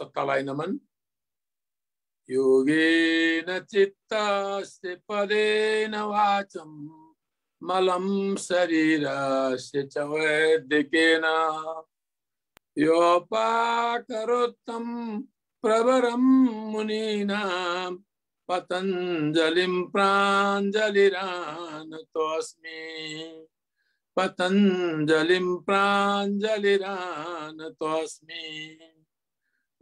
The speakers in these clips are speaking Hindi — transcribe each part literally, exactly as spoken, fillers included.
सत्तालाई नमन। योगेन चित्तस्य पदेन वाचं मलं शरीरस्य च वैद्यकेन योपाकरोत्तम प्रवरं मुनीनां पतंजलिं प्राञ्जलिरानतोऽस्मि पतंजलिं प्राञ्जलिरानतोऽस्मि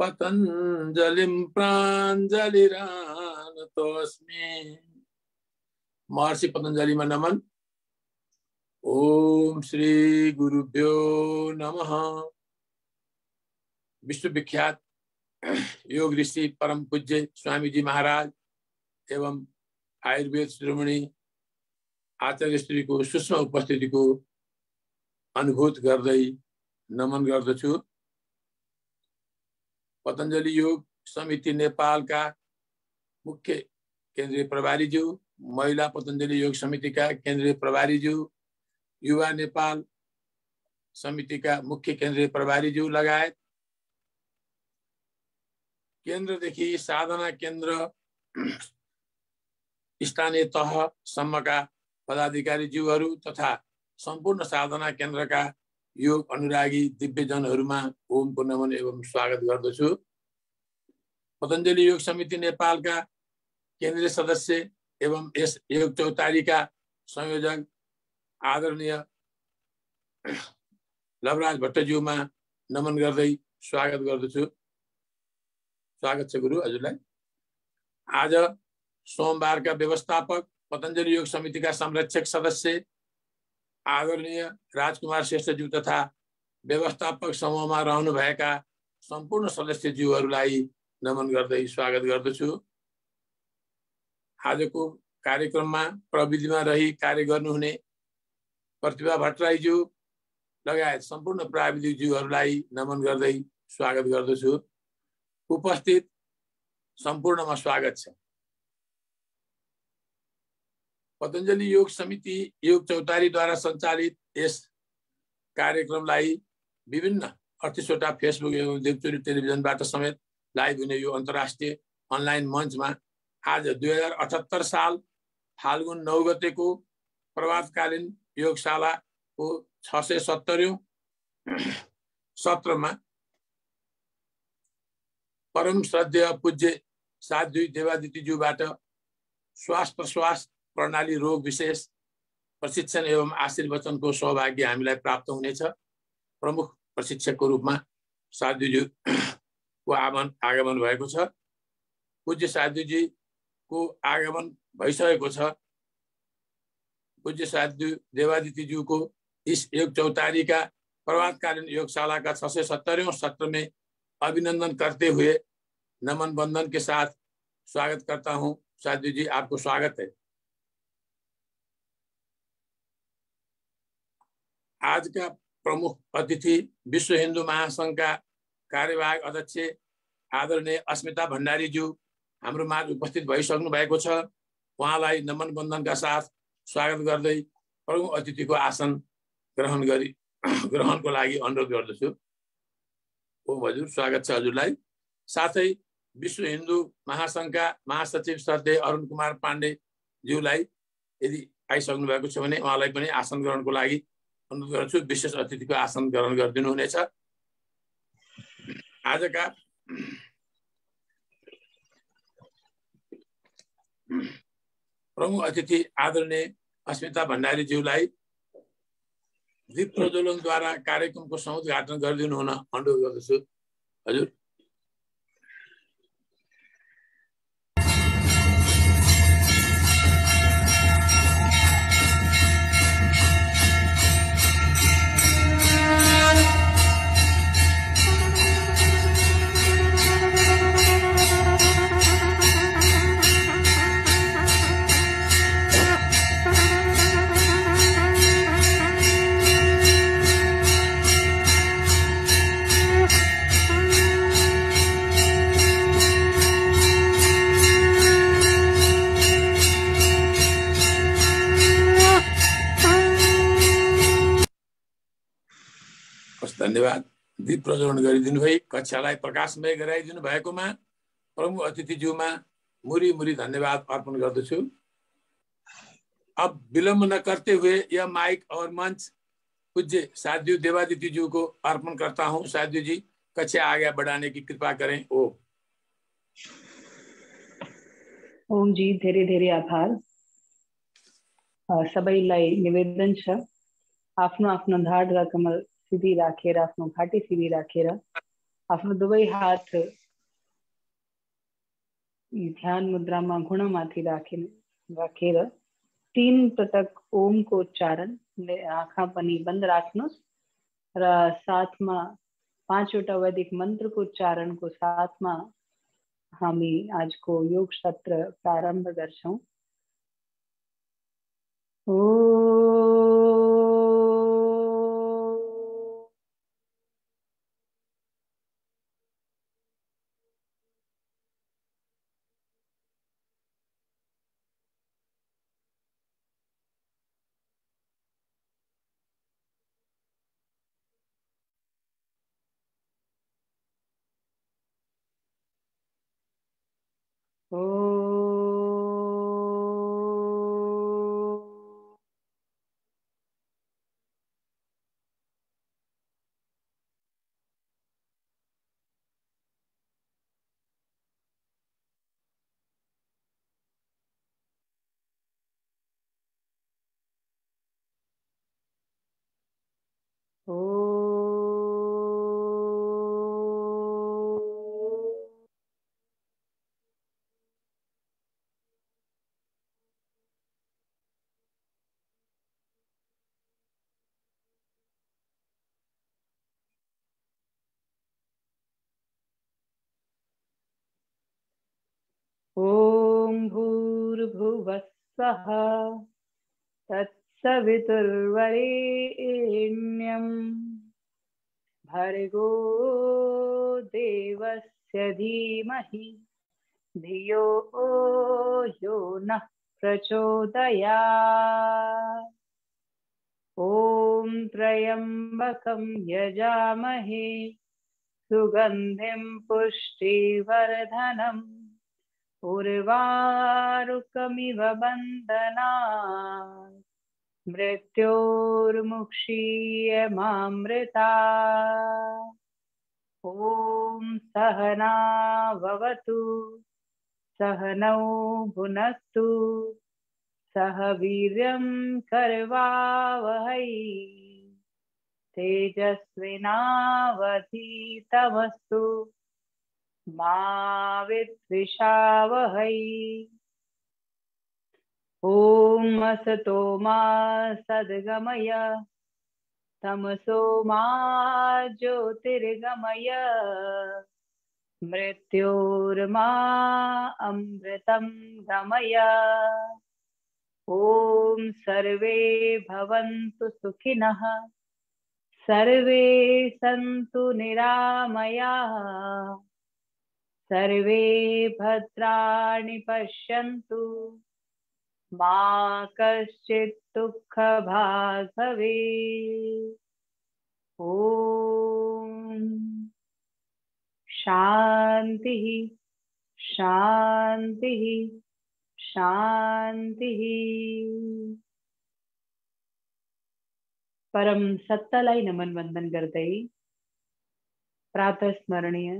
पतंजलिं प्राञ्जलिरानतोऽस्मि। महर्षि पतंजलि में नमन। ओम श्री गुरुभ्यो नमः। विश्वविख्यात योग ऋषि परम पूज्य स्वामी जी महाराज एवं आयुर्वेद श्रोमणी आचार्य श्री को सूक्ष्म उपस्थिति को अनुभूत गर्दै नमन गर्दछु। पतंजलि योग समिति नेपाल का मुख्य केन्द्रीय प्रभारीज्यू, महिला पतंजलि योग समिति का केन्द्रीय प्रभारीज्यू, युवा नेपाल समिति का मुख्य केन्द्रीय प्रभारीज्यू लगायत केन्द्रदेखि साधना केन्द्र स्थानीय तह सम्मका पदाधिकारीज्यूहरू तथा संपूर्ण साधना केन्द्र का योग अनुरागी दिव्यजनहरुमा ओम को नमन एवं स्वागत गर्दछु। पतंजलि योग समिति नेपाल का केन्द्रीय सदस्य एवं यस योग चौतारी का संयोजक आदरणीय लवराज भट्टज्यूमा नमन गर्दै स्वागत गर्दछु। स्वागत छ गुरु हजुरलाई। आज सोमबार का व्यवस्थापक पतंजलि योग समिति का संरक्षक सदस्य आदरणीय राजकुमार श्रेष्ठज्यू तथा व्यवस्थापक समूहमा रहनुभएका सम्पूर्ण सदस्यज्यूहरूलाई नमन गर्दै स्वागत गर्दछु। आजको कार्यक्रममा प्रविधिमा रही कार्य गर्नुहुने प्रतिभा भट्टराईज्यू लगायत सम्पूर्ण प्राविधिकज्यूहरूलाई नमन गर्दै स्वागत गर्दछु। उपस्थित सम्पूर्णमा स्वागत छ। पतंजलि योग समिति योग चौतारी द्वारा संचालित यस कार्यक्रमलाई विभिन्न अठतीसवटा फेसबुक एवं देवचुरी टेलिभिजनबाट समेत लाइभ हुने यो अन्तर्राष्ट्रिय अनलाइन मञ्चमा आज दुई हजार अठहत्तर साल फाल्गुन नौ गतेको प्रभातकालीन योगशालाको छ सय सत्तरीौं सत्रमा परम श्रद्धेय पूज्य साध्वी देवादितीज्यूबाट श्वास प्रश्वास प्रणाली रोग विशेष प्रशिक्षण एवं आशीर्वचन को सौभाग्य हामीलाई प्राप्त हुनेछ। प्रमुख प्रशिक्षक को रूप में साधुजी को आगमन आगमन भएको छ। पूज्य साधुजी को आगमन भइसकेको छ। पूज्य साधु देवादितीज्यू को इस योग चौतारी का प्रभातकालीन योगशाला का छ सय सत्तरीौं सत्र में अभिनंदन करते हुए नमन बंधन के साथ स्वागत करता हूँ। साधु जी आपको स्वागत है। आज का प्रमुख अतिथि विश्व हिंदू महासंघ का कार्यवाहक अध्यक्ष आदरणीय अस्मिता भण्डारी ज्यू हाम्रो माझ उपस्थित भइसक्नु भएको छ। उहाँलाई नमन बन्धन का साथ स्वागत गर्दै प्रमुख अतिथिको आसन ग्रहण गरी ग्रहणको लागि अनुरोध गर्दछु। ओ हजुर, स्वागत छ हजुरलाई। साथै विश्व हिंदू महासंघका महासचिव श्रद्धेय अरुण कुमार पाण्डे ज्यूलाई यदि आइसक्नु भएको छ भने उहाँलाई पनि आसन ग्रहणको लागि अनुरोध गर्छु। विशेष अतिथिको आसन ग्रहण गरिदिनु हुनेछ। आजका प्रमुख अतिथि आदरणीय अस्मिता भण्डारी ज्यूलाई दीप प्रज्वलन द्वारा कार्यक्रमको समुद्घाटन गरिदिनु हुन अनुरोध गर्दछु। हजुर, धन्यवाद। दीप प्रज्वलन गरिदिनु भई कक्षालाई प्रकाशमय गराइदिनु भएकोमा प्रमुख अतिथिज्यूमा मुरी मुरी धन्यवाद अर्पण गर्दछु। अब विलम्ब न करते हुए यह माइक और मंच पूज्य साध्वी देवादिति ज्यू को अर्पण करता हूँ। साध्वी जी, कक्षा आगे बढ़ाने की कृपा करें। ओम ओम जी, धेरै धेरै आभार। सबैलाई निवेदन छ आफ्नो आफ्नो ढाड र कमल सीधी राखेर, आफ्नो घाँटी सीधी राखेर, आफ्नो दुवै हात ध्यान मुद्रामा घुँडामाथि राखेर राखेर तीन पटक ओम को उच्चारण आँखा पनि बंद राख्नुहोस् र साथमा पांचवटा वैदिक मंत्र को उच्चारण को साथमा हामी आज को योग सत्र प्रारंभ गर्छौं। ओम भूर्भुवस्सः तत्सवितुर्वरेण्यं भर्गो देवस्य धीमहि धियो यो नः प्रचोदयात्। ओम त्र्यम्बकं यजामहे सुगन्धिं पुष्टिवर्धनम् उर्वारुकमिव बन्धनात् मृत्योर्मुक्षीय मामृतात्। ॐ सहना भवतु सहनौ भुनस्तु सह वीर्यं करवावहै तेजस्विनावधीतमस्तु मा विद्विषावहै। ॐ असतो मा सद्गमय तमसो मा ज्योतिर्गमय मृत्योर्मा अमृतं गमय। ॐ सर्वे भवन्तु सुखिनः सर्वे सन्तु निरामयाः सर्वे भद्राणि पश्यन्तु मा कश्चित् दुःखभाग् भवेत्। ॐ शान्तिः शान्तिः शान्तिः। परम सत्तालाई नमन वंदन करते ही प्रातः स्मरणीय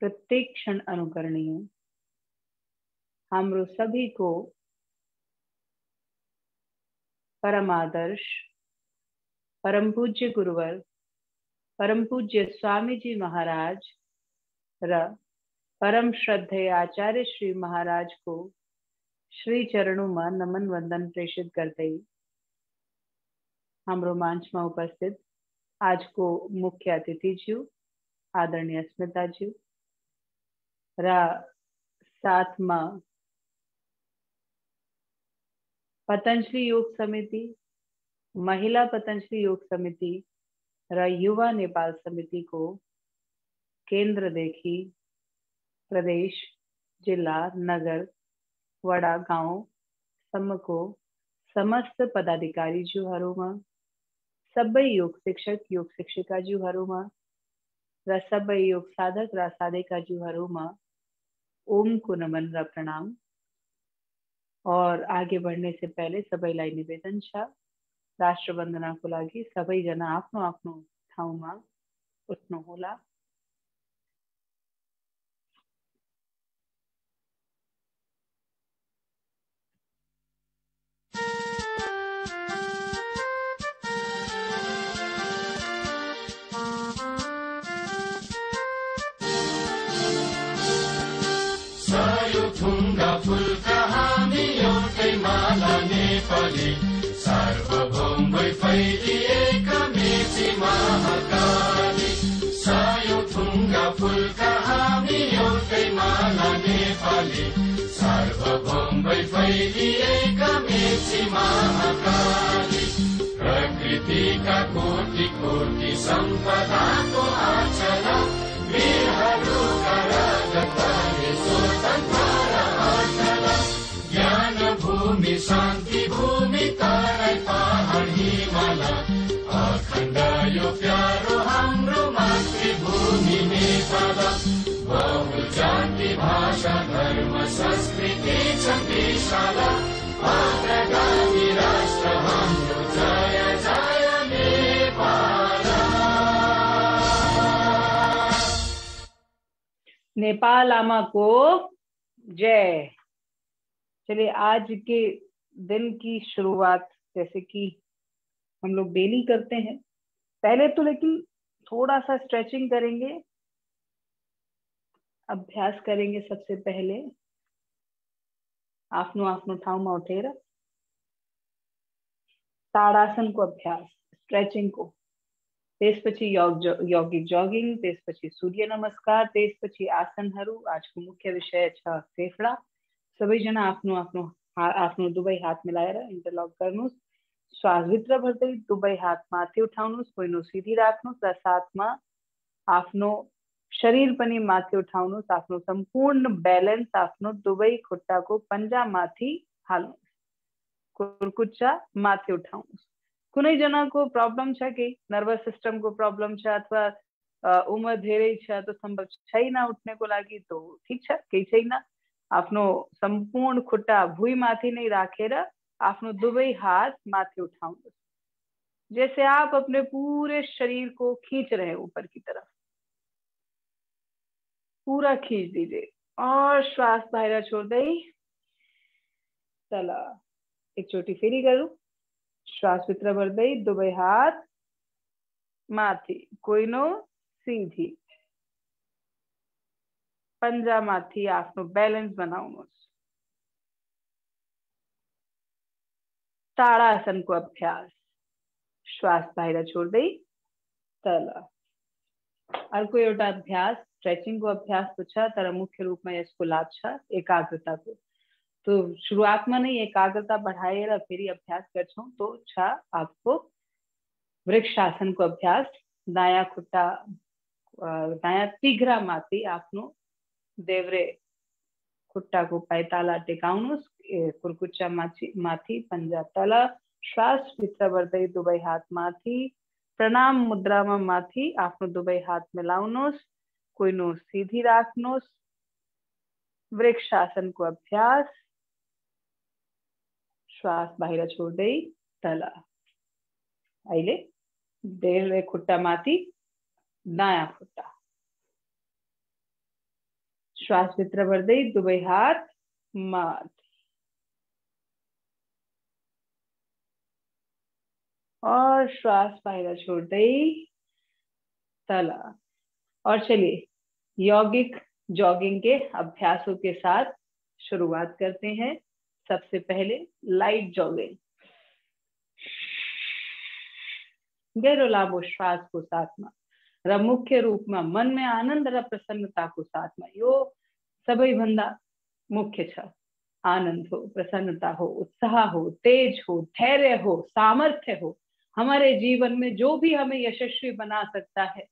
प्रत्येक क्षण अनुकरणीय हमरो सभी को परम आदर्श परम पूज्य गुरुवर परम पूज्य स्वामी जी महाराज र परम श्रद्धेय आचार्य श्री महाराज को श्री चरणों में नमन वंदन प्रेषित करते ही हमरो मंच में उपस्थित आज को मुख्य अतिथि जी आदरणीय अस्मिता जी रा साथ में पतंजलि योग समिति महिला पतंजलि योग समिति रा युवा नेपाल समिति को केंद्र देखी प्रदेश जिला नगर वड़ा गांव सम को समस्त पदाधिकारी जुहरू में सबै योग शिक्षक योग शिक्षिका जुहरू में र सबै योग साधक र साधिका जुहरू में ओम को नमन र प्रणाम। और आगे बढ़ने से पहले सबैलाई निवेदन छ राष्ट्र वंदना को लागि सबैजना आफ्नो आफ्नो ठाउँमा उठ्नुहोला। सर्वभौम फैलिएका मेची महाकाली सायो ठुङ्गा फुलका हामी एउटै माला नेपाली सर्वभौम फैलिएका मेची महाकाली प्रकृतिका कोटि कोटि सम्पदाको आचरा वीरहरूका राजधानी स्वतन्त्र आचरा ज्ञान भूमि शान्ति भूमि तारै पहाड हिमाला अखण्ड यो प्यारो हाम्रो मातृभूमि नेपाल बहुल जाति भाषा धर्म संस्कृति छन् विशाला अग्रगामी राष्ट्र हाम्रो जय जय नेपाल। नेपाल आमा को जय। चलिए आज के दिन की शुरुआत जैसे कि हम लोग डेली करते हैं पहले तो लेकिन थोड़ा सा स्ट्रेचिंग करेंगे अभ्यास करेंगे। सबसे पहले आफ्नो आफ्नो ठाउँमा उठेर ताड़ासन को अभ्यास स्ट्रेचिंग को त्यसपछि यौगिक जॉगिंग त्यसपछि सूर्य नमस्कार त्यसपछि आसनहरू। आज को मुख्य विषय छ फेफड़ा। सबैजना आफ्नो आफ्नो आफ्नो दुवै हात मिलाएर इन्टरलक गर्नुस् श्वास भित्र भर्दै दुवै हात माथि उठाउनुस् पहिलो सीधी राख्नुस् र साथमा आफ्नो शरीर पनि माथि उठाउनुस् आफ्नो सम्पूर्ण ब्यालेन्स आफ्नो दुवै खुट्टाको पन्जा माथि हाल्नुस् कुर्कुच्चा माथि उठाउनुस्। कुनै जनाको प्रब्लम छ कि नर्भस सिस्टमको प्रब्लम छ अथवा उमेर धेरै छ त सम्भव छैन उठ्नेको लागि त ठीक छ केही छैन। आफ्नो संपूर्ण खुट्टा भुई माथि नहीं राखेर आफ्नो दुबै हाथ माथि उठाउनुस् जैसे आप अपने पूरे शरीर को खींच रहे हैं ऊपर की तरफ पूरा खींच दीजिए और श्वास बाहर छोड़ दे। चला एक छोटी फेरी करूं श्वास भित्र भर दे दुबै हाथ माथि कोइनो सीधी पंजा माथि आफ्नो बैलेंस बनाउनुस्। ताड़ासन को अभ्यास श्वास बाहिर छोड्दै तल। अर्को एउटा अभ्यास स्ट्रेचिंग को अभ्यास तो छ तर मुख्य रूप में यसको लाभ छ एकाग्रता को। तो शुरुआत में नहीं एकाग्रता बढ़ाएर फेरि अभ्यास गर्छौं तो छ आपको વૃક્ષાસન કો અભ્યાસ દાયા ખુટ્ટા દાયા તીઘરા માથી આપનો દેવરે ખુટ્ટા કો પાયતાલા ટેકાવનો કુરકુચા માથી પંજા તલા શ્વાસ ભીતર વર્તઈ દુબઈ હાથ માથી પ્રણામ મુદ્રામાં માથી આપનો દુબઈ હાથ મિલાવનો કોઈનો સીધી રાખનો वृक्षासन को अभ्यास श्वास बाहर छोड़ दई तला अहिले देहरे खुट्टा माथि दाया खुट्टा श्वास भित्र भर्दै दुबै हात माथि और श्वास बाहर छोड़ दई तला। और चलिए यौगिक जॉगिंग के अभ्यासों के साथ शुरुआत करते हैं। सबसे पहले लाइट जॉगिंग, गहरा लांबो श्वास को साथमा र मुख्य रूप में मन में आनंद र प्रसन्नता को साथमा यो सबै भन्दा मुख्य छ। आनंद हो, प्रसन्नता हो, उत्साह हो, तेज हो, धैर्य हो, सामर्थ्य हो। हमारे जीवन में जो भी हमें यशस्वी बना सकता है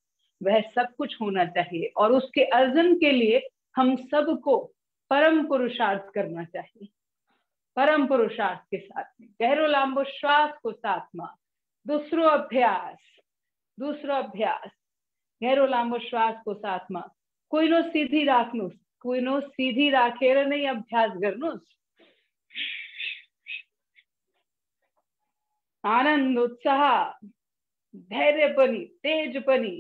वह सब कुछ होना चाहिए और उसके अर्जन के लिए हम सबको परम पुरुषार्थ करना चाहिए। परम पुरुषार्थ के साथ में गहरो लांबो श्वास को साथ में दूसरो अभ्यास दूसरो अभ्यास गहरो लांबो श्वास को साथ में कोईनो सीधी राखनुस कोईनो सीधी राखेर नहीं अभ्यास करनुस। आनंद, उत्साह, धैर्यपनी, तेजपनी,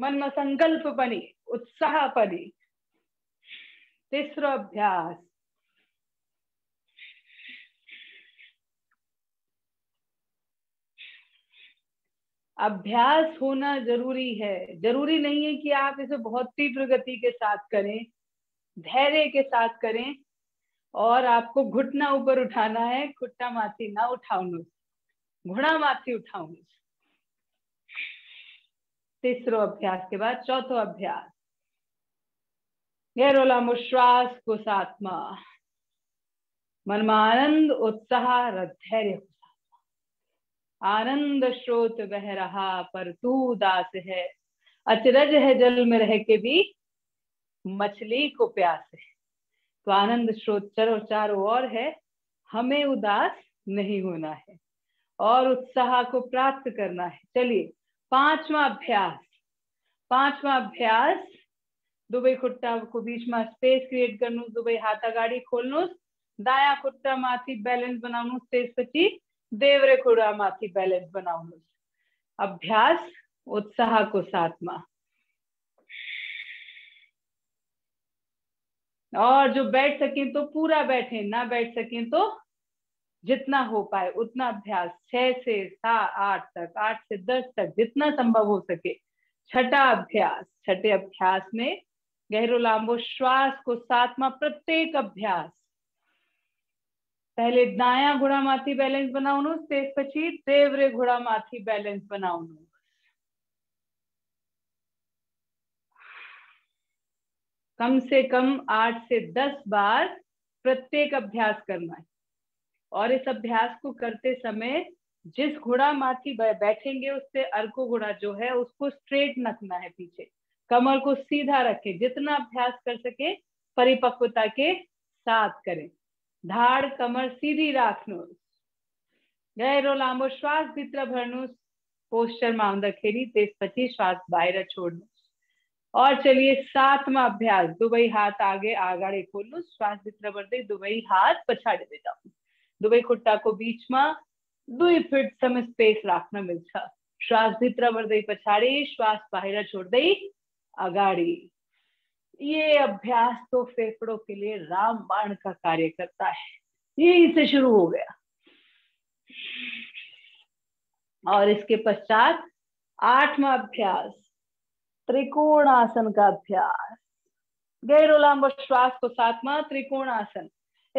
मन में संकल्प बनी, उत्साह बनी। तीसरा अभ्यास अभ्यास होना जरूरी है। जरूरी नहीं है कि आप इसे बहुत तीव्र गति के साथ करें, धैर्य के साथ करें और आपको घुटना ऊपर उठाना है। घुटना माथी ना उठाउनु, घुटना माथी उठाउनु। तीसरो अभ्यास के बाद चौथो अभ्यास गहरो लांबो श्वास को साथ में मन में आनंद, उत्साह, धैर्य को साथ। आनंद स्रोत बह रहा पर तू उदास है, अचरज है जल में रह के भी मछली को प्यास है। तो आनंद स्रोत चरो चारों ओर है, हमें उदास नहीं होना है और उत्साह को प्राप्त करना है। चलिए पांचवा अभ्यास, पांचवा अभ्यास दुबई खुट्टा को बीच में स्पेस क्रिएट करनु, दुबई हाथ अगाड़ी खोलनु, दाया खुट्टा माथी बैलेंस बनाउनु, तेज पची देवरे खुड़ा माथी बैलेंस बनाउनु। अभ्यास उत्साह को साथमा और जो बैठ सके तो पूरा बैठे, ना बैठ सके तो जितना हो पाए उतना अभ्यास छह से सात आठ तक, आठ से दस तक, जितना संभव हो सके। छठा अभ्यास, छठे अभ्यास में गहरो लांबो श्वास को सातवा प्रत्येक अभ्यास पहले दाया घोड़ा माथी बैलेंस बनाओ, तेज पची देवरे घोड़ा माथी बैलेंस बनाओ। कम से कम आठ से दस बार प्रत्येक अभ्यास करना है और इस अभ्यास को करते समय जिस घोड़ा माथी बैठेंगे उससे अर्को घोड़ा जो है उसको स्ट्रेट रखना है, पीछे कमर को सीधा रखें। जितना अभ्यास कर सके परिपक्वता के साथ करें। धाड़ कमर सीधी राखनो, गहरो लांबो श्वास भीतर भरनो, पोस्चर माउंड रखेरी, तेज पची श्वास बाहर छोड़नो। और चलिए सातवां अभ्यास दुबई हाथ आगे आगाड़े खोलो, श्वास भीतर भरते दुबई हाथ पछाड़े दे जाओ, दुबई खुट्टा को बीच में दुई फीट समय स्पेस राखना मिलता। श्वास भीतर भरदई पछाड़ी, श्वास बाहर छोड़ दई अगाड़ी। ये अभ्यास तो फेफड़ों के लिए रामबाण का कार्य करता है। यही से शुरू हो गया। और इसके पश्चात आठवां अभ्यास त्रिकोणासन का अभ्यास, गहरो लांबो श्वास को सातवां त्रिकोणासन।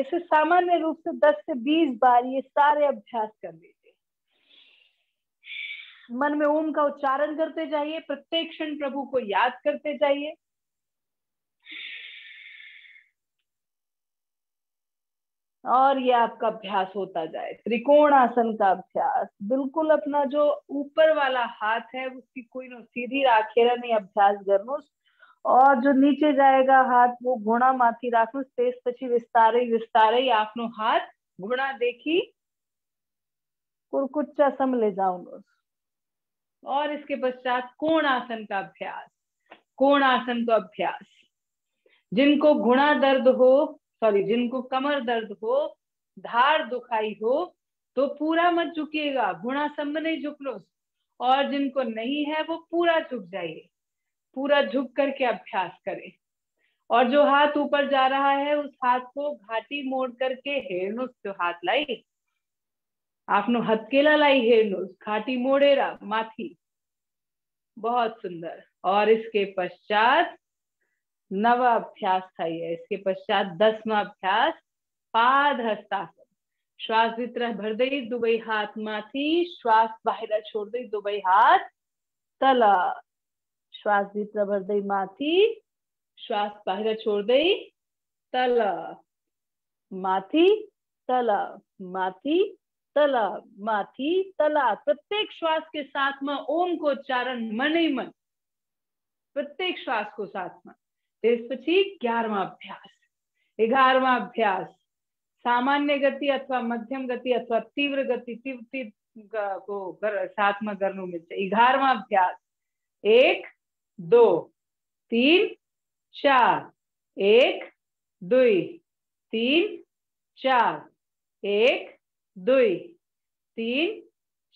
इसे सामान्य रूप से दस से बीस बार ये सारे अभ्यास कर लीजिए। मन में ओम का उच्चारण करते जाइए, प्रत्येक क्षण प्रभु को याद करते जाइए। और ये आपका अभ्यास होता जाए। त्रिकोणासन का अभ्यास, बिल्कुल अपना जो ऊपर वाला हाथ है उसकी कोई नो सीधी राखेरा नहीं अभ्यास करनुस, और जो नीचे जाएगा हाथ वो घोड़ा माथी राखनुस, तेज पची विस्तारे विस्तारे आपनो हाथ घोड़ा देखी कुरकुच्चा सम ले जाओनुस। और इसके पश्चात कोणासन का अभ्यास, कोणासन का अभ्यास जिनको घुणा दर्द हो, सॉरी जिनको कमर दर्द हो, धार दुखाई हो तो पूरा मत झुकिएगा, घुणासन में नहीं झुकलो, और जिनको नहीं है वो पूरा झुक जाइए, पूरा झुक करके अभ्यास करें। और जो हाथ ऊपर जा रहा है उस हाथ को घाटी मोड़ करके हेरनुस जो हाथ लाई आपनो हथकेला लाई हेरनुस घाटी मोड़ेरा माथी, बहुत सुंदर। और इसके पश्चात नवा अभ्यास था ये। इसके पश्चात दसवा अभ्यास पादहस्तासन, श्वास भीतर भर दई दुबई हाथ माथी, श्वास बाहर छोड़ दई दुबई हाथ तला, श्वास भीतर भर दई माथी, श्वास बाहर छोड़ दई तला माथी तला माथी तला माथी तला। प्रत्येक श्वास के साथ में ओम को उच्चारण मन ही मन, प्रत्येक श्वास को साथ में। ग्यारहवां अभ्यास, ग्यारहवां अभ्यास सामान्य गति अथवा मध्यम गति अथवा तीव्र गति, तीव्र को साथ में करने में चाहिए। ग्यारहवां अभ्यास एक दो तीन चार, एक दो तीन चार, एक दो तीन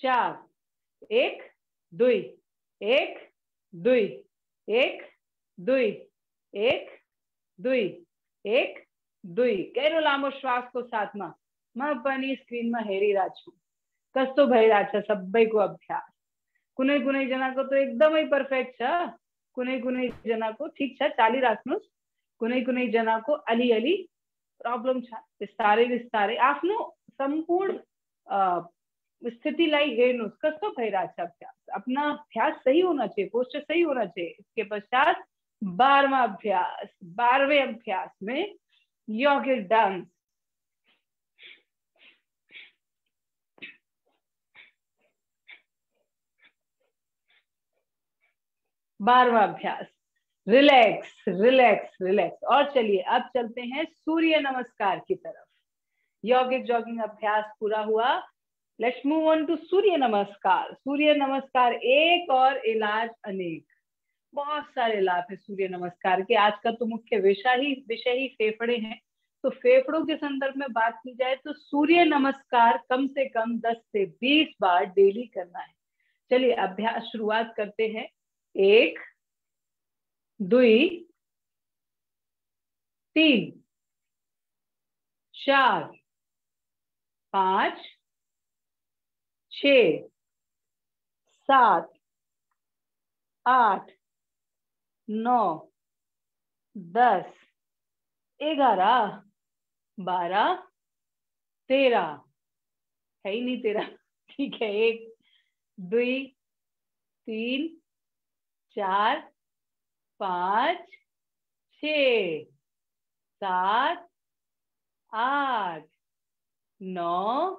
चार, एक दो एक दो एक दो एक दुई एक दुई। केरो लांबो श्वास को साथ में मैं अपनी स्क्रीन में हेरी रहा छू कस्तो भई रहा छे सबै को अभ्यास। कुने कुने जना को तो एकदम ही परफेक्ट छ, कुने कुने जना को ठीक छ चाली राख्नुस, कुने कुने जना को अलि अलि प्रॉब्लम छ, विस्तारे विस्तारे आफ्नो संपूर्ण स्थिति लाई हेर्नुस कस्तो भई रहा छ अभ्यास। अपना अभ्यास सही होना चाहिए, पोस्चर सही होना चाहिए। इसके पश्चात बारहवां अभ्यास, बारहवें अभ्यास में योगिक डांस, बारहवां अभ्यास रिलैक्स रिलैक्स रिलैक्स। और चलिए अब चलते हैं सूर्य नमस्कार की तरफ। योगिक जॉगिंग अभ्यास पूरा हुआ, let's move on to Surya Namaskar. Surya नमस्कार एक और इलाज अनेक, बहुत सारे लाभ है सूर्य नमस्कार के। आज का तो मुख्य विषय ही विषय ही फेफड़े हैं, तो फेफड़ों के संदर्भ में बात की जाए तो सूर्य नमस्कार कम से कम दस से बीस बार डेली करना है। चलिए अभ्यास शुरुआत करते हैं। एक दुई तीन चार पांच छः सात आठ नौ दस ग्यारह बारह तेरह, है ही नहीं तेरह, ठीक है। एक दुई तीन चार पाँच छः सात आठ नौ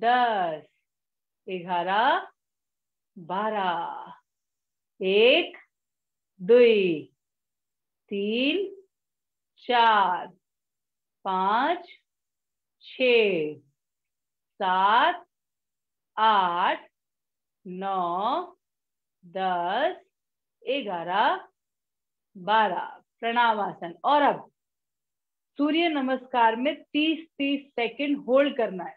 दस ग्यारह बारह, एक दुई तीन चार पाँच छः सात आठ नौ दस ग्यारह बारह। प्रणामासन। और अब सूर्य नमस्कार में तीस तीस सेकंड होल्ड करना है,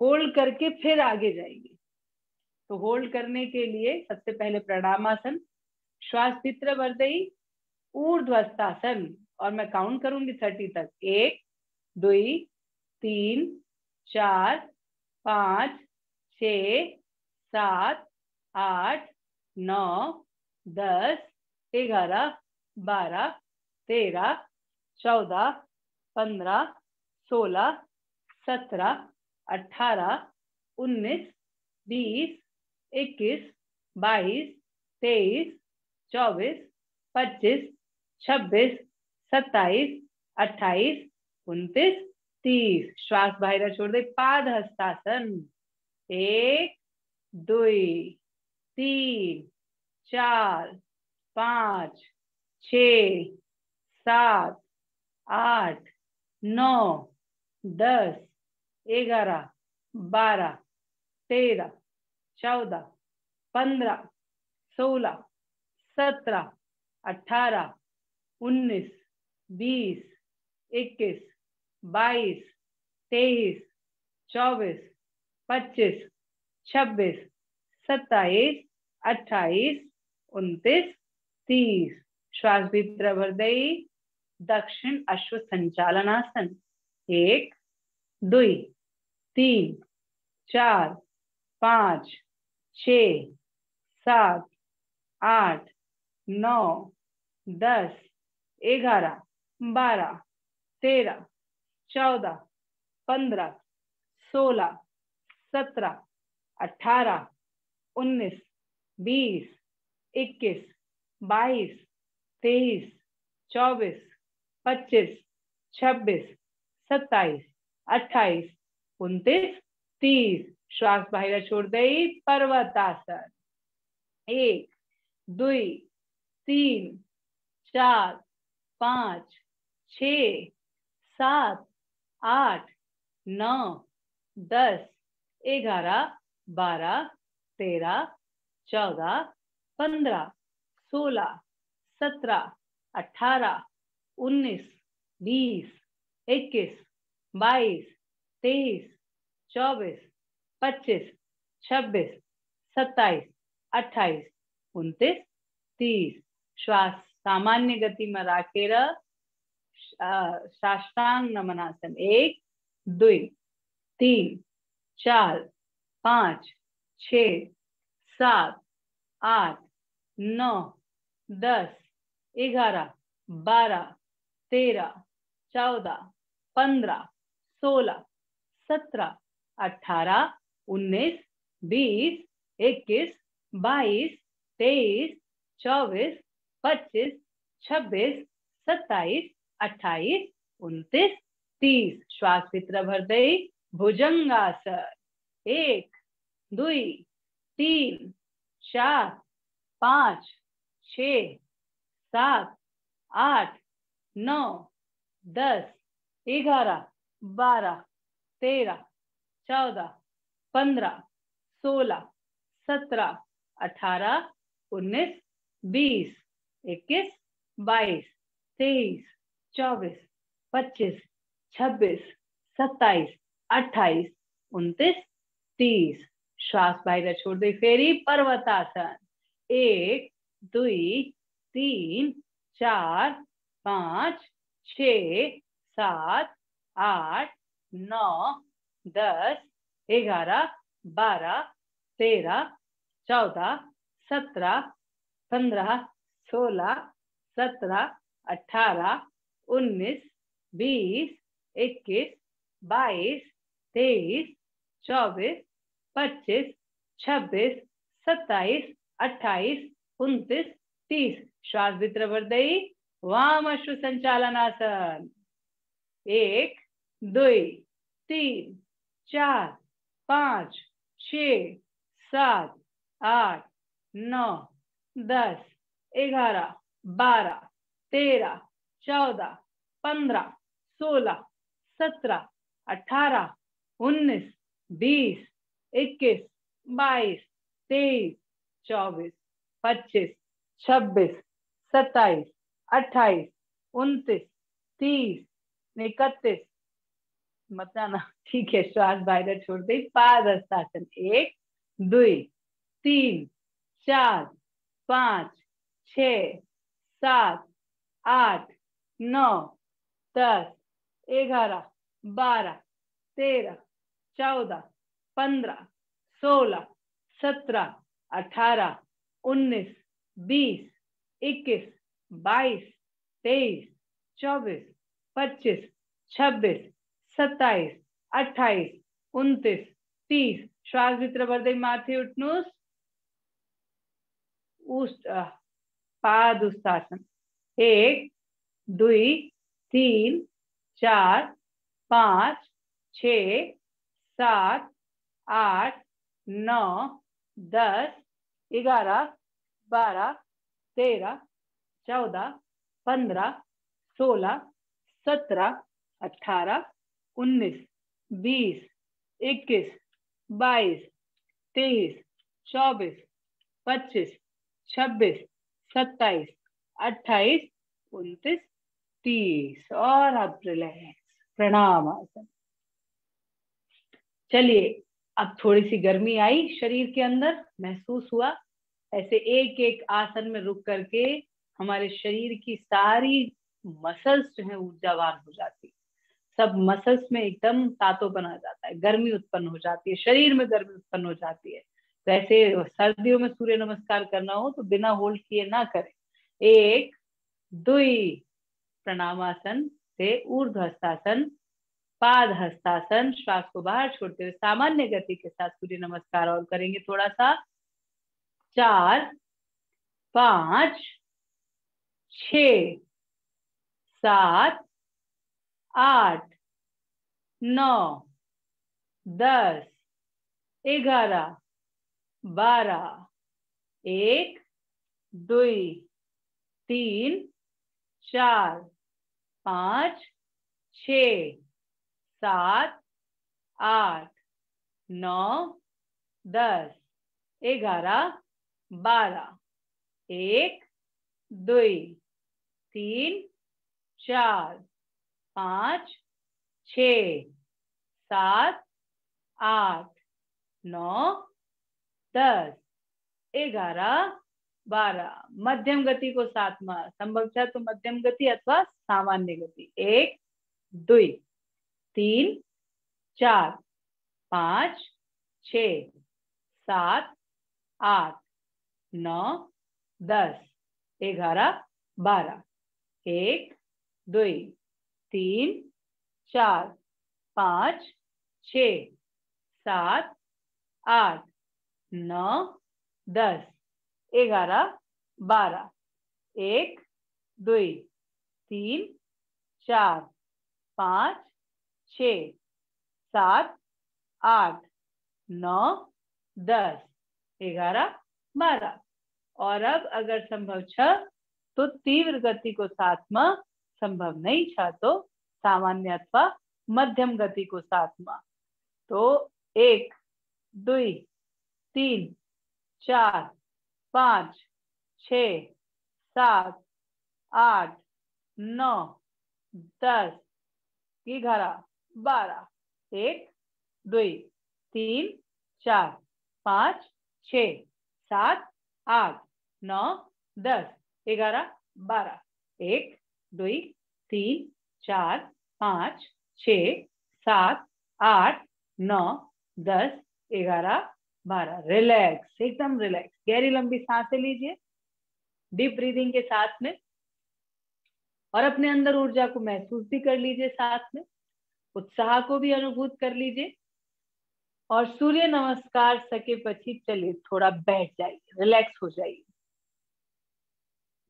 होल्ड करके फिर आगे जाएंगे। तो होल्ड करने के लिए सबसे पहले प्रणामासन, श्वास भीतर भरते ही ऊर्ध्वस्थासन, और मैं काउंट करूंगी थर्टी तक। एक दुई तीन चार पाँच छः सात आठ नौ दस ग्यारह बारह तेरह चौदह पंद्रह सोलह सत्रह अठारह उन्नीस बीस इक्कीस बाईस तेईस चौबीस पच्चीस छब्बीस सत्ताईस अट्ठाईस उनतीस तीस, श्वास बाहर छोड़ दे। पादहस्तासन, एक दुई तीन चार पांच छः सात आठ नौ दस ग्यारह बारह तेरह चौदह पंद्रह सोलह सत्रह अठारह उन्नीस बीस इक्कीस बाईस तेईस चौबीस पच्चीस छब्बीस सत्ताईस अट्ठाईस उनतीस तीस। श्वास भीतर भर दे। दक्षिण अश्व संचालन आसन, एक दुई तीन चार पाँच छ सात आठ नौ दस ग्यारह बारह तेरह चौदह पंद्रह सोलह सत्रह अठारह उन्नीस बीस इक्कीस बाईस तेईस चौबीस पच्चीस छब्बीस सत्ताईस अट्ठाईस उनतीस तीस। श्वास बाहर छोड़ दे। पर्वतासन, एक दुई तीन चार पाँच छ सात आठ नौ दस ग्यारह बारह तेरह चौदह पंद्रह सोलह सत्रह अठारह उन्नीस बीस इक्कीस बाईस तेईस चौबीस पच्चीस छब्बीस सत्ताईस अट्ठाईस उनतीस तीस। श्वास सामान्य गति में राखे। साष्टांग नमनासन, एक दुई तीन चार पाँच छ सात आठ नौ दस ग्यारह बारह तेरह चौदह पंद्रह सोलह सत्रह अठारह उन्नीस बीस इक्कीस बाईस तेईस चौबीस पच्चीस छब्बीस सत्ताईस अट्ठाईस उनतीस तीस। श्वास भीतर भर दे। भुजंगासन, एक दुई तीन चार पाँच छ सात आठ नौ दस ग्यारह बारह तेरह चौदह पंद्रह सोलह सत्रह अठारह उन्नीस बीस इक्कीस बाईस तेईस चौबीस पच्चीस छब्बीस सत्ताईस अट्ठाईस उनतीस तीस। श्वास बाहर छोड़ दे। फेरी पर्वतासन, एक दुई तीन चार पाँच छ सात आठ नौ दस ग्यारह बारह तेरह चौदह सत्रह पंद्रह सोलह सत्रह अठारह उन्नीस बीस इक्कीस बाईस तेईस चौबीस पच्चीस छब्बीस सत्ताईस अट्ठाईस उनतीस तीस। श्वास भीतर भर दे। वाम अश्व संचालनासन, एक दुई तीन चार पाँच छ सात आठ नौ दस ग्यारह बारह तेरह चौदह पंद्रह सोलह सत्रह अठारह उन्नीस बीस इक्कीस बाईस तेईस चौबीस पच्चीस छब्बीस सत्ताईस अट्ठाईस उनतीस तीस इकतीस बताना ठीक है। श्वास बाहर छोड़ दे। पादहस्तासन, एक दुई तीन चार पाँच छ सात आठ नौ दस ग्यारह बारह तेरह चौदह पंद्रह सोलह सत्रह अठारह उन्नीस बीस इक्कीस बाईस तेईस चौबीस पच्चीस छब्बीस सत्ताईस अट्ठाईस उनतीस तीस। श्वास भीतर भर दे। माथे उठनूस उस्ट पाद उस्तासन, एक दुई तीन चार पाँच छ सात आठ नौ दस ग्यारह बारह तेरह चौदह पंद्रह सोलह सत्रह अठारह उन्नीस बीस इक्कीस बाईस तेईस चौबीस पच्चीस छब्बीस सत्ताईस अट्ठाईस उनतीस तीस और आप रिलैक्स प्रणाम आसन। चलिए अब थोड़ी सी गर्मी आई शरीर के अंदर महसूस हुआ, ऐसे एक एक आसन में रुक करके हमारे शरीर की सारी मसल्स जो है ऊर्जावान हो जाती, सब मसल्स में एकदम तातोपन आ जाता है, गर्मी उत्पन्न हो जाती है, शरीर में गर्मी उत्पन्न हो जाती है। वैसे सर्दियों में सूर्य नमस्कार करना हो तो बिना होल्ड किए ना करें। एक दुई प्रणामासन से ऊर्ध्व हस्तासन, पाद हस्तासन, श्वास को बाहर छोड़ते हुए सामान्य गति के साथ सूर्य नमस्कार और करेंगे थोड़ा सा। चार पांच छः सात आठ नौ दस ग्यारह बारह एक दुई तीन चार पाँच छः सात आठ नौ दस ग्यारह बारह एक दुई तीन चार पाँच छः सात आठ नौ दस ग्यारह बारह। मध्यम गति को साथ में संभवतः तो मध्यम गति अथवा सामान्य गति। एक दुई तीन चार पाँच छ सात आठ नौ दस ग्यारह बारह। एक दुई तीन चार पाँच छ सात आठ नौ दस ग्यारह बारह। एक दुई तीन चार पाँच छ सात आठ नौ दस ग्यारह बारह। और अब अगर संभव छ तो तीव्र गति को साथ में, संभव नहीं छ तो सामान्य अथवा मध्यम गति को साथ में। तो एक दुई तीन चार पाँच छ सात आठ नौ दस ग्यारह बारह। एक दुई तीन चार पाँच छ सात आठ नौ दस ग्यारह बारह। एक दुई तीन चार पाँच छ सात आठ नौ दस ग्यारह बारह। रिलैक्स, एकदम रिलैक्स। गहरी लंबी सांसें लीजिए डीप ब्रीदिंग के साथ में, और अपने अंदर ऊर्जा को महसूस भी कर लीजिए, साथ में उत्साह को भी अनुभूत कर लीजिए। और सूर्य नमस्कार सके पछी चलिए थोड़ा बैठ जाइए, रिलैक्स हो जाइए।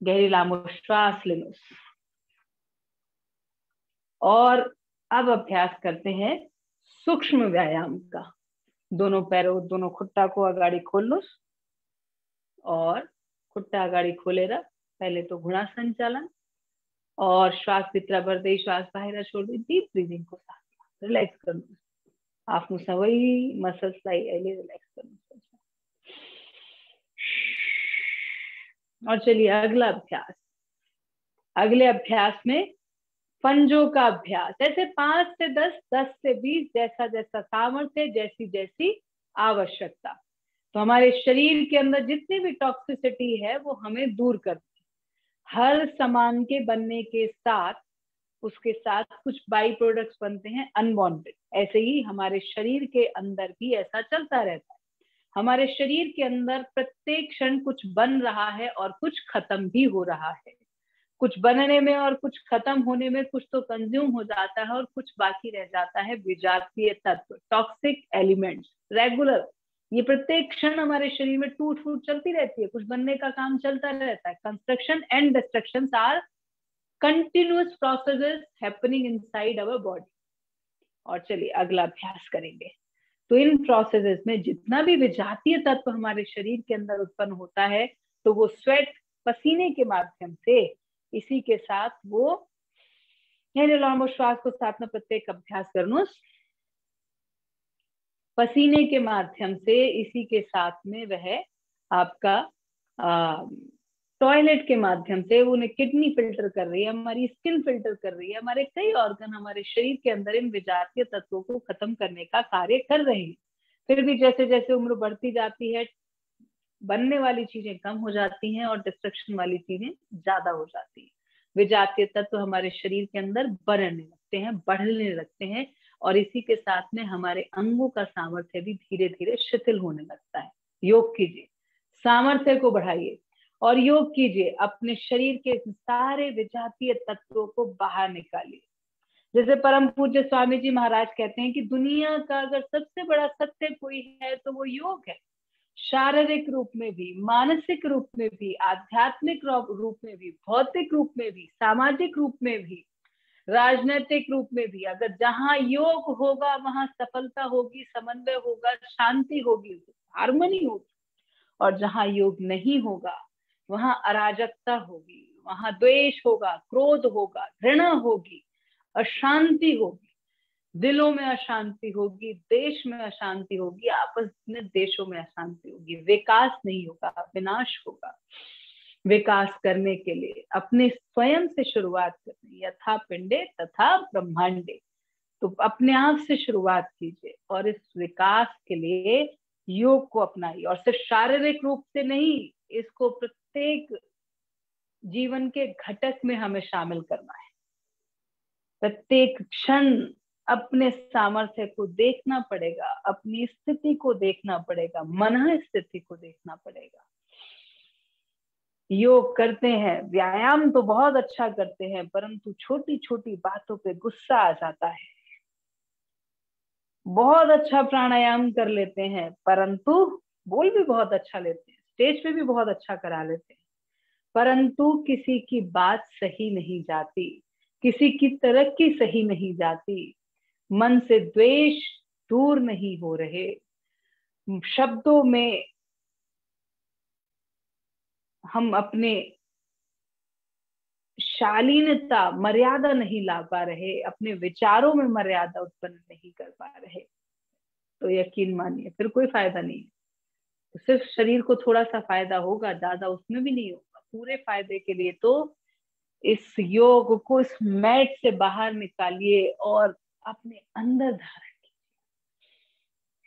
गहरी लामो श्वास ले लो। और अब अभ्यास करते हैं सूक्ष्म व्यायाम का। दोनों पैरों, दोनों खुट्टा को अगाड़ी खोल लो और खुट्टा अगाड़ी खोले रहा। पहले तो घुड़ा संचालन और श्वास भीतर भरते ही श्वास बाहर छोड़ दी। डीप ब्रीदिंग को साथ रिलैक्स कर लो। आप मुसवई मसल्स लाई ऐले रिलैक्स कर लो। और चलिए अगला अभ्यास। अगले अभ्यास में पंजों का अभ्यास। ऐसे पांच से दस, दस से बीस, जैसा जैसा सामर्थ्य, जैसी जैसी आवश्यकता। तो हमारे शरीर के अंदर जितनी भी टॉक्सिसिटी है वो हमें दूर करती है। हर सामान के बनने के साथ उसके साथ कुछ बाई प्रोडक्ट्स बनते हैं अनवांटेड। ऐसे ही हमारे शरीर के अंदर भी ऐसा चलता रहता है। हमारे शरीर के अंदर प्रत्येक क्षण कुछ बन रहा है और कुछ खत्म भी हो रहा है। कुछ बनने में और कुछ खत्म होने में कुछ तो कंज्यूम हो जाता है और कुछ बाकी रह जाता है। विजातीय तत्व, टॉक्सिक एलिमेंट्स, रेगुलर, ये प्रत्येक क्षण हमारे शरीर में टूट फूट चलती रहती है। कुछ बनने का काम चलता रहता है। Construction and destruction are continuous processes happening inside our body. और चलिए अगला अभ्यास करेंगे। तो इन प्रोसेसेस में जितना भी विजातीय तत्व हमारे शरीर के अंदर उत्पन्न होता है तो वो स्वेट पसीने के माध्यम से, इसी के साथ वो लंबो श्वास को साधना प्रत्येक अभ्यास करनु पसीने के माध्यम से, इसी के साथ में वह आपका टॉयलेट के माध्यम से उन्हें किडनी फिल्टर कर रही है, हमारी स्किन फिल्टर कर रही है, हमारे कई ऑर्गन हमारे शरीर के अंदर इन विजातीय तत्वों को खत्म करने का कार्य कर रहे हैं। फिर भी जैसे जैसे उम्र बढ़ती जाती है बनने वाली चीजें कम हो जाती हैं और डिस्ट्रक्शन वाली चीजें ज्यादा हो जाती हैं। विजातीय तत्व हमारे शरीर के अंदर बनने लगते हैं, बढ़ने लगते हैं और इसी के साथ में हमारे अंगों का सामर्थ्य भी धीरे धीरे शिथिल होने लगता है। योग कीजिए, सामर्थ्य को बढ़ाइए और योग कीजिए, अपने शरीर के सारे विजातीय तत्वों को बाहर निकालिए। जैसे परम पूज्य स्वामी जी महाराज कहते हैं कि दुनिया का अगर सबसे बड़ा सत्य कोई है तो वो योग है। शारीरिक रूप में भी, मानसिक रूप में भी, आध्यात्मिक रूप में भी, भौतिक रूप में भी, सामाजिक रूप में भी, राजनीतिक रूप में भी, अगर जहाँ योग होगा वहां सफलता होगी, समन्वय होगा, शांति होगी, हार्मनी होगी। और जहाँ योग नहीं होगा वहां अराजकता होगी, वहां द्वेष होगा, क्रोध होगा, घृणा होगी, अशांति होगी, दिलों में अशांति होगी, देश में अशांति होगी, आपस में देशों में अशांति होगी, विकास नहीं होगा, विनाश होगा। विकास करने के लिए अपने स्वयं से शुरुआत करनी, यथा पिंडे तथा ब्रह्मांडे, तो अपने आप से शुरुआत कीजिए और इस विकास के लिए योग को अपनाइए। और सिर्फ शारीरिक रूप से नहीं, इसको प्रत्येक जीवन के घटक में हमें शामिल करना है। प्रत्येक क्षण अपने सामर्थ्य को देखना पड़ेगा, अपनी स्थिति को देखना पड़ेगा, मन स्थिति को देखना पड़ेगा। योग करते हैं, व्यायाम तो बहुत अच्छा करते हैं, परंतु छोटी छोटी बातों पे गुस्सा आ जाता है। बहुत अच्छा प्राणायाम कर लेते हैं परंतु बोल भी बहुत अच्छा लेते हैं, स्टेज पे भी बहुत अच्छा करा लेते हैं, परंतु किसी की बात सही नहीं जाती, किसी की तरक्की सही नहीं जाती, मन से द्वेष दूर नहीं हो रहे, शब्दों में हम अपने शालीनता मर्यादा नहीं ला पा रहे, अपने विचारों में मर्यादा उत्पन्न नहीं कर पा रहे, तो यकीन मानिए फिर कोई फायदा नहीं। तो सिर्फ शरीर को थोड़ा सा फायदा होगा, ज्यादा उसमें भी नहीं होगा। पूरे फायदे के लिए तो इस योग को इस मैट से बाहर निकालिए और अपने अंदर धारण कीजिए।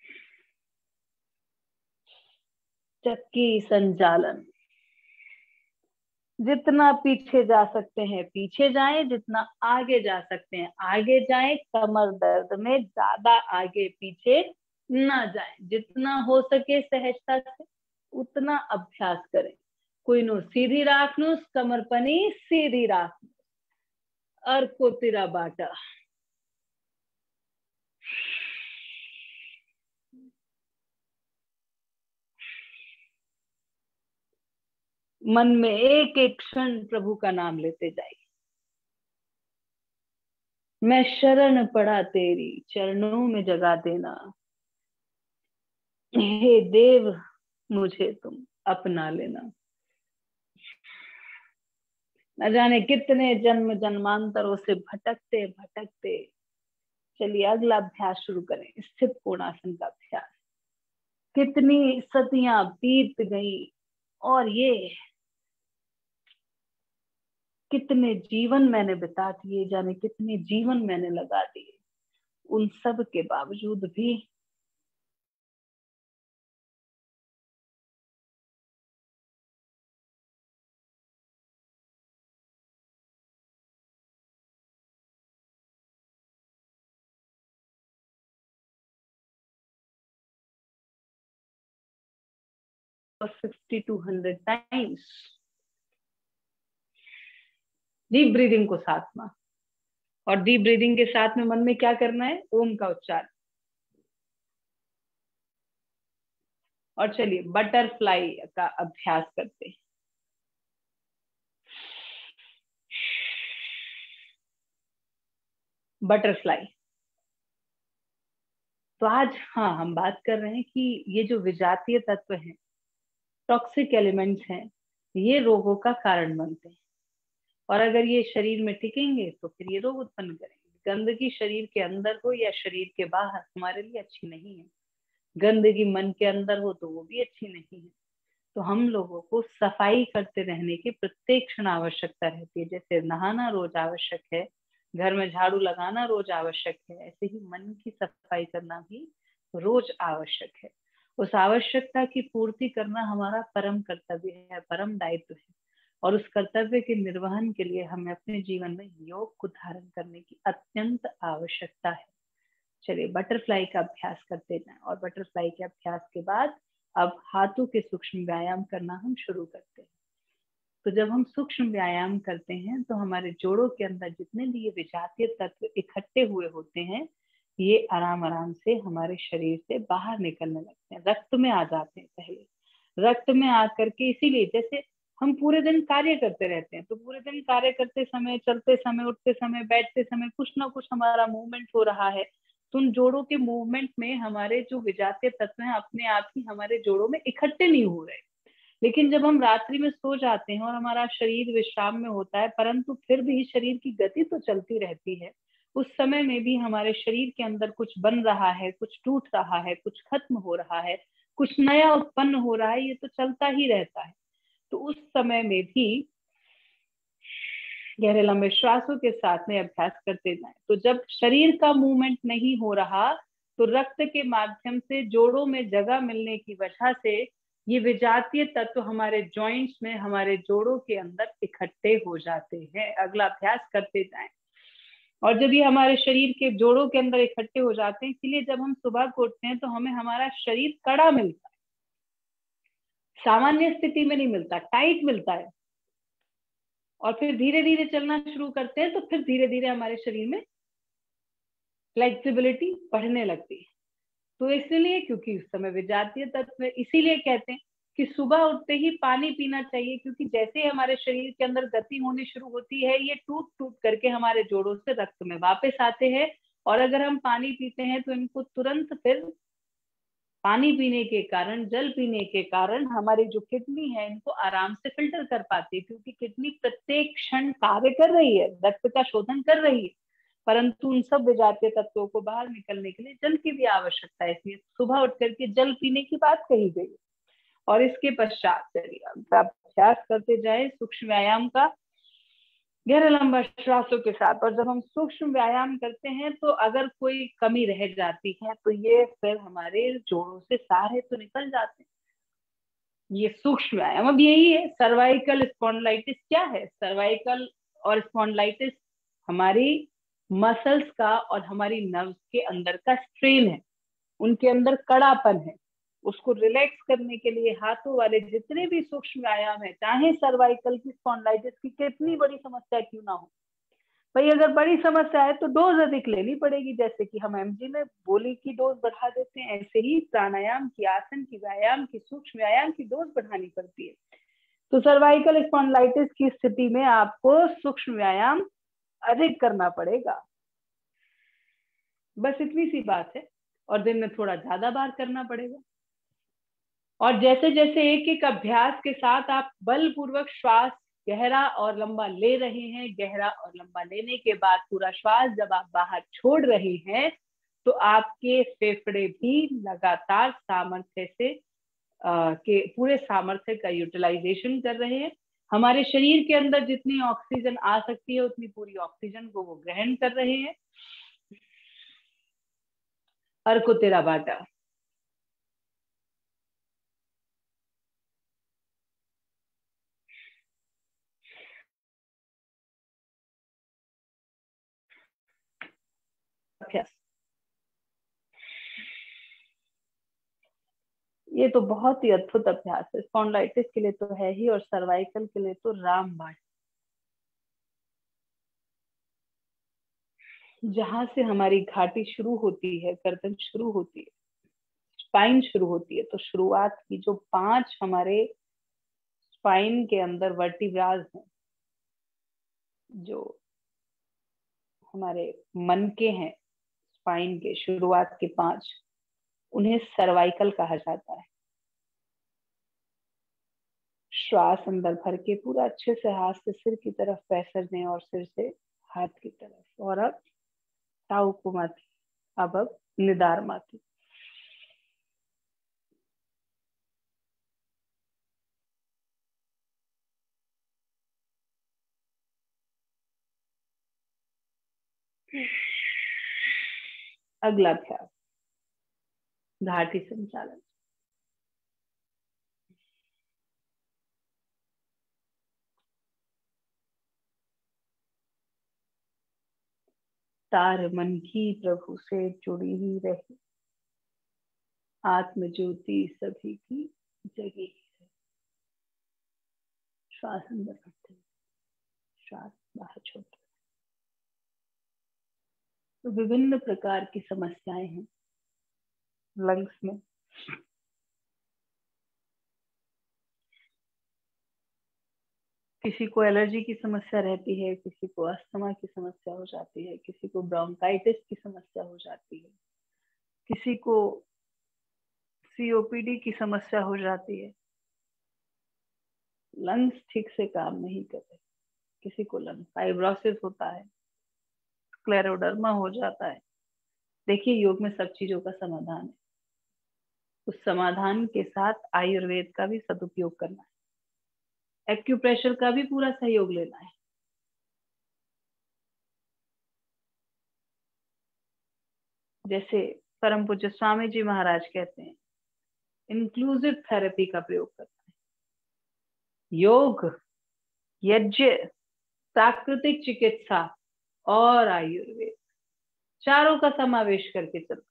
चक्की संचालन, जितना पीछे जा सकते हैं पीछे जाएं, जितना आगे जा सकते हैं आगे जाएं, कमर दर्द में ज्यादा आगे पीछे ना जाएं, जितना हो सके सहजता से उतना अभ्यास करें। कोई नो सीधी राखनूस, कमर पनी सीधी राखनूस, और को तिरा बाटा, मन में एक एक क्षण प्रभु का नाम लेते जाइए। मैं शरण पड़ा तेरी, चरणों में जगा देना, हे देव मुझे तुम अपना लेना। न जाने कितने जन्म जन्मांतरों से भटकते भटकते, चलिए अगला अभ्यास शुरू करें, स्थित कोणासन का अभ्यास। कितनी सदियां बीत गई और ये कितने जीवन मैंने बिता दिए, जाने कितने जीवन मैंने लगा दिए, उन सब के बावजूद भी fifty two hundred times deep breathing को साथ में, और डीप ब्रीदिंग के साथ में मन में क्या करना है, ओम का उच्चार। और चलिए बटरफ्लाई का अभ्यास करते हैं। बटरफ्लाई तो आज हाँ हम बात कर रहे हैं कि ये जो विजातीय तत्व हैं, टॉक्सिक एलिमेंट्स हैं, ये रोगों का कारण बनते हैं और अगर ये शरीर में टिकेंगे तो फिर ये रोग उत्पन्न करेंगे। गंदगी शरीर के अंदर हो या शरीर के बाहर हमारे लिए अच्छी नहीं है। गंदगी मन के अंदर हो तो वो भी अच्छी नहीं है। तो हम लोगों को सफाई करते रहने की प्रत्येक क्षण आवश्यकता रहती है। जैसे नहाना रोज आवश्यक है, घर में झाड़ू लगाना रोज आवश्यक है, ऐसे ही मन की सफाई करना भी रोज आवश्यक है। उस आवश्यकता की पूर्ति करना हमारा परम कर्तव्य है, परम दायित्व है और उस कर्तव्य के निर्वहन के लिए हमें अपने जीवन में योग को धारण करने की अत्यंत आवश्यकता है। चलिए बटरफ्लाई का अभ्यास करते जाएं और बटरफ्लाई के अभ्यास के बाद अब हाथों के सूक्ष्म व्यायाम करना हम शुरू करते हैं। तो जब हम सूक्ष्म व्यायाम करते हैं तो हमारे जोड़ों के अंदर जितने भी ये विजातीय तत्व इकट्ठे हुए होते हैं, ये आराम आराम से हमारे शरीर से बाहर निकलने लगते हैं, रक्त में आ जाते हैं। पहले रक्त में आकर के, इसीलिए जैसे हम पूरे दिन कार्य करते रहते हैं तो पूरे दिन कार्य करते समय, चलते समय, उठते समय, बैठते समय कुछ ना कुछ हमारा मूवमेंट हो रहा है। तो उन जोड़ों के मूवमेंट में हमारे जो विजातीय तत्व हैं अपने आप ही हमारे जोड़ों में इकट्ठे नहीं हो रहे। लेकिन जब हम रात्रि में सो जाते हैं और हमारा शरीर विश्राम में होता है, परंतु फिर भी शरीर की गति तो चलती रहती है, उस समय में भी हमारे शरीर के अंदर कुछ बन रहा है, कुछ टूट रहा है, कुछ खत्म हो रहा है, कुछ नया उत्पन्न हो रहा है, ये तो चलता ही रहता है। तो उस समय में भी गहरे लंबे श्वासों के साथ में अभ्यास करते जाए। तो जब शरीर का मूवमेंट नहीं हो रहा तो रक्त के माध्यम से जोड़ों में जगह मिलने की वजह से ये विजातीय तत्व हमारे जॉइंट्स में, हमारे जोड़ों के अंदर इकट्ठे हो जाते हैं। अगला अभ्यास करते जाएं। और जब ये हमारे शरीर के जोड़ों के अंदर इकट्ठे हो जाते हैं, इसलिए जब हम सुबह को उठते हैं तो हमें हमारा शरीर कड़ा मिलता है, सामान्य स्थिति में नहीं मिलता, टाइट मिलता है। और फिर धीरे धीरे चलना शुरू करते हैं तो फिर धीरे धीरे हमारे शरीर में फ्लेक्सिबिलिटी बढ़ने लगती है। तो इसलिए, क्योंकि उस समय विजातीय तत्व, इसीलिए कहते हैं कि सुबह उठते ही पानी पीना चाहिए, क्योंकि जैसे ही हमारे शरीर के अंदर गति होनी शुरू होती है ये टूट टूट करके हमारे जोड़ों से रक्त में वापस आते हैं और अगर हम पानी पीते हैं तो इनको तुरंत फिर पानी पीने के कारण, जल पीने के कारण हमारी जो किडनी है इनको आराम से फिल्टर कर पाती है, क्योंकि किडनी प्रत्येक क्षण कार्य कर रही है, रक्त का शोधन कर रही है। परंतु उन सब विजातीय तत्वों को बाहर निकलने के लिए जल की भी आवश्यकता है, इसलिए सुबह उठ करके जल पीने की बात कही गई। और इसके पश्चात चलिए अभ्यास करते जाए सूक्ष्म व्यायाम का, गहरा लंबा श्वासों के साथ। और जब हम सूक्ष्म व्यायाम करते हैं तो अगर कोई कमी रह जाती है तो ये फिर हमारे जोड़ों से सारे तो निकल जाते हैं। ये सूक्ष्म व्यायाम अब यही है। सर्वाइकल स्पॉन्डिलाइटिस क्या है? सर्वाइकल और स्पॉन्डिलाइटिस हमारी मसल्स का और हमारी नर्व्स के अंदर का स्ट्रेन है, उनके अंदर कड़ापन है। उसको रिलैक्स करने के लिए हाथों वाले जितने भी सूक्ष्म व्यायाम है, चाहे सर्वाइकल की स्पॉन्डिलाइटिस की कितनी बड़ी समस्या क्यों ना हो, भाई अगर बड़ी समस्या है तो डोज अधिक लेनी पड़ेगी। जैसे कि हम एमजी में गोली की डोज बढ़ा देते हैं, ऐसे ही प्राणायाम की, आसन की, व्यायाम की, सूक्ष्म व्यायाम की डोज बढ़ानी पड़ती है। तो सर्वाइकल स्पॉन्डिलाइटिस की स्थिति में आपको सूक्ष्म व्यायाम अधिक करना पड़ेगा। बस इतनी सी बात है। और दिन में थोड़ा ज्यादा बार करना पड़ेगा। और जैसे जैसे एक एक अभ्यास के साथ आप बलपूर्वक श्वास गहरा और लंबा ले रहे हैं, गहरा और लंबा लेने के बाद पूरा श्वास जब आप बाहर छोड़ रहे हैं तो आपके फेफड़े भी लगातार सामर्थ्य से आ, के पूरे सामर्थ्य का यूटिलाइजेशन कर रहे हैं। हमारे शरीर के अंदर जितनी ऑक्सीजन आ सकती है उतनी पूरी ऑक्सीजन को वो ग्रहण कर रहे हैं। अर्को तेरा बाटा, ये तो बहुत ही अद्भुत अभ्यास है। स्पॉन्डिलाइटिस के लिए तो है ही और सर्वाइकल के लिए तो रामबाण। जहां से हमारी घाटी शुरू होती है, गर्दन शुरू होती है, स्पाइन शुरू होती है, तो शुरुआत की जो पांच हमारे स्पाइन के अंदर वर्टिब्राज हैं, जो हमारे मन के हैं, स्पाइन के शुरुआत के पांच, उन्हें सर्वाइकल कहा जाता है। श्वास अंदर भर के पूरा अच्छे से हाथ से सिर की तरफ पैसर दें और सिर से हाथ की तरफ। और अब ताऊ कुमाती, अब अब निदार माती। अगला ध्यान घाटी संचालन। तार मन की प्रभु से जुड़ी ही रहे, आत्म ज्योति सभी की जगी ही रहे। श्वास अंदर करते हैं, श्वास बाहर छोड़ते हैं। तो विभिन्न प्रकार की समस्याएं हैं लंग्स में। किसी को एलर्जी की समस्या रहती है, किसी को अस्थमा की समस्या हो जाती है, किसी को ब्रोंकाइटिस की समस्या हो जाती है, किसी को सीओपीडी की समस्या हो जाती है। लंग्स ठीक से काम नहीं करते। किसी को लंग फाइब्रोसिस होता है, क्लेरोडर्मा हो जाता है। देखिए, योग में सब चीजों का समाधान है। उस समाधान के साथ आयुर्वेद का भी सदुपयोग करना है, एक्यूप्रेशर का भी पूरा सहयोग लेना है। जैसे परम पूज्य स्वामी जी महाराज कहते हैं, इंक्लूसिव थेरेपी का प्रयोग करना है। योग, यज्ञ, प्राकृतिक चिकित्सा और आयुर्वेद, चारों का समावेश करके चलते हैं।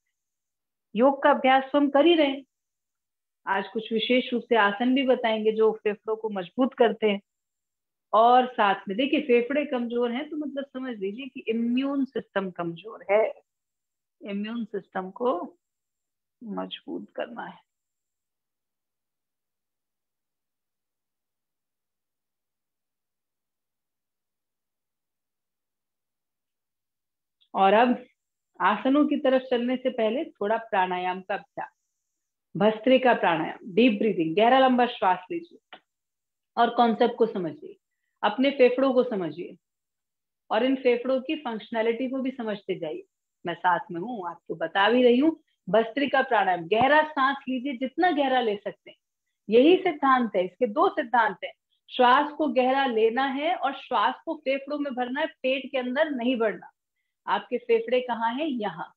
योग का अभ्यास हम कर ही रहे हैं। आज कुछ विशेष रूप से आसन भी बताएंगे जो फेफड़ों को मजबूत करते हैं। और साथ में देखिए, फेफड़े कमजोर हैं तो मतलब समझ लीजिए कि इम्यून सिस्टम कमजोर है। इम्यून सिस्टम को मजबूत करना है। और अब आसनों की तरफ चलने से पहले थोड़ा प्राणायाम का अभ्यास। भस्त्रिका प्राणायाम, डीप ब्रीदिंग, गहरा लंबा श्वास लीजिए और कॉन्सेप्ट को समझिए, अपने फेफड़ों को समझिए और इन फेफड़ों की फंक्शनैलिटी को भी समझते जाइए। मैं साथ में हूँ, आपको बता भी रही हूँ। भस्त्रिका प्राणायाम, गहरा सांस लीजिए, जितना गहरा ले सकते हैं। यही सिद्धांत है, इसके दो सिद्धांत है। श्वास को गहरा लेना है और श्वास को फेफड़ों में भरना है, पेट के अंदर नहीं भरना। आपके फेफड़े कहाँ हैं? यहाँ।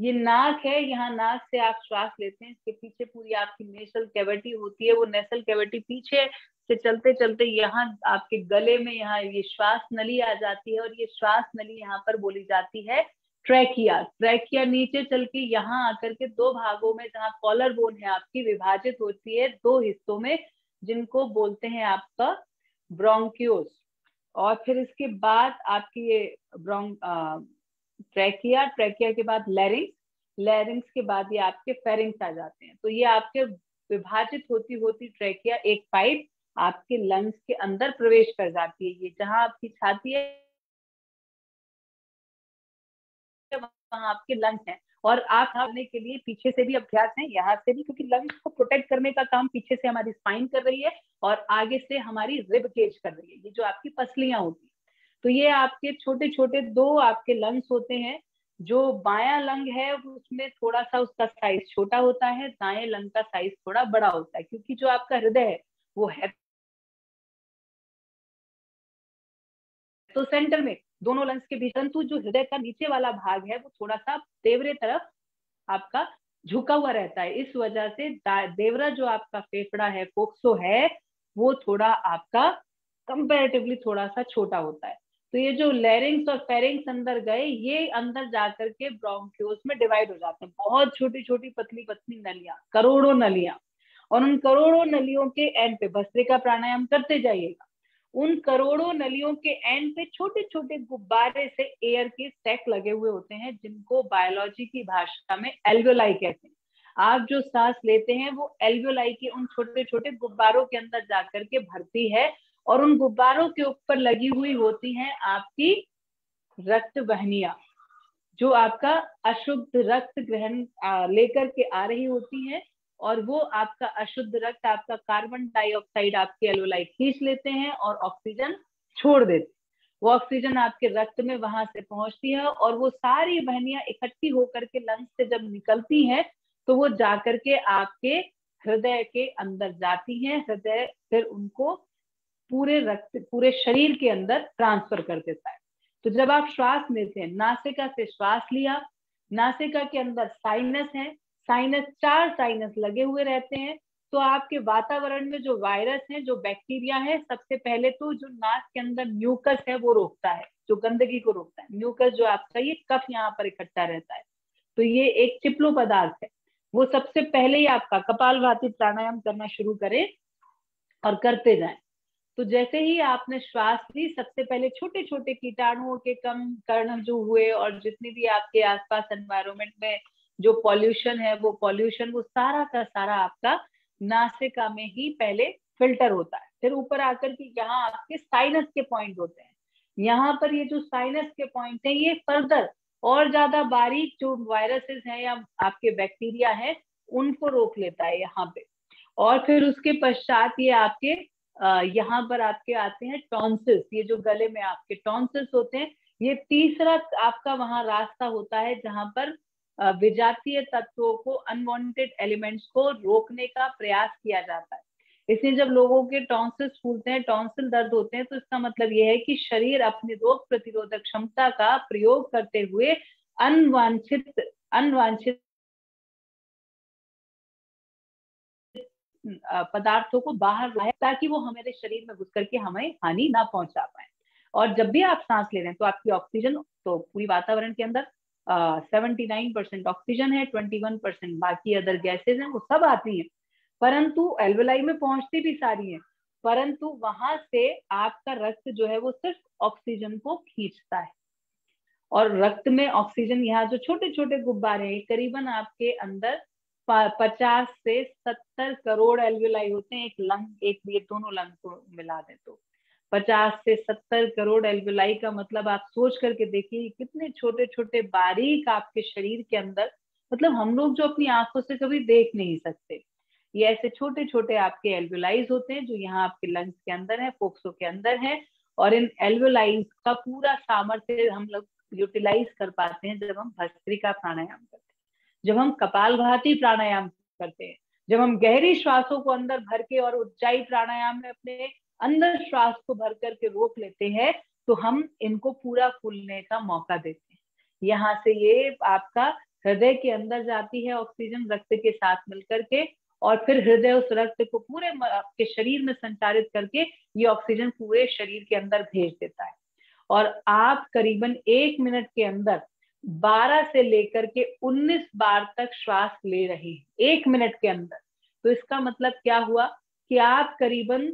ये नाक है, यहाँ नाक से आप श्वास लेते हैं। इसके पीछे पूरी आपकी नेसल कैविटी होती है। वो नेसल कैविटी पीछे से चलते चलते यहाँ आपके गले में यहाँ ये श्वास नली आ जाती है और ये श्वास नली यहाँ पर बोली जाती है ट्रैकिया। ट्रैकिया नीचे चल के यहाँ आकर के दो भागों में, जहाँ कॉलर बोन है आपकी, विभाजित होती है दो हिस्सों में, जिनको बोलते हैं आपका ब्रोंक्यूज। और फिर इसके बाद आपकी ये ब्रों ट्रैकिया, ट्रैकिया के बाद लैरिंग्स, लैरिंग्स के बाद ये आपके फेरिंग्स आ जाते हैं। तो ये आपके विभाजित होती होती ट्रैकिया, एक पाइप आपके लंग्स के अंदर प्रवेश कर जाती है। ये जहाँ आपकी छाती है वहाँ आपके लंग्स हैं। और आप आने के लिए पीछे से भी अभ्यास है, यहाँ से भी, क्योंकि लंग्स को प्रोटेक्ट करने का काम पीछे से हमारी स्पाइन कर रही है और आगे से हमारी रिब केज कर रही है। ये जो आपकी पसलियां होती है, तो ये आपके छोटे छोटे दो आपके लंग्स होते हैं। जो बायां लंग है उसमें थोड़ा सा उसका साइज छोटा होता है, दाएं लंग का साइज थोड़ा बड़ा होता है, क्योंकि जो आपका हृदय है वो है तो सेंटर में, दोनों लंग्स के बीच। परंतु जो हृदय का नीचे वाला भाग है वो थोड़ा सा देवरे तरफ आपका झुका हुआ रहता है। इस वजह से देवरा जो आपका फेफड़ा है, फोक्सो है, वो थोड़ा आपका कंपैरेटिवली थोड़ा सा छोटा होता है। तो ये जो लैरिंग्स और फेरिंग्स अंदर गए, ये अंदर जाकर के ब्रोंक्यूल्स में डिवाइड हो जाते हैं। बहुत छोटी छोटी पतली पतली नलियां, करोड़ों नलियां, और उन करोड़ों नलियों के एंड पे भस्त्रिका प्राणायाम करते जाइएगा। उन करोड़ों नलियों के एंड पे छोटे छोटे गुब्बारे से एयर के सैक लगे हुए होते हैं, जिनको बायोलॉजी की भाषा में एल्वियोलाई कहते हैं। आप जो सांस लेते हैं वो एल्वियोलाई के उन छोटे छोटे गुब्बारों के अंदर जाकर के भरती है और उन गुब्बारों के ऊपर लगी हुई होती हैं आपकी रक्त वहनियां, जो आपका अशुद्ध रक्त ग्रहण लेकर के आ रही होती है और वो आपका अशुद्ध रक्त, आपका कार्बन डाइऑक्साइड आपके एल्वोलाई खींच लेते हैं और ऑक्सीजन छोड़ देते हैं। वो ऑक्सीजन आपके रक्त में वहां से पहुंचती है और वो सारी वहनियां इकट्ठी होकर के लंग्स से जब निकलती है तो वो जाकर के आपके हृदय के अंदर जाती हैं। हृदय फिर उनको पूरे रक्त पूरे शरीर के अंदर ट्रांसफर कर देता है। तो जब आप श्वास लेते हैं, नासिका से श्वास लिया, नासिका के अंदर साइनस है, साइनस चार साइनस लगे हुए रहते हैं। तो आपके वातावरण में जो वायरस हैं, जो बैक्टीरिया है, सबसे पहले तो जो नाक के अंदर म्यूकस है वो रोकता है, जो गंदगी को रोकता है। म्यूकस जो आपका ये कफ यहाँ पर इकट्ठा रहता है, तो ये एक चिपलू पदार्थ है, वो सबसे पहले ही आपका कपालभाति प्राणायाम करना शुरू करें और करते जाएं। तो जैसे ही आपने श्वास ली, सबसे पहले छोटे छोटे कीटाणुओं के कम कर्ण जो हुए और जितनी भी आपके आसपास एनवायरमेंट में जो पॉल्यूशन है, वो पॉल्यूशन वो सारा का सारा आपका नासिका में ही पहले फिल्टर होता है। फिर ऊपर आकर के यहाँ आपके साइनस के पॉइंट होते हैं। यहाँ पर ये जो साइनस के पॉइंट है, ये फर्दर और ज्यादा बारीक जो वायरसेस हैं या आपके बैक्टीरिया है उनको रोक लेता है यहाँ पे। और फिर उसके पश्चात ये आपके यहाँ पर आपके आते हैं टॉन्सिल्स, ये जो गले में आपके टॉन्सिल्स होते हैं। ये तीसरा आपका वहाँ रास्ता होता है जहाँ पर विजातीय तत्वों को, अनवांटेड एलिमेंट्स को रोकने का प्रयास किया जाता है। इसलिए जब लोगों के टॉन्सिल्स फूलते हैं, टॉन्सिल दर्द होते हैं, तो इसका मतलब यह है कि शरीर अपनी रोग प्रतिरोधक क्षमता का प्रयोग करते हुए अनवांछित अनवांछित पदार्थों को बाहर लाए ताकि वो हमारे शरीर में घुस करके हमें हानि ना पहुंचा पाए। और जब भी आप सांस ले रहे हैं तो आपकी ऑक्सीजन तो पूरी वातावरण के अंदर सेवेंटी नाइन परसेंट ऑक्सीजन है, ट्वेंटी वन परसेंट बाकी अदर गैसेज हैं, वो सब आती हैं, परंतु एल्वोलाई में पहुंचती भी सारी है, परंतु वहां से आपका रक्त जो है वो सिर्फ ऑक्सीजन को खींचता है। और रक्त में ऑक्सीजन, यहाँ जो छोटे छोटे गुब्बारे हैं, करीबन आपके अंदर पचास से सत्तर करोड़ एल्वोलाई होते हैं एक लंग, एक ये दोनों लंग को मिला दें तो पचास से सत्तर करोड़ एल्वोलाई का मतलब आप सोच करके देखिए कितने छोटे छोटे बारीक आपके शरीर के अंदर, मतलब हम लोग जो अपनी आंखों से कभी देख नहीं सकते, ये ऐसे छोटे छोटे आपके एल्वोलाइज होते हैं जो यहाँ आपके लंग्स के अंदर है, फोक्सों के अंदर है। और इन एल्वोलाइज का पूरा सामर्थ्य हम लोग यूटिलाइज कर पाते हैं जब हम भस्त्रिका प्राणायाम करते हैं, जब हम कपालभाति प्राणायाम करते हैं, जब हम गहरी श्वासों को अंदर भर के और ऊंचाई प्राणायाम में अपने अंदर श्वास को भर करके रोक लेते हैं, तो हम इनको पूरा फूलने का मौका देते हैं। यहाँ से ये आपका हृदय के अंदर जाती है ऑक्सीजन रक्त के साथ मिलकर के, और फिर हृदय उस रक्त को पूरे आपके शरीर में संचारित करके ये ऑक्सीजन पूरे शरीर के अंदर भेज देता है। और आप करीबन एक मिनट के अंदर बारह से लेकर के उन्नीस बार तक श्वास ले रहे हैं एक मिनट के अंदर। तो इसका मतलब क्या हुआ कि आप करीबन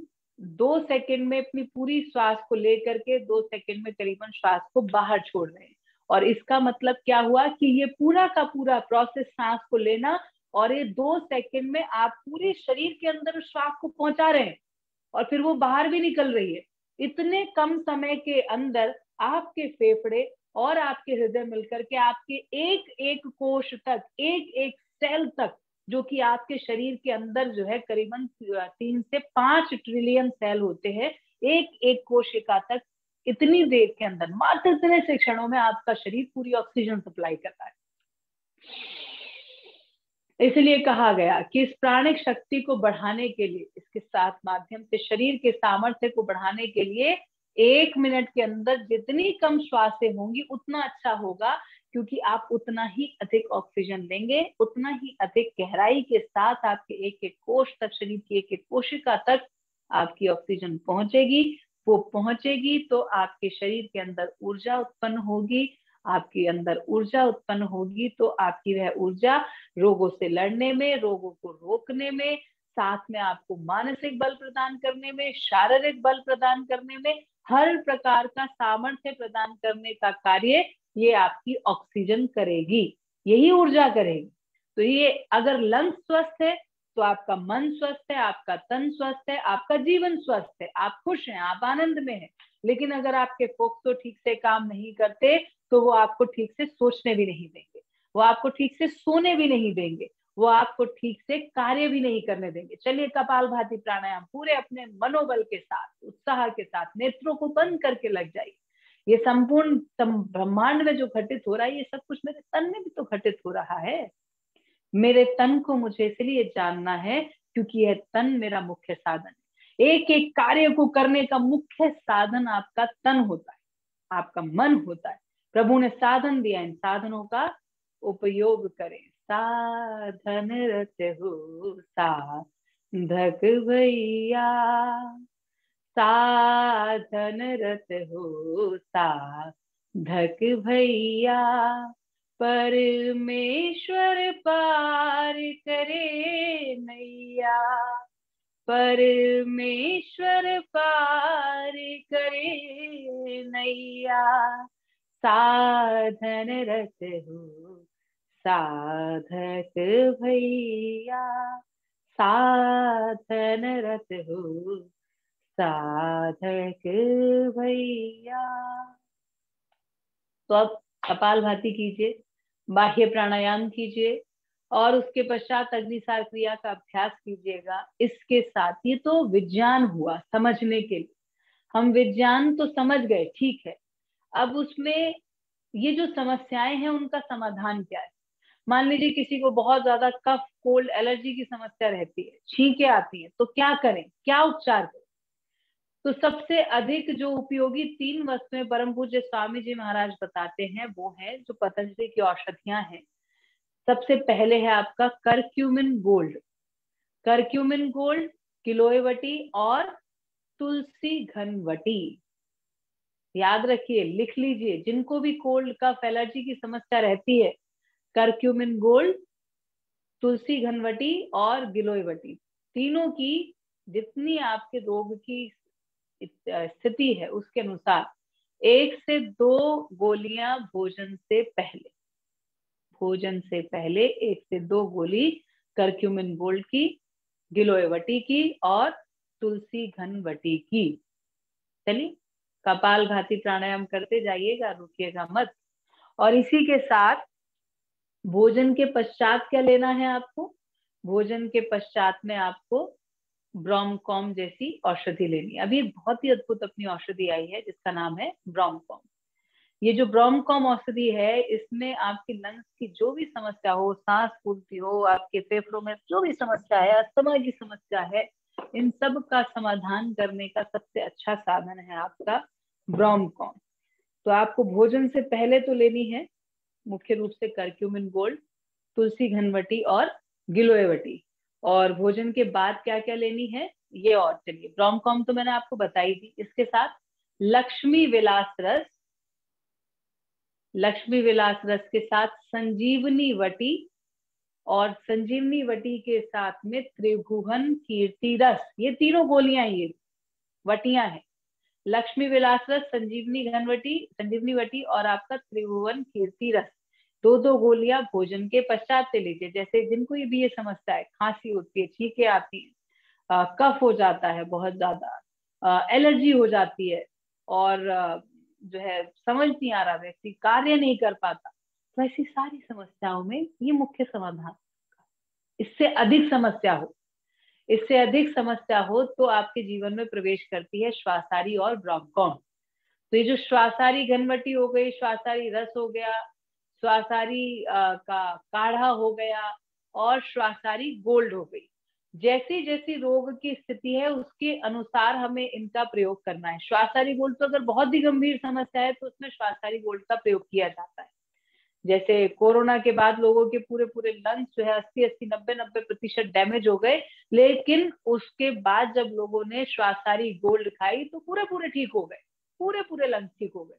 दो सेकंड में अपनी पूरी श्वास को लेकर के दो सेकंड में करीबन श्वास को बाहर छोड़ रहे हैं। और इसका मतलब क्या हुआ कि ये पूरा का पूरा प्रोसेस, सांस को लेना और ये दो सेकंड में आप पूरे शरीर के अंदर श्वास को पहुंचा रहे हैं और फिर वो बाहर भी निकल रही है। इतने कम समय के अंदर आपके फेफड़े और आपके हृदय मिलकर के आपके एक एक कोश तक, एक एक सेल तक, जो कि आपके शरीर के अंदर जो है करीबन तीन से पांच ट्रिलियन सेल होते हैं, एक एक कोशिका तक इतनी देर के अंदर, मात्र इतने से क्षणों में आपका शरीर पूरी ऑक्सीजन सप्लाई करता है। इसलिए कहा गया कि इस प्राणिक शक्ति को बढ़ाने के लिए, इसके साथ माध्यम से शरीर के सामर्थ्य को बढ़ाने के लिए एक मिनट के अंदर जितनी कम श्वासें होंगी उतना अच्छा होगा, क्योंकि आप उतना ही अधिक ऑक्सीजन लेंगे, उतना ही अधिक गहराई के साथ आपके एक एक कोश तक, शरीर की एक एक कोशिका तक आपकी ऑक्सीजन पहुंचेगी। वो पहुंचेगी तो आपके शरीर के अंदर ऊर्जा उत्पन्न होगी, आपके अंदर ऊर्जा उत्पन्न होगी तो आपकी वह ऊर्जा रोगों से लड़ने में, रोगों को रोकने में, साथ में आपको मानसिक बल प्रदान करने में, शारीरिक बल प्रदान करने में, हर प्रकार का सामर्थ्य प्रदान करने का कार्य ये आपकी ऑक्सीजन करेगी, यही ऊर्जा करेगी। तो ये अगर लंग्स स्वस्थ है तो आपका मन स्वस्थ है, आपका तन स्वस्थ है, आपका जीवन स्वस्थ है, आप खुश हैं, आप आनंद में हैं। लेकिन अगर आपके फोक्सो ठीक से काम नहीं करते तो वो आपको ठीक से सोचने भी नहीं देंगे, वो आपको ठीक से सोने भी नहीं देंगे, वो आपको ठीक से कार्य भी नहीं करने देंगे। चलिए कपालभाति प्राणायाम पूरे अपने मनोबल के साथ, उत्साह के साथ, नेत्रों को बंद करके लग जाइए। ये संपूर्ण ब्रह्मांड में जो घटित हो रहा है, ये सब कुछ मेरे तन में भी तो घटित हो रहा है। मेरे तन को मुझे इसलिए जानना है क्योंकि यह तन मेरा मुख्य साधन है। एक एक कार्य को करने का मुख्य साधन आपका तन होता है, आपका मन होता है। प्रभु ने साधन दिया, इन साधनों का उपयोग करें। साधन रते हो साधक भैया, साधन रत हो साधक भैया, परमेश्वर पार करे नैया, परमेश्वर पार करे नैया, साधन रत हो साधक भैया, साधन रत हो साधक भैया। तो अब कपालभाति कीजिए, बाह्य प्राणायाम कीजिए और उसके पश्चात अग्निसार क्रिया का अभ्यास कीजिएगा। इसके साथ ये तो विज्ञान हुआ समझने के लिए, हम विज्ञान तो समझ गए, ठीक है। अब उसमें ये जो समस्याएं हैं उनका समाधान क्या है। मान लीजिए किसी को बहुत ज्यादा कफ, कोल्ड, एलर्जी की समस्या रहती है, छींके आती हैं, तो क्या करें, क्या उपचार करें। तो सबसे अधिक जो उपयोगी तीन वस्तुएं परम पूज्य स्वामी जी महाराज बताते हैं वो है जो पतंजलि की औषधियां हैं। सबसे पहले है आपका करक्यूमिन गोल्ड, करक्यूमिन गोल्ड, गिलोय वटी और तुलसी घनवटी। याद रखिए, लिख लीजिए, जिनको भी कोल्ड, कफ, एलर्जी की समस्या रहती है, करक्यूमिन गोल्ड, तुलसी घनवटी और गिलोय वटी, तीनों की जितनी आपके रोग की स्थिति है उसके अनुसार एक से दो गोलियां भोजन से पहले, भोजन से पहले एक से दो गोली करक्यूमिन गोल्ड की, गिलोय वटी की और तुलसी घनवटी की। चलिए कपालभाति प्राणायाम करते जाइएगा, रुकिएगा मत। और इसी के साथ भोजन के पश्चात क्या लेना है आपको, भोजन के पश्चात में आपको ब्रोमकॉम जैसी औषधि लेनी। अभी एक बहुत ही अद्भुत अपनी औषधि आई है जिसका नाम है ब्रोमकॉम। ये जो ब्रोमकॉम औषधि है, इसमें आपकी लंग्स की जो भी समस्या हो, सांस फूलती हो, आपके फेफड़ों में जो भी समस्या है, अस्थमा की समस्या है, इन सब का समाधान करने का सबसे अच्छा साधन है आपका ब्रोमकॉम। तो आपको भोजन से पहले तो लेनी है मुख्य रूप से करक्यूमिन गोल्ड, तुलसी घनवटी और गिलोय वटी, और भोजन के बाद क्या क्या लेनी है ये। और चलिए ब्रोमकॉम तो मैंने आपको बताई थी, इसके साथ लक्ष्मी विलास रस, लक्ष्मी विलास रस के साथ संजीवनी वटी, और संजीवनी वटी के साथ में त्रिभुवन कीर्ति रस। ये तीनों गोलियां, ये वटियां हैं, लक्ष्मी विलास रस, संजीवनी घनवटी, संजीवनी वटी और आपका त्रिभुवन कीर्ति रस। दो दो गोलियां भोजन के पश्चात ले लीजिए। जैसे जिनको ये भी ये समस्या है, खांसी होती है, छींके आती है, कफ हो जाता है बहुत ज्यादा, एलर्जी हो जाती है और आ, जो है समझ नहीं आ रहा, व्यक्ति कार्य नहीं कर पाता, तो ऐसी सारी समस्याओं में ये मुख्य समाधान। इससे अधिक समस्या हो, इससे अधिक समस्या हो तो आपके जीवन में प्रवेश करती है श्वासारी और ब्रोमकॉम। तो ये जो श्वासारी घनवटी हो गई, श्वासारी रस हो गया, श्वासारी का काढ़ा हो गया और श्वासारी गोल्ड हो गई। जैसी जैसी रोग की स्थिति है उसके अनुसार हमें इनका प्रयोग करना है। श्वासारी गोल्ड तो अगर बहुत ही गंभीर समस्या है तो उसमें श्वासारी गोल्ड का प्रयोग किया जाता है। जैसे कोरोना के बाद लोगों के पूरे पूरे लंग्स जो है अस्सी अस्सी नब्बे नब्बे प्रतिशत डैमेज हो गए, लेकिन उसके बाद जब लोगों ने श्वासारी गोल्ड खाई तो पूरे पूरे ठीक हो गए, पूरे पूरे लंग्स ठीक हो गए।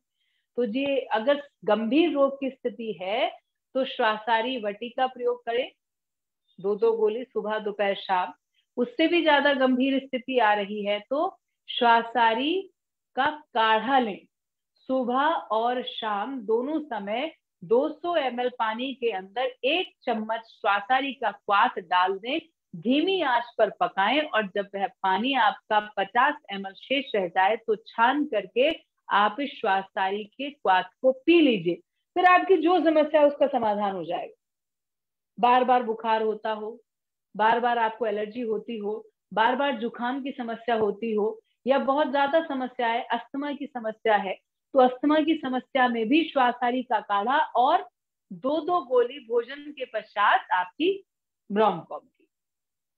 तो ये अगर गंभीर रोग की स्थिति है तो श्वासारी वटी का प्रयोग करें, दो दो गोली सुबह, दोपहर, शाम। उससे भी ज्यादा गंभीर स्थिति आ रही है तो श्वासारी का काढ़ा लें, सुबह और शाम दोनों समय दो सौ एम एल पानी के अंदर एक चम्मच श्वासारी का क्वाथ डाल दें, धीमी आंच पर पकाएं और जब वह पानी आपका पचास एम एल शेष रह जाए तो छान करके आप इस श्वासताली के स्वाद को पी लीजिए, फिर आपकी जो समस्या है उसका समाधान हो जाएगा। बार बार बुखार होता हो, बार बार आपको एलर्जी होती हो, बार बार जुकाम की समस्या होती हो, या बहुत ज्यादा समस्या है, अस्थमा की समस्या है, तो अस्थमा की समस्या में भी श्वासताली का काढ़ा और दो दो गोली भोजन के पश्चात आपकी ब्रोमकॉम की।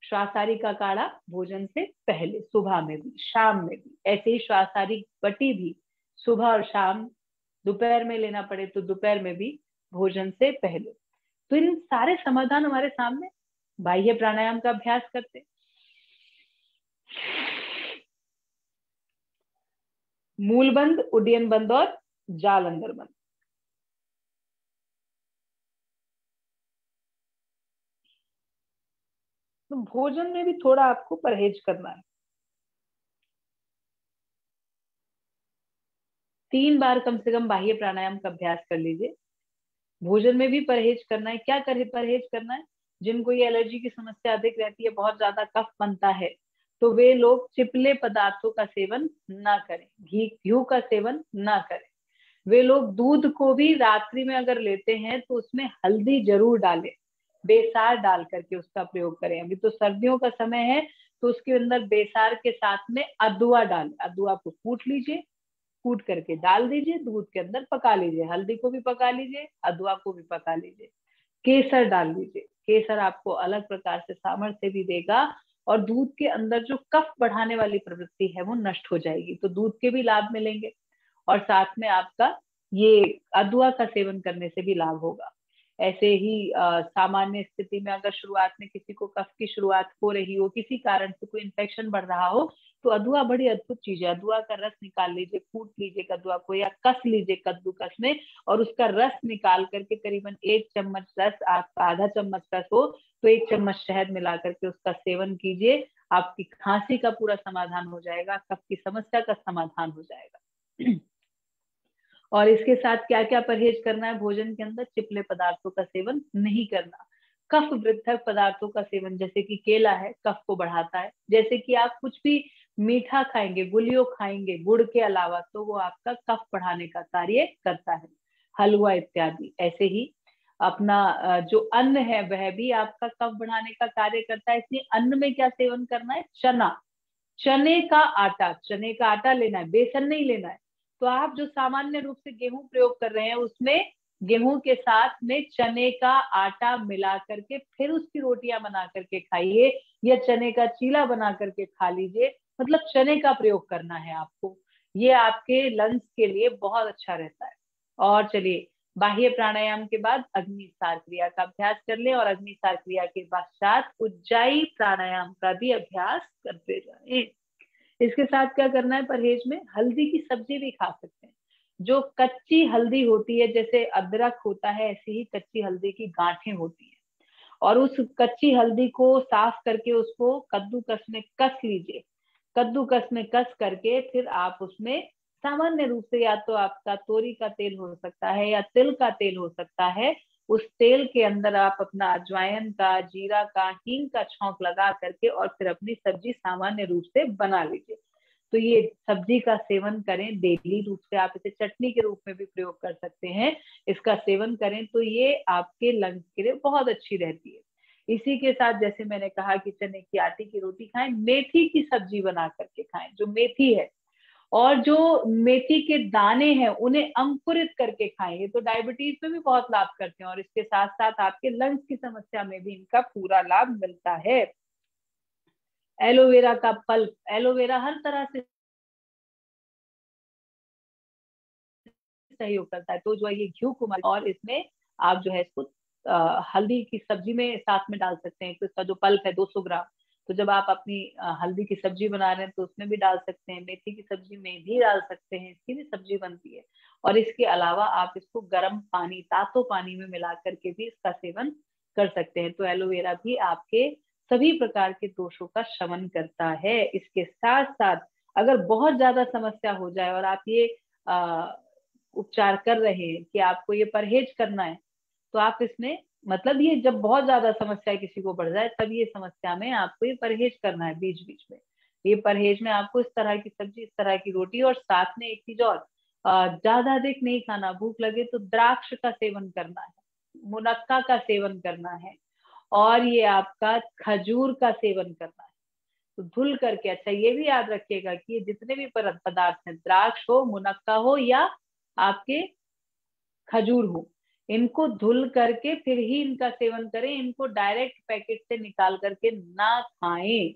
श्वासताली का काढ़ा भोजन से पहले, सुबह में भी, शाम में भी। ऐसे ही श्वासताली वटी भी सुबह और शाम, दोपहर में लेना पड़े तो दोपहर में भी, भोजन से पहले। तो इन सारे समाधान हमारे सामने। बाह्य प्राणायाम का अभ्यास करते, मूल बंद, उड्डयन बंद और जाल अंदर बंद। तो भोजन में भी थोड़ा आपको परहेज करना है। तीन बार कम से कम बाह्य प्राणायाम का अभ्यास कर लीजिए। भोजन में भी परहेज करना है। क्या करे परहेज करना है? जिनको ये एलर्जी की समस्या अधिक रहती है, बहुत ज्यादा कफ बनता है, तो वे लोग चिपले पदार्थों का सेवन ना करें, घी घी का सेवन ना करें। वे लोग दूध को भी रात्रि में अगर लेते हैं तो उसमें हल्दी जरूर डालें, बेसार डाल करके उसका प्रयोग करें। अभी तो सर्दियों का समय है, तो उसके अंदर बेसार के साथ में अदुआ डालें। अदुआ को कूट लीजिए, कूट करके डाल दीजिए, दूध के अंदर पका लीजिए। हल्दी को भी पका लीजिए, अदुआ को भी पका लीजिए, केसर डाल दीजिए। केसर आपको अलग प्रकार से सामर्थ्य भी देगा और दूध के अंदर जो कफ बढ़ाने वाली प्रवृत्ति है वो नष्ट हो जाएगी, तो दूध के भी लाभ मिलेंगे और साथ में आपका ये अदुआ का सेवन करने से भी लाभ होगा। ऐसे ही आ, सामान्य स्थिति में अगर शुरुआत में किसी को कफ की शुरुआत हो रही हो, किसी कारण से कोई इन्फेक्शन बढ़ रहा हो, तो अदुआ बड़ी अद्भुत चीज है। अदुआ का रस निकाल लीजिए, कूट लीजिए कदुआ को, या कस लीजिए कद्दूकस में, और उसका रस निकाल करके करीबन एक चम्मच रस, आपका आधा चम्मच रस हो तो एक चम्मच शहद मिला करके उसका सेवन कीजिए। आपकी खांसी का पूरा समाधान हो जाएगा, कफ की समस्या का समाधान हो जाएगा। और इसके साथ क्या क्या परहेज करना है? भोजन के अंदर चिपले पदार्थों का सेवन नहीं करना। कफ वृद्धक पदार्थों का सेवन, जैसे कि केला है, कफ को बढ़ाता है। जैसे कि आप कुछ भी मीठा खाएंगे, गुलियों खाएंगे गुड़ के अलावा, तो वो आपका कफ बढ़ाने का कार्य करता है। हलवा इत्यादि, ऐसे ही अपना जो अन्न है वह भी आपका कफ बढ़ाने का कार्य करता है। इसलिए अन्न में क्या सेवन करना है? चना, चने का आटा। चने का आटा लेना है, बेसन नहीं लेना है। तो आप जो सामान्य रूप से गेहूं प्रयोग कर रहे हैं, उसमें गेहूं के साथ में चने का आटा मिला करके फिर उसकी रोटियां बना करके खाइए, या चने का चीला बना करके खा लीजिए। मतलब चने का प्रयोग करना है आपको। ये आपके लंग्स के लिए बहुत अच्छा रहता है। और चलिए, बाह्य प्राणायाम के बाद अग्निसार क्रिया का अभ्यास कर लें, और अग्निसार क्रिया के पश्चात उज्जायी प्राणायाम का भी अभ्यास करते जाएं। इसके साथ क्या करना है परहेज में? हल्दी की सब्जी भी खा सकते हैं। जो कच्ची हल्दी होती है, जैसे अदरक होता है, ऐसी ही कच्ची हल्दी की गांठें होती हैं, और उस कच्ची हल्दी को साफ करके उसको कद्दूकस में कस लीजिए। कद्दूकस में कस करके फिर आप उसमें सामान्य रूप से, या तो आपका तोरी का तेल हो सकता है या तिल का तेल हो सकता है, उस तेल के अंदर आप अपना अजवाइन का, जीरा का, हींग का छौंक लगा करके और फिर अपनी सब्जी सामान्य रूप से बना लीजिए। तो ये सब्जी का सेवन करें डेली रूप से। आप इसे चटनी के रूप में भी प्रयोग कर सकते हैं। इसका सेवन करें तो ये आपके लंग्स के लिए बहुत अच्छी रहती है। इसी के साथ, जैसे मैंने कहा कि चने की आटे की रोटी खाएं, मेथी की सब्जी बना करके खाएं। जो मेथी है और जो मेथी के दाने हैं उन्हें अंकुरित करके खाएं। ये तो डायबिटीज में भी बहुत लाभ करते हैं, और इसके साथ साथ आपके लंग्स की समस्या में भी इनका पूरा लाभ मिलता है। एलोवेरा का पल्प, एलोवेरा हर तरह से सहयोग करता है, तो जो है ये घी को, और इसमें आप जो है इसको हल्दी की सब्जी में साथ में डाल सकते हैं। तो इसका जो पल्प है दो सौ ग्राम, तो जब आप अपनी हल्दी की सब्जी बना रहे हैं तो उसमें भी डाल सकते हैं, मेथी की सब्जी में भी डाल सकते हैं, इसकी भी सब्जी बनती है। और इसके अलावा आप इसको गर्म पानी, तातो पानी में मिला करके भी इसका सेवन कर सकते हैं। तो एलोवेरा भी आपके सभी प्रकार के दोषों का शमन करता है। इसके साथ साथ, अगर बहुत ज्यादा समस्या हो जाए और आप ये अः उपचार कर रहे हैं कि आपको ये परहेज करना है, तो आप इसमें, मतलब ये जब बहुत ज्यादा समस्या किसी को बढ़ जाए, तब ये समस्या में आपको ये परहेज करना है। बीच बीच में ये परहेज में आपको इस तरह की सब्जी, इस तरह की रोटी, और साथ में एक चीज और, ज्यादा अधिक नहीं खाना, भूख लगे तो द्राक्ष का सेवन करना है, मुनक्का का सेवन करना है, और ये आपका खजूर का सेवन करना है। तो धुल करके, अच्छा ये भी याद रखिएगा कि ये जितने भी पदार्थ हैं, द्राक्ष हो, मुनक्का हो या आपके खजूर हो, इनको धुल करके फिर ही इनका सेवन करें, इनको डायरेक्ट पैकेट से निकाल करके ना खाएं।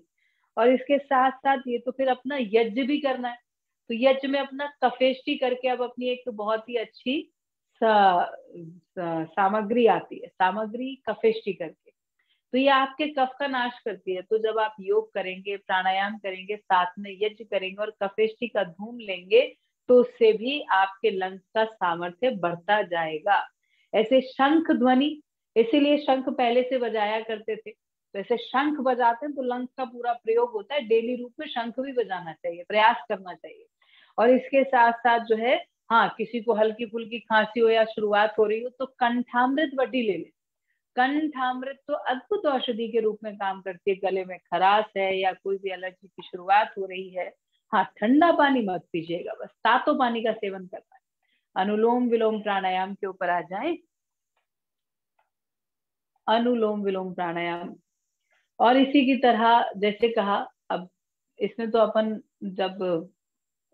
और इसके साथ साथ ये तो फिर अपना यज्ञ भी करना है, तो यज्ञ में अपना कफेष्टि करके अब अपनी एक बहुत ही अच्छी सा, सा, सामग्री आती है, सामग्री कफेष्टि करके, तो ये आपके कफ का नाश करती है। तो जब आप योग करेंगे, प्राणायाम करेंगे, साथ में यज्ञ करेंगे और कफेष्टि का धूम लेंगे, तो उससे भी आपके लंग्स का सामर्थ्य बढ़ता जाएगा। ऐसे शंख ध्वनि, इसीलिए शंख पहले से बजाया करते थे, तो ऐसे शंख बजाते हैं तो लंग्स का पूरा प्रयोग होता है। डेली रूप में शंख भी बजाना चाहिए, प्रयास करना चाहिए। और इसके साथ साथ जो है, हाँ, किसी को हल्की फुल्की खांसी हो या शुरुआत हो रही हो तो कंठामृत वटी ले लें। कंठामृत तो अद्भुत औषधि के रूप में काम करती है। गले में खराश है या कोई भी एलर्जी की शुरुआत हो रही है, हाँ, ठंडा पानी मत पीजिएगा, बस तातो पानी का सेवन करना है। अनुलोम विलोम प्राणायाम के ऊपर आ जाए, अनुलोम विलोम प्राणायाम। और इसी की तरह जैसे कहा, अब इसमें तो अपन जब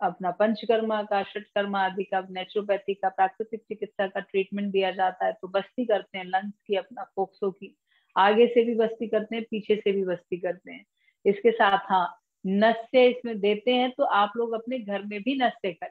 अपना पंचकर्मा का, षटकर्मा आदि का, नेचुरोपैथी का, प्राकृतिक चिकित्सा का ट्रीटमेंट दिया जाता है, तो बस्ती करते हैं लंग्स की, अपना फोक्सों की, आगे से भी बस्ती करते हैं, पीछे से भी बस्ती करते हैं। इसके साथ हाँ, नस्से इसमें देते हैं, तो आप लोग अपने घर में भी नस्से करें।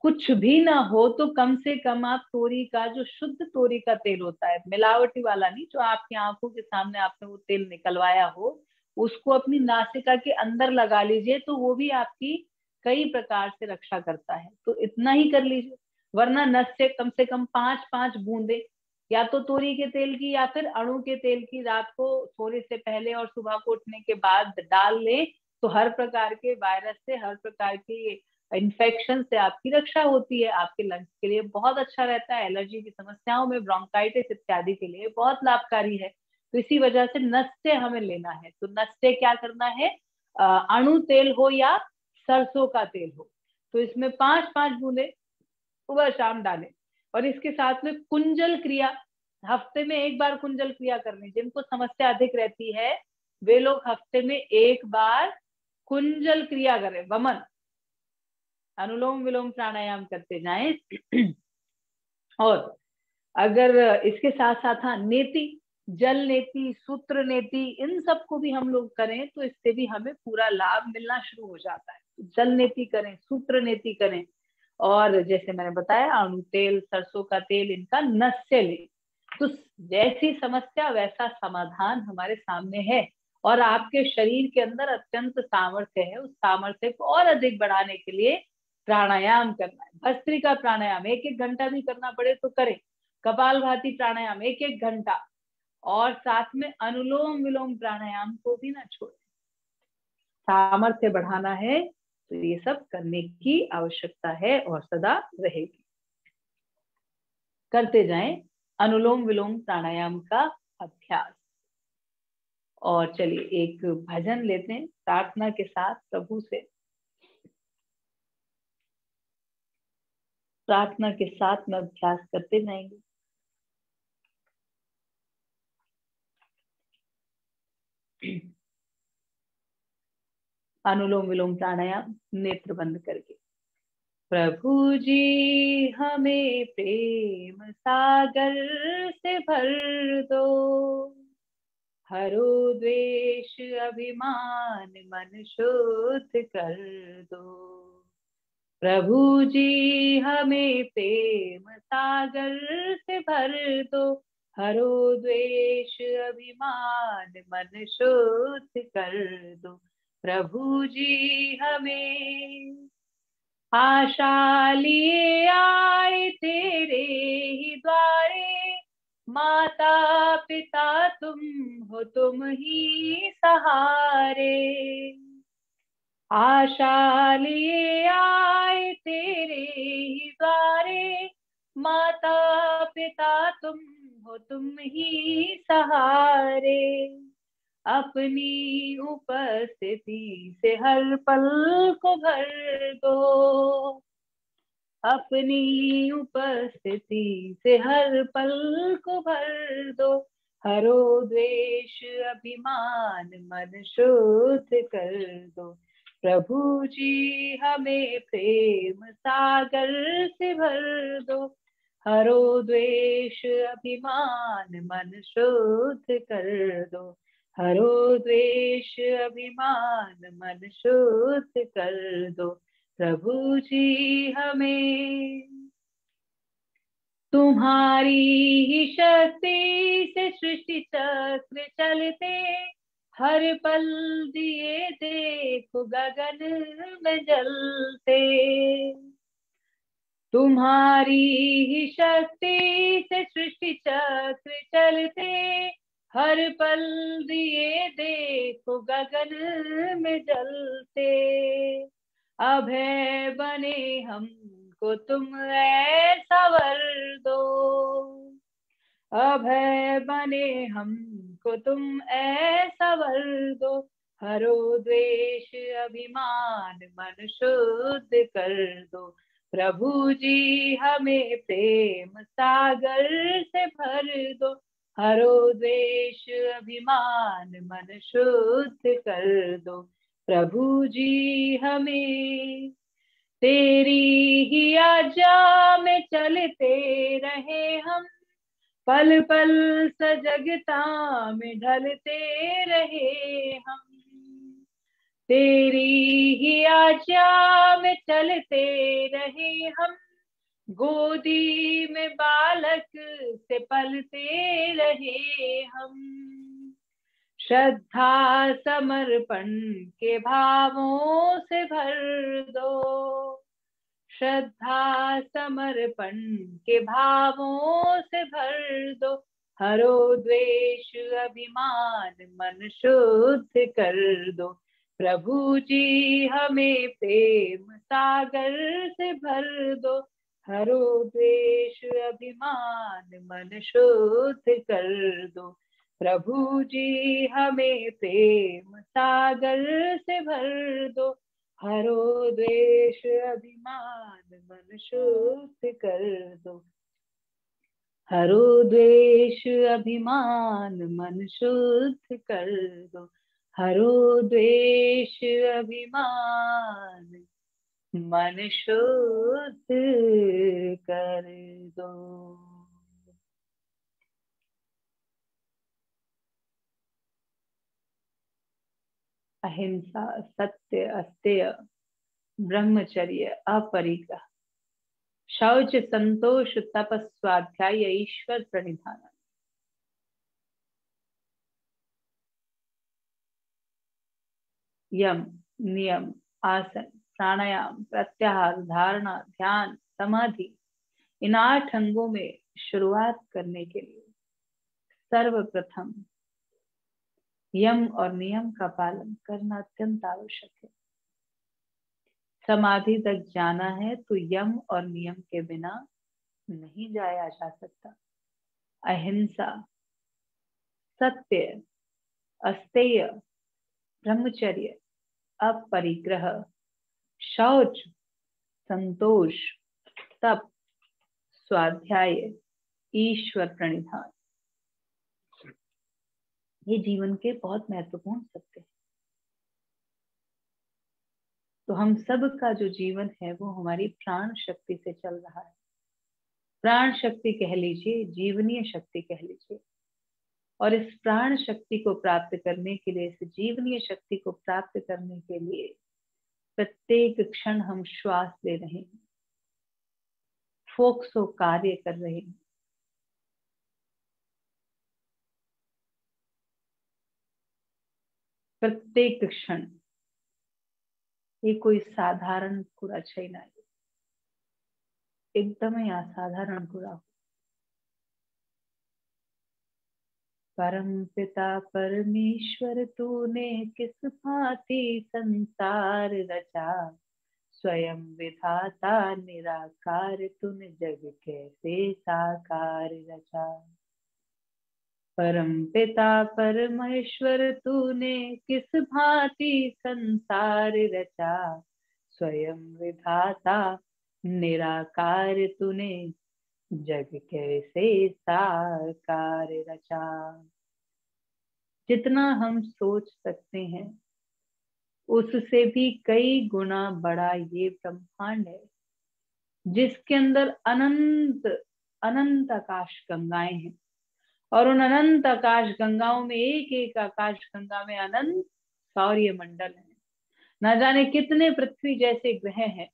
कुछ भी ना हो तो कम से कम आप तोरी का, जो शुद्ध तोरी का तेल होता है, मिलावटी वाला नहीं, जो आपकी आंखों के सामने आपने वो तेल निकलवाया हो, उसको अपनी नासिका के अंदर लगा लीजिए, तो वो भी आपकी कई प्रकार से रक्षा करता है। तो इतना ही कर लीजिए, वरना नस से कम से कम पांच पांच बूंदे या तो तोरी के तेल की या फिर अणु के तेल की रात को सोने से पहले और सुबह को उठने के बाद डाल लें, तो हर प्रकार के वायरस से, हर प्रकार के इन्फेक्शन से आपकी रक्षा होती है। आपके लंग्स के लिए बहुत अच्छा रहता है, एलर्जी की समस्याओं में, ब्रोंकाइटिस इत्यादि के लिए बहुत लाभकारी है। तो इसी वजह से नस्ते हमें लेना है। तो नस्ते क्या करना है, अणु तेल हो या सरसों का तेल हो, तो इसमें पांच पांच बूंदे सुबह शाम डालें। और इसके साथ में कुंजल क्रिया, हफ्ते में एक बार कुंजल क्रिया करनी। जिनको समस्या अधिक रहती है वे लोग हफ्ते में एक बार कुंजल क्रिया करें, वमन, अनुलोम विलोम प्राणायाम करते जाएं। और अगर इसके साथ साथ हाँ, नेति, जल नेति, सूत्र नेति, इन सब को भी हम लोग करें, तो इससे भी हमें पूरा लाभ मिलना शुरू हो जाता है। जल नेति करें, सूत्र नेति करें, और जैसे मैंने बताया अणु तेल, सरसों का तेल, इनका नस से लें। तो जैसी समस्या वैसा समाधान हमारे सामने है, और आपके शरीर के अंदर अत्यंत सामर्थ्य है, उस सामर्थ्य को और अधिक बढ़ाने के लिए प्राणायाम करना है। भस्त्रिका प्राणायाम एक एक घंटा भी करना पड़े तो करें, कपालभाति प्राणायाम एक एक घंटा, और साथ में अनुलोम विलोम प्राणायाम को भी ना छोड़ें। सामर्थ्य बढ़ाना है तो ये सब करने की आवश्यकता है और सदा रहेगी। करते जाएं अनुलोम विलोम प्राणायाम का अभ्यास। और चलिए एक भजन लेते हैं प्रार्थना के साथ प्रभु से। प्रार्थना के साथ में अभ्यास करते जाएंगे। अनुलोम विलोम प्राणायाम, नेत्र बंद करके। प्रभु जी हमें प्रेम सागर से भर दो, हरो द्वेष अभिमान मन शुद्ध कर दो। प्रभु जी हमें प्रेम सागर से भर दो, हरो द्वेष अभिमान मन शुद्ध कर दो। प्रभु जी हमें आशा लिए आए तेरे ही द्वारे, माता पिता तुम हो तुम ही सहारे। आशा लिए आए तेरे ही द्वारे, माता पिता तुम हो तुम ही सहारे। अपनी उपस्थिति से हर पल को भर दो, अपनी उपस्थिति से हर पल को भर दो, हरो द्वेष अभिमान मन शुद्ध कर दो। प्रभु जी हमें प्रेम सागर से भर दो, हरो द्वेष अभिमान मन शुद्ध कर दो, हरो द्वेष अभिमान मन शुद्ध कर दो। प्रभु जी हमें तुम्हारी ही शक्ति से सृष्टि चक्र चलते, हर पल दिए देखो गगन में जलते। तुम्हारी ही शक्ति से सृष्टि चक्र चलते, हर पल दिए देखो गगन में जलते। अभय बने हमको तुम ऐसा वर दो, अभय बने हम को तुम ऐसा वर दो, हरो द्वेष अभिमान मन शुद्ध कर दो। प्रभु जी हमें प्रेम सागर से भर दो, हरो द्वेष अभिमान मन शुद्ध कर दो। प्रभु जी हमें तेरी ही आज्ञा में चलते रहे हम, पल पल सजगता में ढलते रहे हम। तेरी ही आज्ञा में चलते रहे हम, गोदी में बालक से पलते रहे हम। श्रद्धा समर्पण के भावों से भर दो, श्रद्धा समर्पण के भावों से भर दो, हरो द्वेष अभिमान मन शुद्ध कर दो। प्रभु जी हमें प्रेम सागर से भर दो, हरो द्वेष अभिमान मन शुद्ध कर दो। प्रभु जी हमें प्रेम सागर से भर दो, हरो द्वेष अभिमान मन शुद्ध कर दो, हरो द्वेष अभिमान मन शुद्ध कर दो, हरो द्वेष अभिमान मन शुद्ध कर दो। अहिंसा, सत्य, अस्तेय, ब्रह्मचर्य, अपरिग्रह, शौच, संतोष, तप, स्वाध्याय, ईश्वर प्रणिधान। यम, नियम, आसन, प्राणायाम, प्रत्याहार, धारणा, ध्यान, समाधि, इन आठ अंगों में शुरुआत करने के लिए सर्वप्रथम यम और नियम का पालन करना अत्यंत आवश्यक है। समाधि तक जाना है तो यम और नियम के बिना नहीं जाया जा सकता। अहिंसा, सत्य, अस्तेय, ब्रह्मचर्य, अपरिग्रह, शौच, संतोष, तप, स्वाध्याय, ईश्वर प्रणिधान, ये जीवन के बहुत महत्वपूर्ण सत्य हैं। तो हम सब का जो जीवन है वो हमारी प्राण शक्ति से चल रहा है। प्राण शक्ति कह लीजिए, जीवनीय शक्ति कह लीजिए। और इस प्राण शक्ति को प्राप्त करने के लिए, इस जीवनीय शक्ति को प्राप्त करने के लिए प्रत्येक क्षण हम श्वास ले रहे हैं, फोकसो कार्य कर रहे हैं। प्रत्येक क्षण ये कोई साधारण पूरा चाहिए ना, एकदम ही असाधारण पूरा। परम पिता परमेश्वर तूने किस भांति संसार रचा, स्वयं विधाता निराकार तूने जग कैसे साकार रचा। परम पिता परमेश्वर तूने किस भांति संसार रचा, स्वयं विधाता निराकार तूने जग कैसे साकार रचा। जितना हम सोच सकते हैं उससे भी कई गुना बड़ा ये ब्रह्मांड है, जिसके अंदर अनंत अनंत आकाश गंगाएं हैं और उन अनंत आकाश गंगाओं में एक एक आकाश गंगा में अनंत सौर्य मंडल है। न जाने कितने पृथ्वी जैसे ग्रह हैं,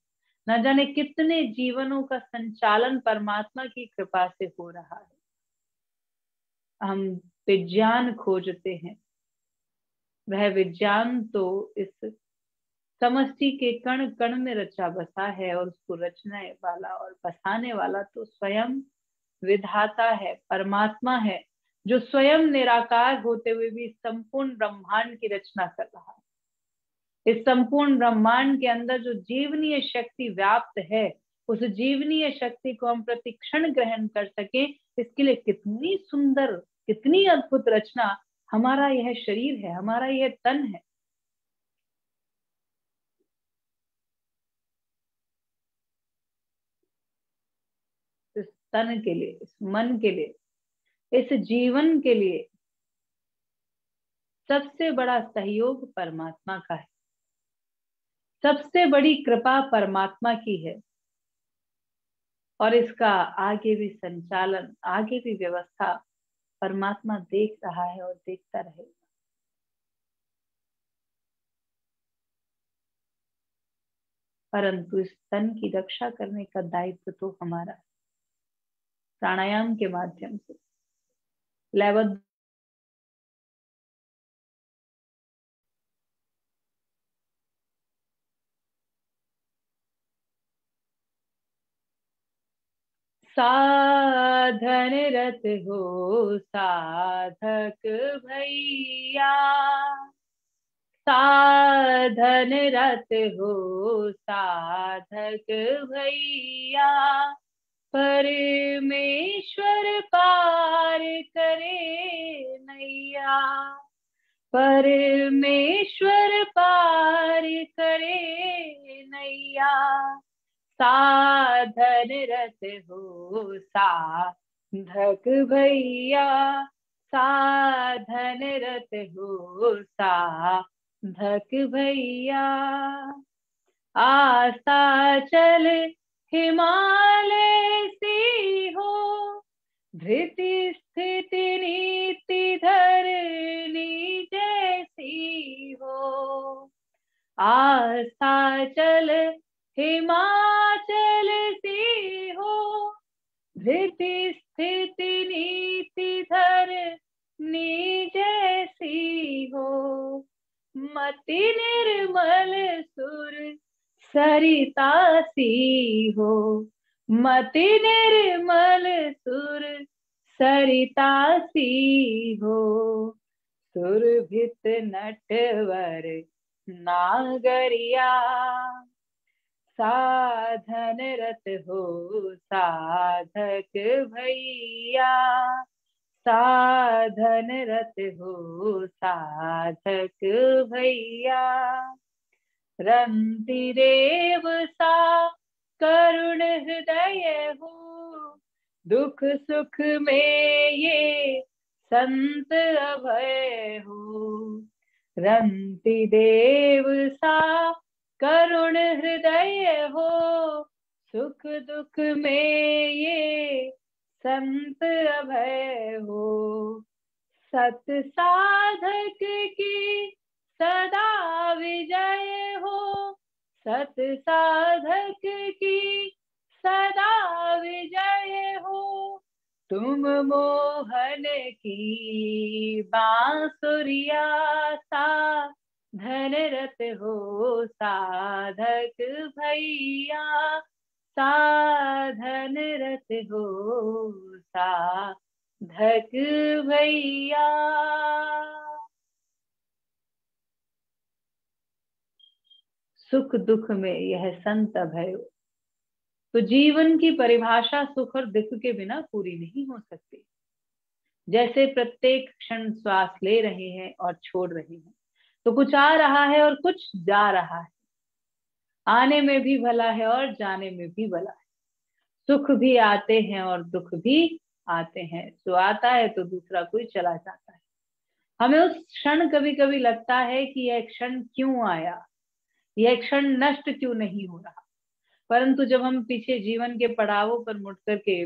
न जाने कितने जीवनों का संचालन परमात्मा की कृपा से हो रहा है। हम विज्ञान खोजते हैं, वह विज्ञान तो इस समष्टि के कण कण में रचा बसा है और उसको रचने वाला और बसाने वाला तो स्वयं विधाता है, परमात्मा है, जो स्वयं निराकार होते हुए भी संपूर्ण ब्रह्मांड की रचना कर रहा है। इस संपूर्ण ब्रह्मांड के अंदर जो जीवनीय शक्ति व्याप्त है, उस जीवनीय शक्ति को हम प्रतिक्षण ग्रहण कर सके, इसके लिए कितनी सुंदर, कितनी अद्भुत रचना हमारा यह शरीर है, हमारा यह तन है। इस तन के लिए, इस मन के लिए, इस जीवन के लिए सबसे बड़ा सहयोग परमात्मा का है, सबसे बड़ी कृपा परमात्मा की है। और इसका आगे भी संचालन, आगे भी व्यवस्था परमात्मा देख रहा है और देखता रहेगा। परंतु इस तन की रक्षा करने का दायित्व तो हमारा है। प्राणायाम के माध्यम से लयबद्ध साधन रत हो साधक भैया, साधन रत हो साधक भैया, परमेश्वर पार करे नैया, परमेश्वर पार करे नैया। साधन रत हो साधक भैया, साधन रत हो साधक भैया। आस्था चल हिमालय सी हो, धृति स्थिति नीति धरणी जैसी हो। आस्था चल हिमाचल सी हो, धृति स्थिति नीति धरणी जैसी हो। मति निर्मल सुर सरिता सी हो, मति निर्मल सुर सरिता सी हो। सुरभित नटवर नागरिया, साधन रत हो साधक भैया, साधन रत हो साधक भैया। रंतिरेव सा करुण हृदय हो, दुख सुख में ये संत अभय हो। रंतिदेव सा करुण हृदय हो, सुख दुख में ये संत अभय हो। सत साधक की सदा विजय हो, सत साधक की सदा विजय हो। तुम मोहन की बांसुरिया, सा धन रत हो साधक भैया, साधन रत हो साधक भैया। सुख दुख में यह संत अभय। तो जीवन की परिभाषा सुख और दुख के बिना पूरी नहीं हो सकती। जैसे प्रत्येक क्षण श्वास ले रहे हैं और छोड़ रहे हैं, तो कुछ आ रहा है और कुछ जा रहा है। आने में भी भला है और जाने में भी भला है, सुख भी आते हैं और दुख भी आते हैं, जो आता है तो दूसरा कोई चला जाता है। हमें उस क्षण कभी कभी लगता है कि यह क्षण क्यों आया, यह क्षण नष्ट क्यों नहीं हो रहा, परंतु जब हम पीछे जीवन के पड़ावों पर मुड़ करके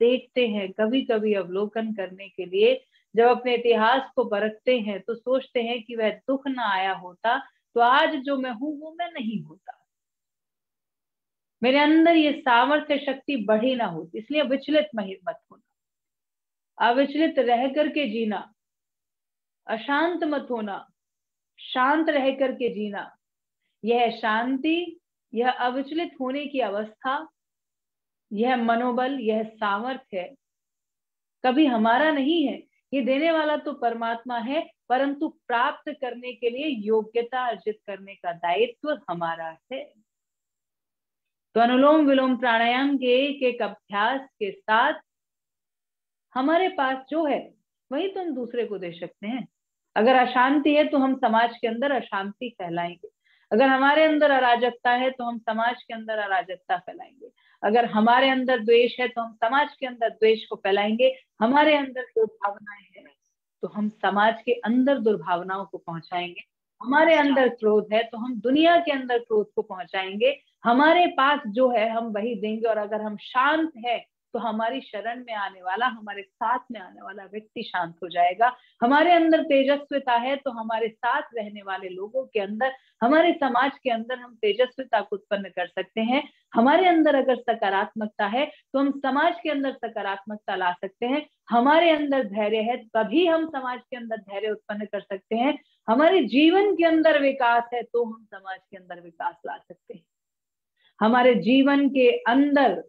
देखते हैं, कभी कभी अवलोकन करने के लिए जब अपने इतिहास को परखते हैं तो सोचते हैं कि वह दुख ना आया होता तो आज जो मैं हूं वो मैं नहीं होता, मेरे अंदर ये सामर्थ्य शक्ति बढ़ी ना होती। इसलिए विचलित मत होना, अविचलित रह करके जीना, अशांत मत होना, शांत रह करके जीना, यह शांति, यह अविचलित होने की अवस्था, यह मनोबल, यह सामर्थ्य कभी हमारा नहीं है, ये देने वाला तो परमात्मा है, परंतु प्राप्त करने के लिए योग्यता अर्जित करने का दायित्व हमारा है। तो अनुलोम विलोम प्राणायाम के एक एक अभ्यास के साथ हमारे पास जो है वही तो हम दूसरे को दे सकते हैं। अगर अशांति है तो हम समाज के अंदर अशांति फैलाएंगे, अगर हमारे अंदर अराजकता है तो हम समाज के अंदर अराजकता फैलाएंगे, अगर हमारे अंदर द्वेष है तो हम समाज के अंदर द्वेष को फैलाएंगे, हमारे अंदर दुर्भावनाएं हैं तो हम समाज के अंदर दुर्भावनाओं को पहुंचाएंगे, हमारे अंदर क्रोध है तो हम दुनिया के अंदर क्रोध को पहुंचाएंगे। हमारे पास जो है हम वही देंगे, और अगर हम शांत है तो हमारी शरण में आने वाला, हमारे साथ में आने वाला व्यक्ति शांत हो जाएगा। हमारे अंदर तेजस्विता है तो हमारे साथ रहने वाले लोगों के अंदर, हमारे समाज के अंदर हम तेजस्विता को उत्पन्न कर सकते हैं। हमारे अंदर अगर सकारात्मकता है तो हम समाज के अंदर सकारात्मकता ला सकते हैं। हमारे अंदर धैर्य है तभी हम समाज के अंदर धैर्य उत्पन्न कर सकते हैं। हमारे जीवन के अंदर विकास है तो हम समाज के अंदर विकास ला सकते हैं। हमारे जीवन के अंदर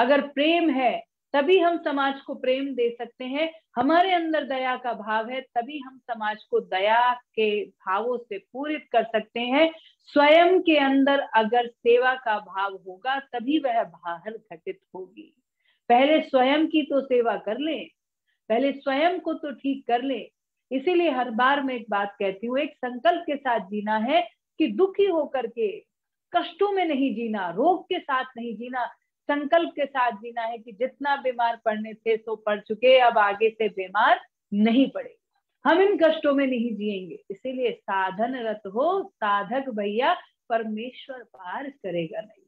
अगर प्रेम है तभी हम समाज को प्रेम दे सकते हैं। हमारे अंदर दया का भाव है तभी हम समाज को दया के भावों से पूरित कर सकते हैं। स्वयं के अंदर अगर सेवा का भाव होगा तभी वह बाहर घटित होगी। पहले स्वयं की तो सेवा कर लें, पहले स्वयं को तो ठीक कर लें। इसीलिए हर बार मैं एक बात कहती हूँ, एक संकल्प के साथ जीना है कि दुखी होकर के, कष्टों में नहीं जीना, रोग के साथ नहीं जीना, संकल्प के साथ जीना है कि जितना बीमार पड़ने थे सो पड़ चुके, अब आगे से बीमार नहीं पड़े, हम इन कष्टों में नहीं जिएंगे। इसीलिए साधन रत हो साधक भैया, परमेश्वर पार करेगा नहीं।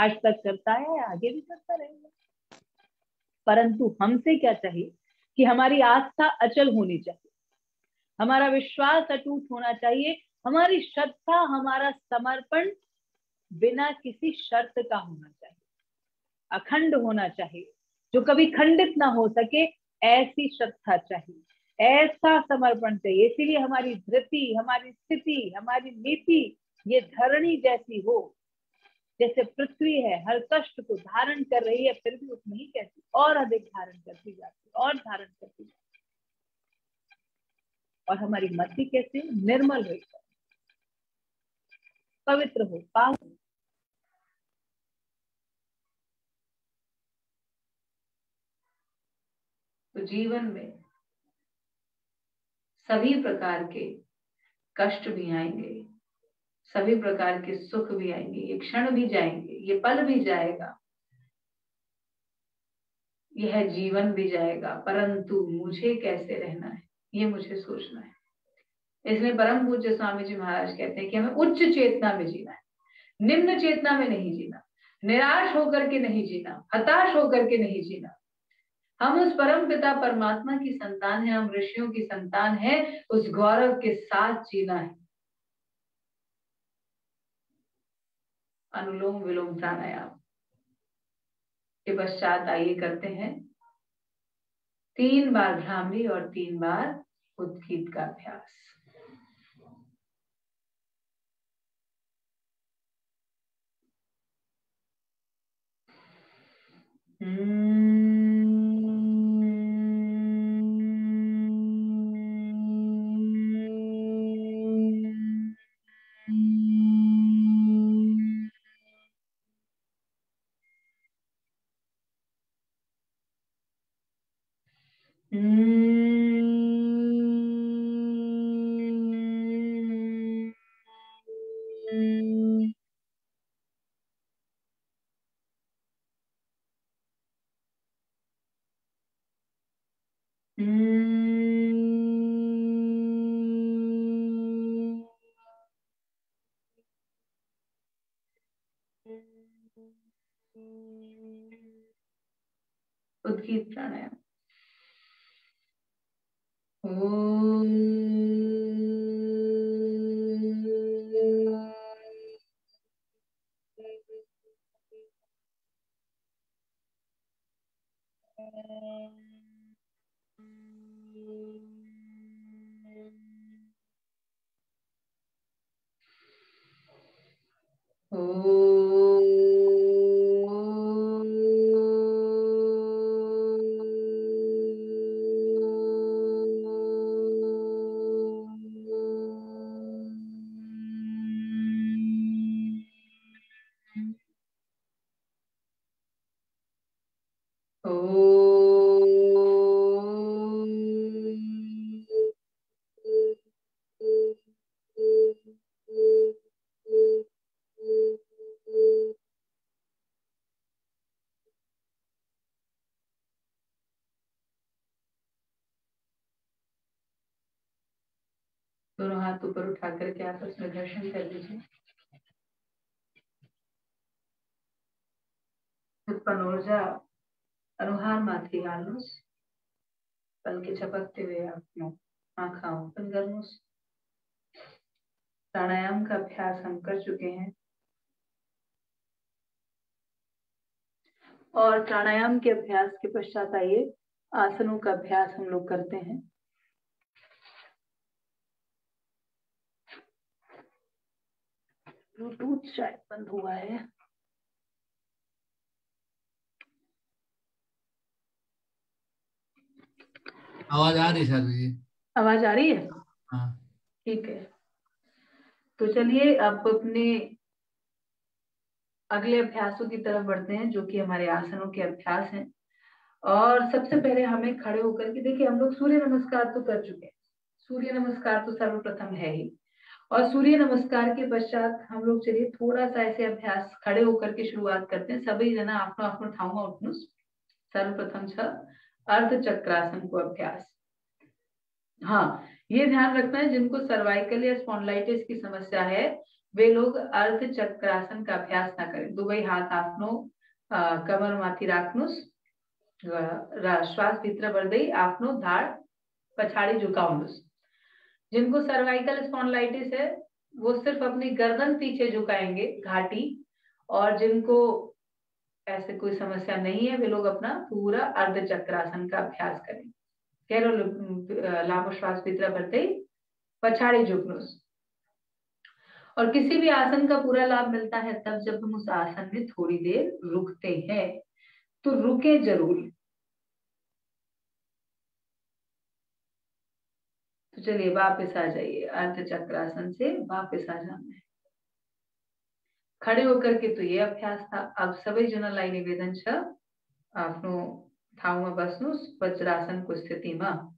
आज तक करता है, आगे भी करता रहेगा। परंतु हमसे क्या चाहिए कि हमारी आस्था अचल होनी चाहिए, हमारा विश्वास अटूट होना चाहिए, हमारी श्रद्धा, हमारा समर्पण बिना किसी शर्त का होना चाहिए, अखंड होना चाहिए, जो कभी खंडित ना हो सके। ऐसी श्रद्धा चाहिए, ऐसा समर्पण चाहिए। इसीलिए हमारी धृति, हमारी स्थिति, हमारी नीति ये धरणी जैसी हो, जैसे पृथ्वी है, हर कष्ट को धारण कर रही है, फिर भी उतनी ही कहती और अधिक धारण करती जाती और धारण करती जाती। और हमारी मति कैसे निर्मल हो, पवित्र हो, पावन हो। जीवन में सभी प्रकार के कष्ट भी आएंगे, सभी प्रकार के सुख भी आएंगे, ये क्षण भी जाएंगे, ये पल भी जाएगा, यह जीवन भी जाएगा, परंतु मुझे कैसे रहना है ये मुझे सोचना है। इसलिए परम पूज्य स्वामी जी महाराज कहते हैं कि हमें उच्च चेतना में जीना है, निम्न चेतना में नहीं जीना, निराश होकर के नहीं जीना, हताश होकर के नहीं जीना। हम उस परम पिता परमात्मा की संतान है, हम ऋषियों की संतान है, उस गौरव के साथ जीना है। अनुलोम विलोम प्राणायाम के पश्चात आइए करते हैं तीन बार भ्रामरी और तीन बार उद्गीत का अभ्यास। hmm. Mm-hmm. उद्गीत प्राणायाम। ऊपर उठा करके आप उसमें दर्शन कर लीजिए। ऊर्जा अनुहार माथी घालूस पलके झपकते हुए आपको आंखा ओपन करनूस। प्राणायाम का अभ्यास हम कर चुके हैं और प्राणायाम के अभ्यास के पश्चात आइए आसनों का अभ्यास हम लोग करते हैं। ब्लूटूथ शायद बंद हुआ है। आवाज आ रही सर जी? आवाज आ रही है? हाँ ठीक है। तो चलिए अब अपने अगले अभ्यासों की तरफ बढ़ते हैं जो कि हमारे आसनों के अभ्यास हैं। और सबसे पहले हमें खड़े होकर के देखिए, हम लोग सूर्य नमस्कार तो कर चुके हैं। सूर्य नमस्कार तो सर्वप्रथम है ही, और सूर्य नमस्कार के पश्चात हम लोग चलिए थोड़ा सा ऐसे अभ्यास खड़े होकर के शुरुआत करते हैं। सभी जना आपनो आपनो थाउमा उठनु। सर्वप्रथम छ अर्ध चक्रासन को अभ्यास। हाँ ये ध्यान रखना है, जिनको सर्वाइकल या स्पॉन्डलाइटिस की समस्या है वे लोग अर्ध चक्रासन का अभ्यास ना करें। दुबई हाथ आपनो कमर माथी राखनुस, श्वास भीतर बरदई, आपनो धाड़ पछाड़ी झुकाउनुस। जिनको सर्वाइकल स्पॉन्डलाइटिस है वो सिर्फ अपनी गर्दन पीछे झुकाएंगे घाटी, और जिनको ऐसे कोई समस्या नहीं है वे लोग अपना पूरा अर्ध चक्रासन का अभ्यास करें। कह लो लांबो श्वास भीतर भरते ही पछाड़ी झुकनुस। और किसी भी आसन का पूरा लाभ मिलता है तब जब हम उस आसन में थोड़ी देर रुकते हैं, तो रुके जरूर। चलिए वापस आ जाइए, अर्ध चक्रासन से वापस आ जाना है। खड़े होकर के तो ये अभ्यास था। अब सभी जना लाई निवेदन छ आपनो थाउमा बसनुस वज्रासन को स्थिति में।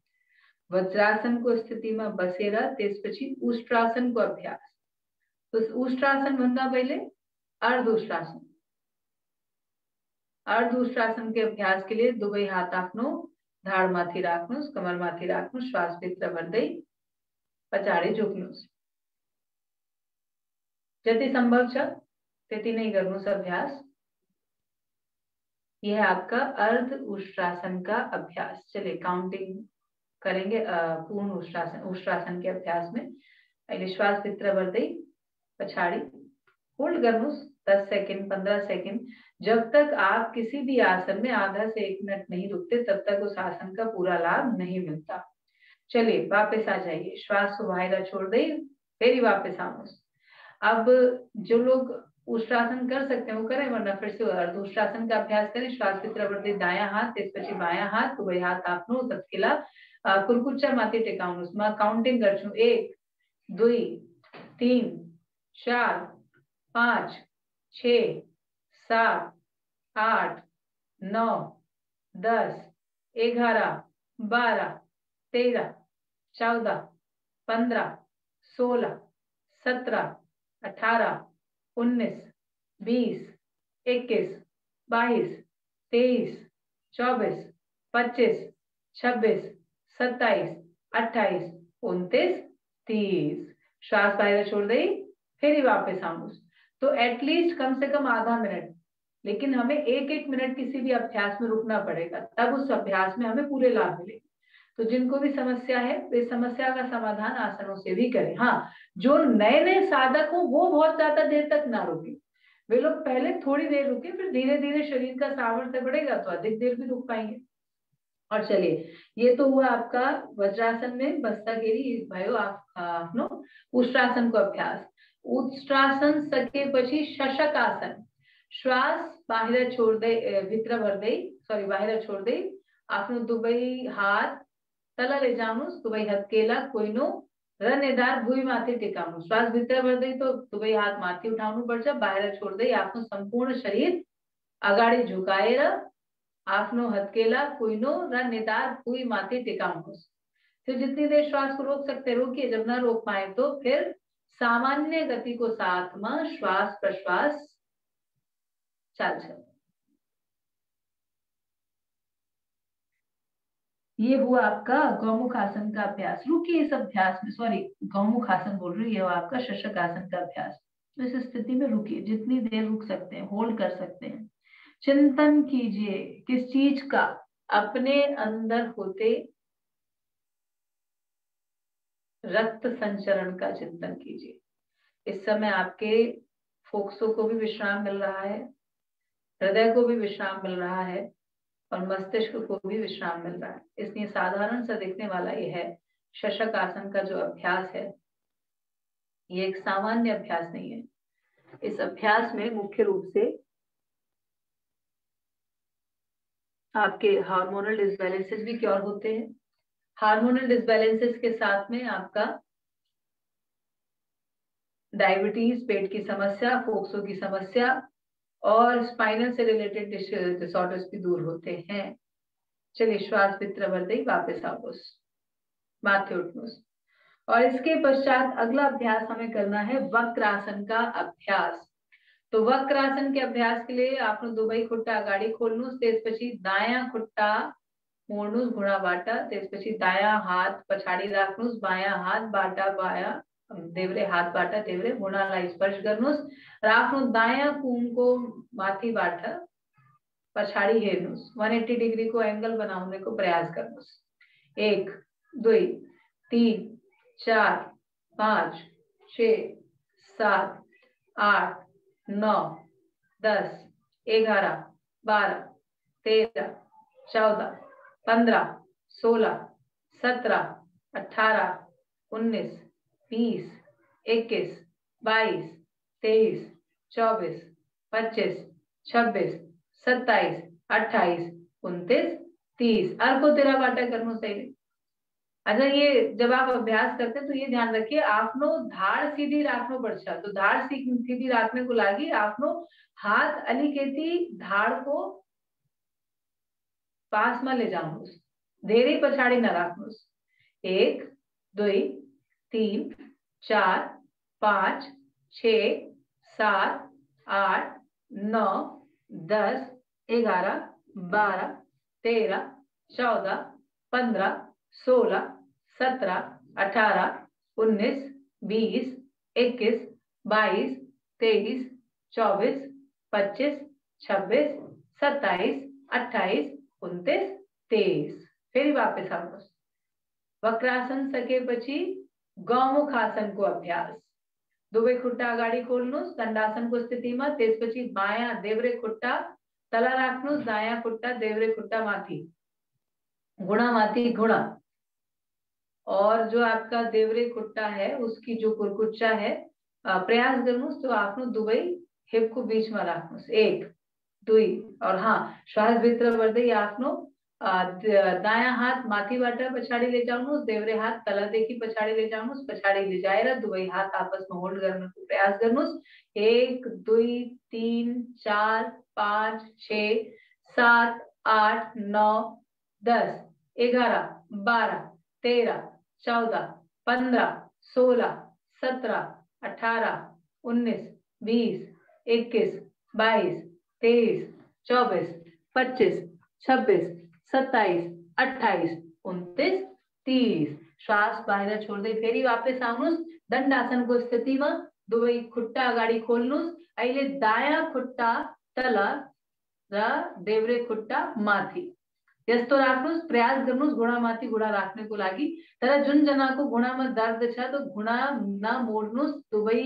वज्रासन को स्थिति में बसेरा तेसपछि उष्ट्रासन को अभ्यास। तो उष्ट्रासन भन्दा पहिले अर्ध उष्ट्रासन। अर्ध उष्ट्रासन के अभ्यास के लिए दुबई हाथ आपनो धाड़ माथि राख्नुस, कमर माथि राख्नुस, श्वास भीतर भर्दै पछाडी झुक्नुस। जति संभव छ त्यति नै गर्नुस अभ्यास। यह आपका अर्ध उष्ट्रासन का अभ्यास। चलिए काउंटिंग करेंगे पूर्ण उष्ट्रासन उष्ट्रासन के अभ्यास में। अहिले श्वास भित्र भर्दै पछाडी होल्ड गर्नुस दस सेकंड, पंद्रह सेकंड, जब तक आप किसी भी आसन में आधा से एक मिनट नहीं रुकते तब तक उस आसन का पूरा लाभ नहीं मिलता। चलिए वापस आ जाइए, श्वास को बाहर छोड़ दे, फिर वापस आओ। अब जो लोग उष्ट्रासन कर सकते हैं वो करें, वरना फिर से अर्ध उष्ट्रासन का अभ्यास करें। श्वास की तरफ बढ़ते दाया हाथ तेज बाया हाथ तो वही हाथ आपनो तत्किला कुरकुच्चा माथे टेकाउनुस। मां काउंटिंग कर छू एक दुई तीन चार पांच छ सात आठ नौ दस ग्यारह बारह तेरह चौदह पंद्रह सोलह सत्रह अठारह उन्नीस बीस इक्कीस बाईस तेईस चौबीस पच्चीस छब्बीस सत्ताईस, अट्ठाईस, उनतीस, तीस। श्वास बाहर छोड़ दी, फिर वापस आमुस। तो एटलीस्ट कम से कम आधा मिनट, लेकिन हमें एक एक मिनट किसी भी अभ्यास में रुकना पड़ेगा, तब उस अभ्यास में हमें पूरे लाभ मिलेंगे। तो जिनको भी समस्या है वे समस्या का समाधान आसनों से भी करें। हाँ, जो नए नए साधक हो वो बहुत ज्यादा देर तक ना रुके, वे लोग पहले थोड़ी देर रुके, फिर धीरे धीरे शरीर का सामर्थ्य बढ़ेगा तो अधिक देर भी रुक पाएंगे। और चलिए, ये तो हुआ आपका वज्रासन में बस्तागिरी भयो आपनो उष्ट्रासन को अभ्यास। उष्ट्रासन सके पछी शशक आसन। श्वास बाहर छोड़ दे, भीतर भर दे, सॉरी बाहर छोड़ दे। आपनो दुबई हाथ तला ले जानुस, दुबई हाथ केला कोइनो रनेदार भूमि माथे टेकानु। श्वास भीतर भर दे तो दुबई हाथ माथे उठानु पड़ जा, बाहर छोड़ दे आपनो संपूर्ण शरीर अगाड़ी झुकाए रह। आपनो हथकेला कोइनो रनेदार भूमि माथे टेकानु। तो जितनी देर श्वास को रोक सकते रोकिए, जब ना रोक पाए तो फिर सामान्य गति को साथ में श्वास प्रश्वास चल चल। ये हुआ आपका गौमुख आसन का अभ्यास। रुकिए इस अभ्यास में, सॉरी गौमुख आसन बोल रही है, ये हुआ आपका शशक आसन का अभ्यास। तो इस स्थिति में रुकिए, जितनी देर रुक सकते हैं होल्ड कर सकते हैं। चिंतन कीजिए किस चीज का, अपने अंदर होते रक्त संचरण का चिंतन कीजिए। इस समय आपके फोक्सों को भी विश्राम मिल रहा है, हृदय को भी विश्राम मिल रहा है और मस्तिष्क को भी विश्राम मिल रहा है। इसलिए साधारण सा दिखने वाला यह है शशक आसन का जो अभ्यास है, ये एक सामान्य अभ्यास नहीं है। इस अभ्यास में मुख्य रूप से आपके हार्मोनल डिसबैलेंसेस भी क्योर होते हैं। हार्मोनल डिसबैलेंसेस के साथ में आपका डायबिटीज, पेट की समस्या, फोक्सों की समस्या और स्पाइनल से रिलेटेड डिसऑर्डर्स भी दूर होते हैं। चलिए श्वास भीतर भरते वापस आओस, माथे उठनोस। और इसके पश्चात अगला अभ्यास हमें करना है वक्रासन का अभ्यास। तो वक्रासन के अभ्यास के लिए आपने दुबई खुट्टा गाड़ी खोलनूस, तेज पछी दाया खुट्टा मोड़नूस घुणा बाटा, तेज पछी दाया हाथ पछाड़ी राखनूस, बाया हाथ बाटा बाया देवरे हाथ बाटा देवरे घुणा लाई स्पर्श करनूस। राखनू दाया कूम को माथी बाटा पछाड़ी हेरनूस, एक सौ अस्सी डिग्री को एंगल बनाने को प्रयास करनूस। एक, दो, तीन, चार, पांच, छ, सात, आठ, नौ, दस, ग्यारह, बारह, तेरह, चौदह, पंद्रह, सोलह, सत्रह, अठारह, उन्नीस, बीस, इक्कीस, बाईस, तेईस, चौबीस, पच्चीस, छब्बीस, सत्ताईस, अट्ठाईस, उनतीस, तीस। अर्को तेरा बाटा करनो सही। अच्छा, ये जब आप अभ्यास करते हैं तो ये ध्यान रखिए, आपनो धार सीधी राखनो पड़ता। तो धार सीधी राखने को लागी आपनो हाथ अलिकेती धार को पास में ले जाऊस, धेरे पछाड़ी न राखनूस। एक, दो, तीन, चार, पांच, छ, सात, आठ, नौ, दस, ग्यारह, बारह, तेरह, चौदह, पंद्रह, सोलह, सत्रह, अठारह, उन्नीस, बीस, इक्कीस, बाईस, तेईस, चौबीस, पच्चीस, छब्बीस, सत्ताईस, अट्ठाईस, उनतीस, तेईस। फिर वापस आओ वक्रासन सके पछी गौमुख आसन को अभ्यास। दुबे खुट्टा आगाड़ी खोलनूस, दंडासन को स्थिति में, तेज पछी बाया देवरे खुट्टा तला राखनूस, दाया खुट्टा देवरे खुट्टा माथी घुणा माथी घुणा। और जो आपका देवरे खुट्टा है उसकी जो कुरकुच्चा है प्रयास करनूस, तो आपने दुबई हिप को बीच में राखनूस। एक, दो, और हाँ श्वास भीतर भर दे आपनो दाया हाथ माथी बाटा पछाड़ी ले जाऊनूस, देवरे हाथ तला देखी पछाड़ी ले जाऊनूस, पछाड़ी ले जाएगा दुबई हाथ आपस में होल्ड करने को प्रयास करनूस। एक, दो, तीन, चार, पांच, छ, सात, आठ, नौ, दस, ग्यारह, बारह, तेरह, चौदह, पंद्रह, सोलह, सत्रह, अठारह, उन्नीस, बीस, इक्कीस, बाईस, तेईस, चौबीस, पच्चीस, छब्बीस, सत्ताईस, अट्ठाईस, उनतीस, तीस, श्वास बाहर छोड़ दई, फेरी वापस आनुस, दंडासन को स्थिति में दुबई खुट्टा अगाड़ी खोल्नुस, अहिले दाया खुट्टा तल र देव्रे खुट्टा माथि, यस्तो राख्नुस, प्रयास गर्नुस घुँडामाथि घुँडा राख्नको लागि। तर जुन जनाको घुँडामा दर्द छ त घुँडा नमोड्नुस, दुबई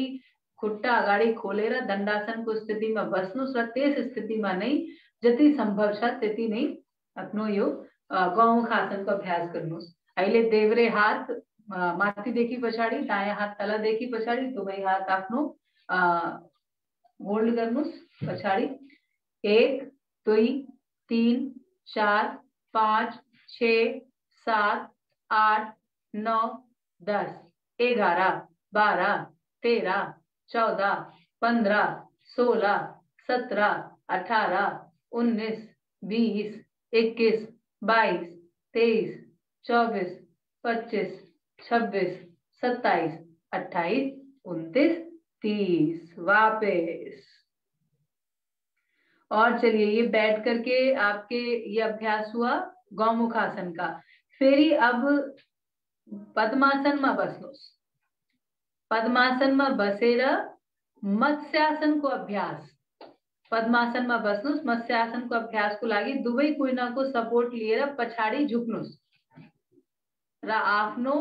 खुट्टा अगाड़ी खोलेर दण्डासनको स्थितिमा बस्नुस र त्यस स्थितिमा नै जति सम्भव छ त्यति नै आफ्नो यो गौमुखासनको अभ्यास गर्नुस। अहिले देव्रे हात माथिदेखि पछाडी, दायाँ हात तलदेखि पछाडी, दुवै हात आफ्नो होल्ड गर्नुस पछाडी। एक, दुई, तीन, चार, पांच, छ, सात, आठ, नौ, दस, ग्यारह, बारह, तेरह, चौदह, पंद्रह, सोलह, सत्रह, अठारह, उन्नीस, बीस, इक्कीस, बाईस, तेईस, चौबीस, पच्चीस, छब्बीस, सत्ताईस, अट्ठाईस, उनतीस, तीस, वापस। और चलिए ये बैठ करके आपके ये अभ्यास हुआ गौमुखासन का। फेरी अब पद्मासन में बस्नुस, पद्मासन में बसेर मत्स्यासन को अभ्यास, पद्मासन में बस्नुस, मत्स्यासन को अभ्यास को लगी दुवै कुइना को सपोर्ट लिएर पछाड़ी झुक्नुस र आफ्नो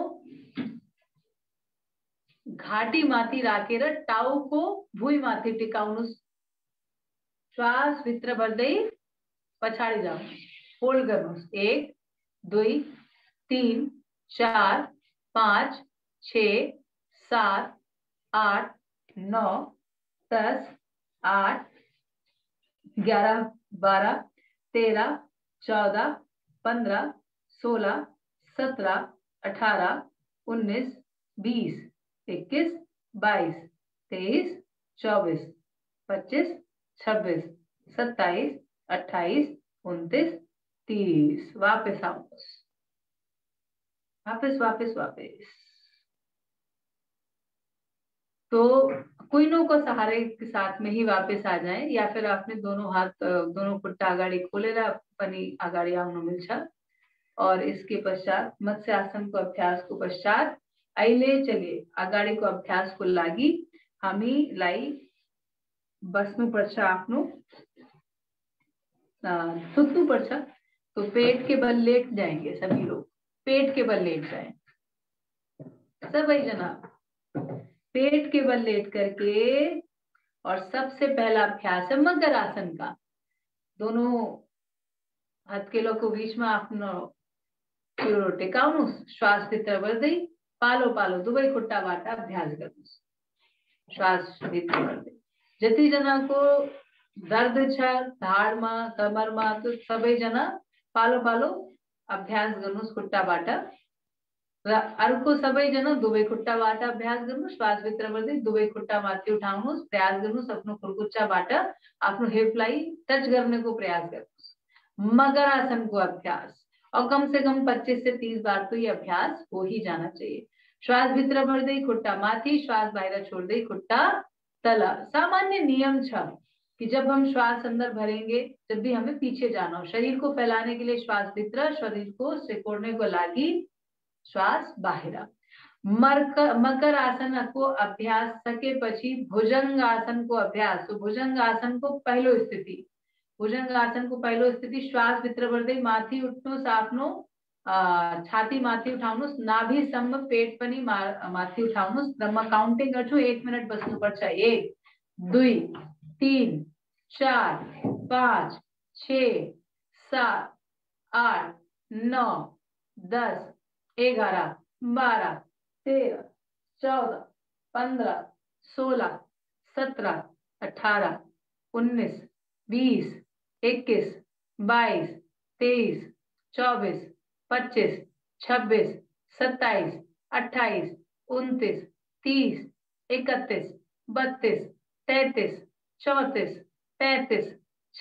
घाटी माथि राखेर टाउको भुई माथि टिकाउनुस, श्वास भित्र भर्दै पछाड़ी जाओ, होल्ड गर्नुस। एक, दुई, तीन, चार, पांच, छ, सात, आठ, नौ, दस, आठ, ग्यारह, बारह, तेरह, चौदह, पंद्रह, सोलह, सत्रह, अठारह, उन्नीस, बीस, इक्कीस, बाईस, तेईस, चौबीस, पच्चीस, छब्बीस, सत्ताईस, अट्ठाईस, उनतीस, तीस, वापस आओ, वापस वापस वापस। तो कुइनो को सहारे के साथ में ही वापस आ जाएं, या फिर आपने दोनों हाथ दोनों खुट्टा अगाड़ी खोलेर अपनी अगाड़ी आउनु मिल्छ। और इसके पश्चात मत्स्यासन को अभ्यास को पश्चात अहिले चलिए अगाड़ी को अभ्यास को लगी हमी लाई बस्नु पर्छ, आफ्नो सुत्नु पर्छ। तो पेट के बल लेट जाएंगे सभी लोग, पेट के बल लेट जाए सभी जना, पेट के बल लेट करके। और सबसे पहला अभ्यास है मकर आसन का, दोनों हथकेलों को बीच में आफ्नो शिरो टेकाउनुस, श्वास भित्र भर्दै पालो पालो दुवै खुट्टा बाट अभ्यास गर्नुस, श्वास भित्र भर्दै। जति जना को दर्द छ ढाडमा कमरमा तो सबै जना पालो पालो अभ्यास गर्नुस खुट्टाबाट र अर्को सबै जना दुवै खुट्टाबाट अभ्यास गर्नुस, श्वास भित्र गर्दै दुवै खुट्टा माथि उठाउनुस, प्रयास गर्नुस आफ्नो खुर्कुच्चाबाट आफ्नो हिपलाई टच करने को प्रयास गर्नुस मगरासन को अभ्यास। और कम से कम पच्चीस से तीस बार तो ये अभ्यास हो ही जाना चाहिए। श्वास भित्र गर्दै खुट्टा माथि, श्वास बाहिर छोड्दै खुट्टा तला। सामान्य नियम छ कि जब हम श्वास अंदर भरेंगे जब भी हमें पीछे जाना हो, शरीर को फैलाने के लिए श्वास भित्र, शरीर को सिकोड़ने को लागी श्वास बाहर। मकर आसन को अभ्यास सके पछी भुजंग आसन को अभ्यास। तो भुजंग आसन को पहलो स्थिति, भुजंग आसन को पहलो स्थिति श्वास भित्र भर्दै माथि उठ्नुस, आफ्नो छाती माथि उठाउनुस, नाभिसम्म पेट पनि माथि उठाउनुस। म काउन्टिङ गर्छु, एक मिनट बस्नु पर्छ। एक, दुई, तीन, चार, पाँच, छ, सात, आठ, नौ, दस, ग्यारह, बारह, तेरह, चौदह, पंद्रह, सोलह, सत्रह, अठारह, उन्नीस, बीस, इक्कीस, बाईस, तेईस, चौबीस, पच्चीस, छब्बीस, सत्ताईस, अट्ठाईस, उनतीस, तीस, इकतीस, बत्तीस, तैतीस, चौंतीस, पैंतीस,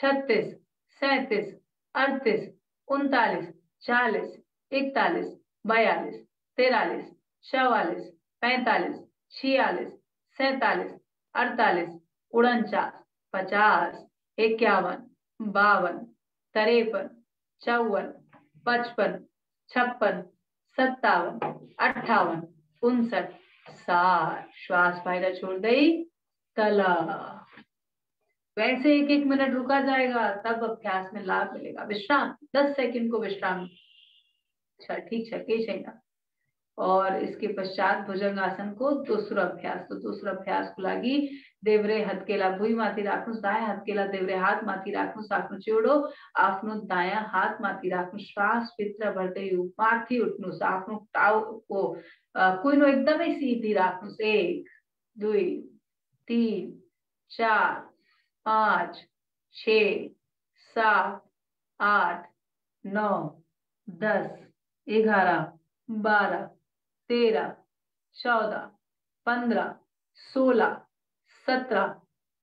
छत्तीस, सैंतीस, अड़तीस, उनतालीस, चालीस, इकतालीस, बयालीस, तिरालीस, चौवालीस, पैंतालीस, छियालीस, सैतालीस, अड़तालीस, उनचास, पचास, इक्यावन, बावन, तिरपन, चौवन, पचपन, छप्पन, सत्तावन, अट्ठावन, उनसठ, साठ। श्वास बाहर छोड़ गई, तला। वैसे एक एक मिनट रुका जाएगा, तब अभ्यास में लाभ मिलेगा। विश्राम, दस सेकंड को विश्राम। अच्छा ठीक है, ठीक है। और इसके पश्चात भुजंगासन को दूसरा अभ्यास, तो दूसरा अभ्यास को लागी देवरे हथकेला भुई माथी राख्नु, दायाँ हथकेला देवरे हाथ माथी राख्नु, आफ्नो चिउडो आफ्नो दायाँ हाथ माथी राख्नु, श्वास भित्र भर्दै माथि उठ्नु, आफ्नो टाउको कुइनो एकदमै सीधी राख्नु। एक, दुई, तीन, चार, पाँच, छ, सात, आठ, नौ, दस, ग्यारह, बारह, तेरह, चौदह, पंद्रह, सोलह, सत्रह,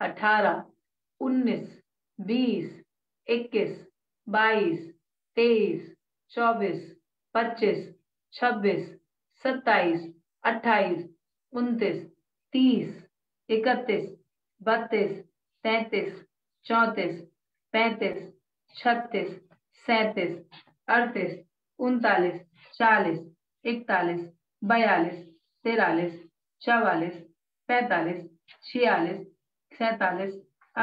अठारह, उन्नीस, बीस, इक्कीस, बाईस, तेईस, चौबीस, पच्चीस, छब्बीस, सत्ताईस, अट्ठाईस, उनतीस, तीस, इकतीस, बत्तीस, तैंतीस, चौंतीस, पैंतीस, छत्तीस, सैंतीस, अड़तीस, उनतालीस, चालीस, इकतालीस, बयालीस, तिरालीस, चवालीस, पैंतालीस, छियालीस, सैतालीस,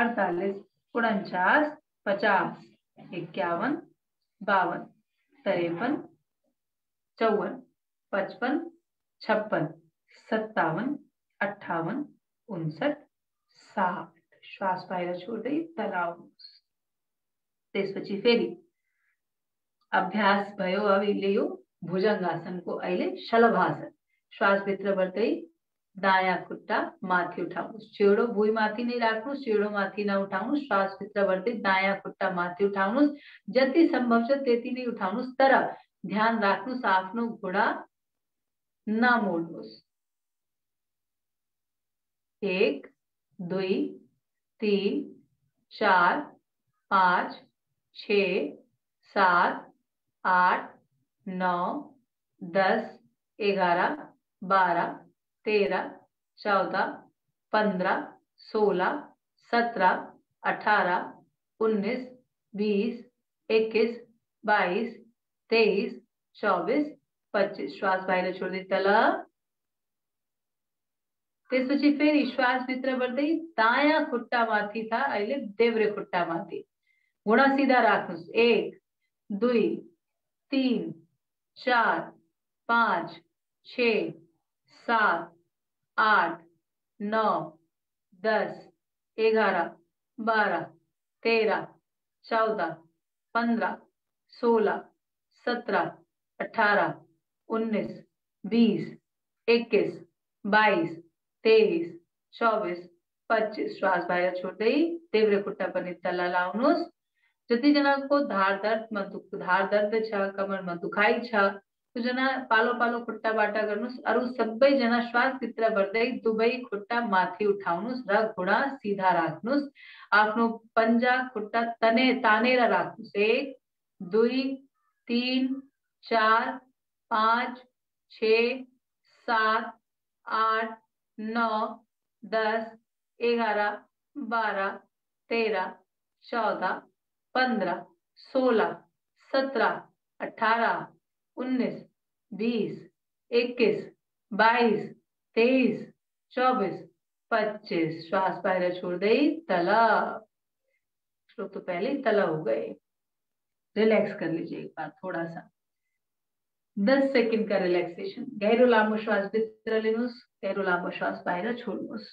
अड़तालीस, उनचास, पचास, इक्यावन, बावन, तिरपन, चौवन, पचपन, छप्पन, सत्तावन, अट्ठावन, उनसठ, साठ। श्वास बाहर छोड़ दी, तलाव। तेस पची फेरी अभ्यास भयो। अब लियो भुजंगासन को अहिले शलभासन। श्वास भित्र भर्दै दायाँ खुट्टा माथि उठाउनु, चिउडो भुई माथि नै राख्नु, चिउडो माथि नउठाउनु, श्वास भित्र भर्दै दायाँ खुट्टा माथि उठाउनु, जति सम्भव छ त्यति नै उठाउनु, तर ध्यान राख्नु आफ्नो घुँडा नमोड्नु। एक, दुई, तीन, चार, पाँच, छ, सात, आठ, नौ, दस, ग्यारह, बारह, तेरह, चौदह, पंद्रह, सोलह, सत्रह, अठारह, उन्नीस, बीस, इक्कीस, बाईस, तेईस, चौबीस, पच्चीस। श्वास बाहर छोड़ दी, तला। त्यसपछि फेरि श्वास भित्र बढ्दै दायाँ खुट्टा माथि था, अहिले देब्रे खुट्टा माथि, घुँडा सीधा राख्नुस्। एक, दुई, तीन, चार, पाँच, छ, सात, आठ, नौ, दस, ग्यारह, बारह, तेरह, चौदह, पंद्रह, सोलह, सत्रह, अठारह, उन्नीस, बीस, इक्कीस, बाईस, तेईस, चौबीस, पच्चीस। श्वास बाहर छोड्दै देब्रे खुट्टा पनि तल लाउनुस्। जतिजना को धार दर्द में धार दर्द कमर में दुखाई छा, पालो पालो खुट्टा बाटा गर्नुस्। अरु सबै जना श्वास भित्र भर्दै दुबै खुट्टा माथि उठाउनुस् र घुँडा सीधा राख्नुस्, आफ्नो पंजा खुट्टा तने तानेर राख्नुस्। एक, दुई, तीन, चार, पाँच, छ, सात, आठ, नौ, दस, ग्यारह, बारह, तेरह, चौदह, पंद्रह, सोलह, सत्रह, अठारह, उन्नीस, बीस, इक्कीस, बाईस, तेईस, चौबीस, पच्चीस। श्वास बाहर छोड़ दे, तला। तो पहले तला हो गए, रिलैक्स कर लीजिए एक बार थोड़ा सा। दस सेकंड का रिलैक्सेशन। गहरो लामो श्वास भित्र लिनुस, गहरो लामो श्वास बाहर छोड़नुस।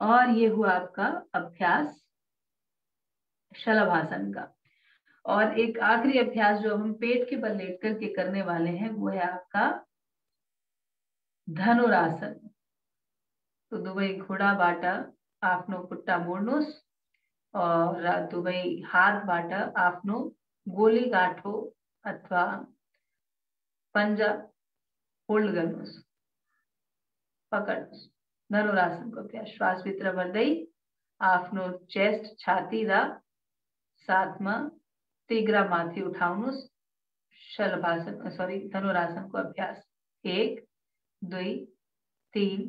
और ये हुआ आपका अभ्यास शलभासन का। और एक आखिरी अभ्यास जो हम पेट के बल लेट करके करने वाले हैं वो है आपका धनुरासन। तो दुबई घोड़ा बाटा आपनो खुट्टा मोड्नुस और दुबई हाथ बाटा आपनो गोली गाठो अथवा पंजा होल्ड गर्नुस, पकड्नुस। धनुरासन को अभ्यास। श्वास भित्र भर्दै आफ्नो चेस्ट छाती र साथ में तिग्रा माथि उठाउनुस्। शलभासन सॉरी धनुरासन को अभ्यास। एक, दुई, तीन,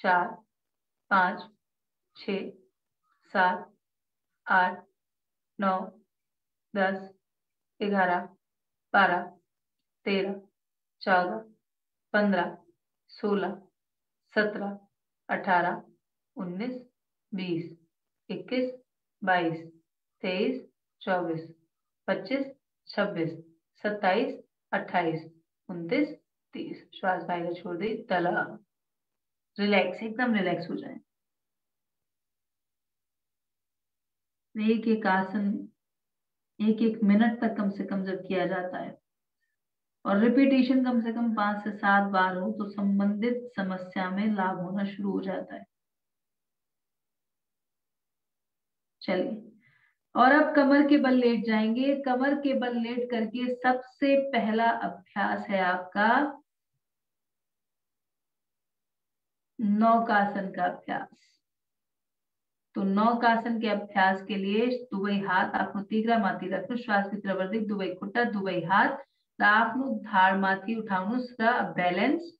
चार, पाँच, छ, सात, आठ, नौ, दस, ग्यारह, बारह, तेरह, चौदह, पंद्रह, सोलह, सत्रह, अठारह, उन्नीस, बीस, इक्कीस, बाईस, तेईस, चौबीस, पच्चीस, छब्बीस, सत्ताईस, अट्ठाईस, उनतीस, तीस। श्वास बाहर छोड़ दी, तला रिलैक्स, एकदम रिलैक्स हो जाए। एक एक आसन एक एक मिनट तक कम से कम जब किया जाता है और रिपीटेशन कम से कम पांच से सात बार हो तो संबंधित समस्या में लाभ होना शुरू हो जाता है। चलिए, और अब कमर के बल लेट जाएंगे। कमर के बल लेट करके सबसे पहला अभ्यास है आपका नौकासन का अभ्यास। तो नौकासन के अभ्यास के लिए दुबई हाथ आपको तीगरा माथी रखो, श्वास भीतर वर्धिक दुबई खुट्टा दुबई हाथ आपको धार माथी उठाऊं, उसका बैलेंस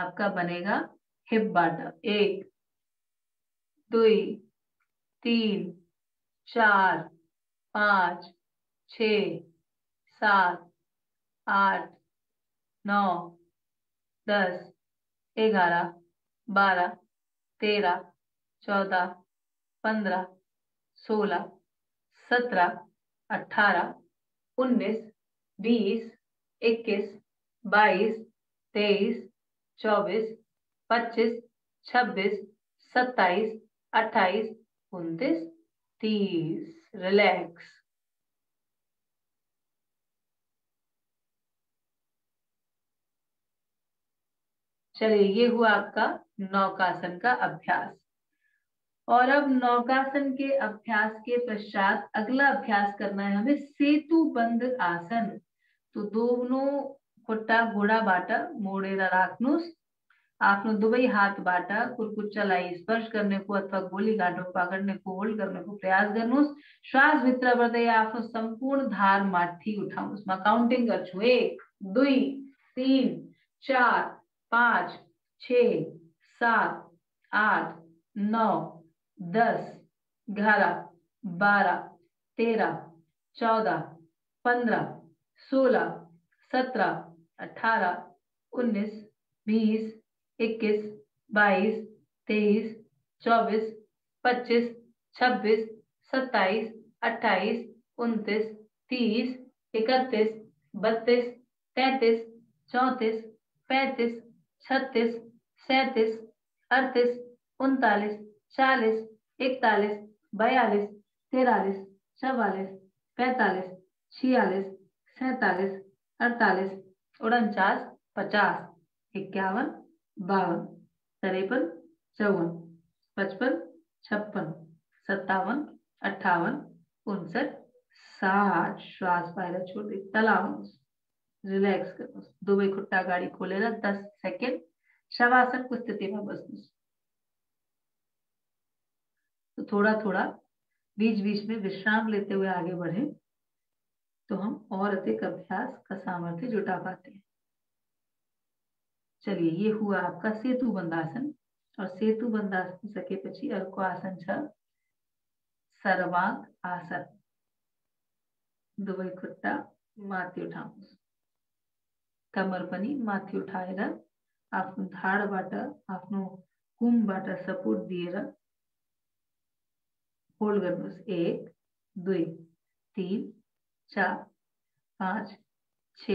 आपका बनेगा हिप बाटा। एक, दो, तीन, चार, पांच, छ, सात, आठ, नौ, दस, ग्यारह, बारह, तेरह, चौदह, पंद्रह, सोलह, सत्रह, अठारह, उन्नीस, बीस, इक्कीस, बाईस, तेईस, चौबीस, पच्चीस, छब्बीस, सत्ताईस, अट्ठाईस, उनतीस, तीस। रिलैक्स। चलिए, ये हुआ आपका नौकासन का अभ्यास। और अब नौकासन के अभ्यास के पश्चात अगला अभ्यास करना है हमें सेतु बंद आसन। तो दोनों खुट्टा घोड़ा बाटा मोड़ेरा राखनुस, आपने दुबई हाथ बाटा कुरकुच्चा लाई स्पर्श करने को अथवा गोली गांठों पकड़ने को होल्ड करने को प्रयास करनुस। श्वास भीतर बढ़ते आपने संपूर्ण धार माथी उठाउस। मैं काउंटिंग कर छू, एक, दो, तीन, चार, पांच, छ, सात, आठ, नौ, दस, ग्यारह, बारह, तेरह, चौदह, पंद्रह, सोलह, सत्रह, अठारह, उन्नीस, बीस, इक्कीस, बाईस, तेईस, चौबीस, पच्चीस, छब्बीस, सत्ताईस, अट्ठाईस, उनतीस, तीस, इकतीस, बत्तीस, तैंतीस, चौंतीस, पैंतीस, छत्तीस, सैंतीस, अड़तीस, उनतालीस, चालीस, इकतालीस, बयालीस, तिरालीस, चवालीस, पैंतालीस, छियालीस, सैतालीस, अड़तालीस, उनचास, पचास, इक्यावन, बावन, तिरपन, चौवन, पचपन, छप्पन, सत्तावन, अट्ठावन, उनसठ, साठ। श्वास बाहर छोड़ दे, तलाउस, रिलैक्स करो। दुबई खुट्टा गाड़ी खोलेगा, दस सेकेंड शवासन की स्थिति में बसनुस। तो थोड़ा थोड़ा बीच बीच में विश्राम लेते हुए आगे बढ़े तो हम और अधिक अभ्यास का सामर्थ्य जुटा पाते हैं। चलिए, ये हुआ आपका सेतु बंदासन। और सेतु बंदासन सके पीछे अर्को आसन छ सर्वांग आसन। दुबई खुट्टा माथी उठाऊ, कमर पनी माथी उठाएर आफ्नो ढाडबाट आफ्नो कुमबाट सपोर्ट दिएर होल्ड गर्नुस्। एक, दुई, तीन, चार, पांच, छ,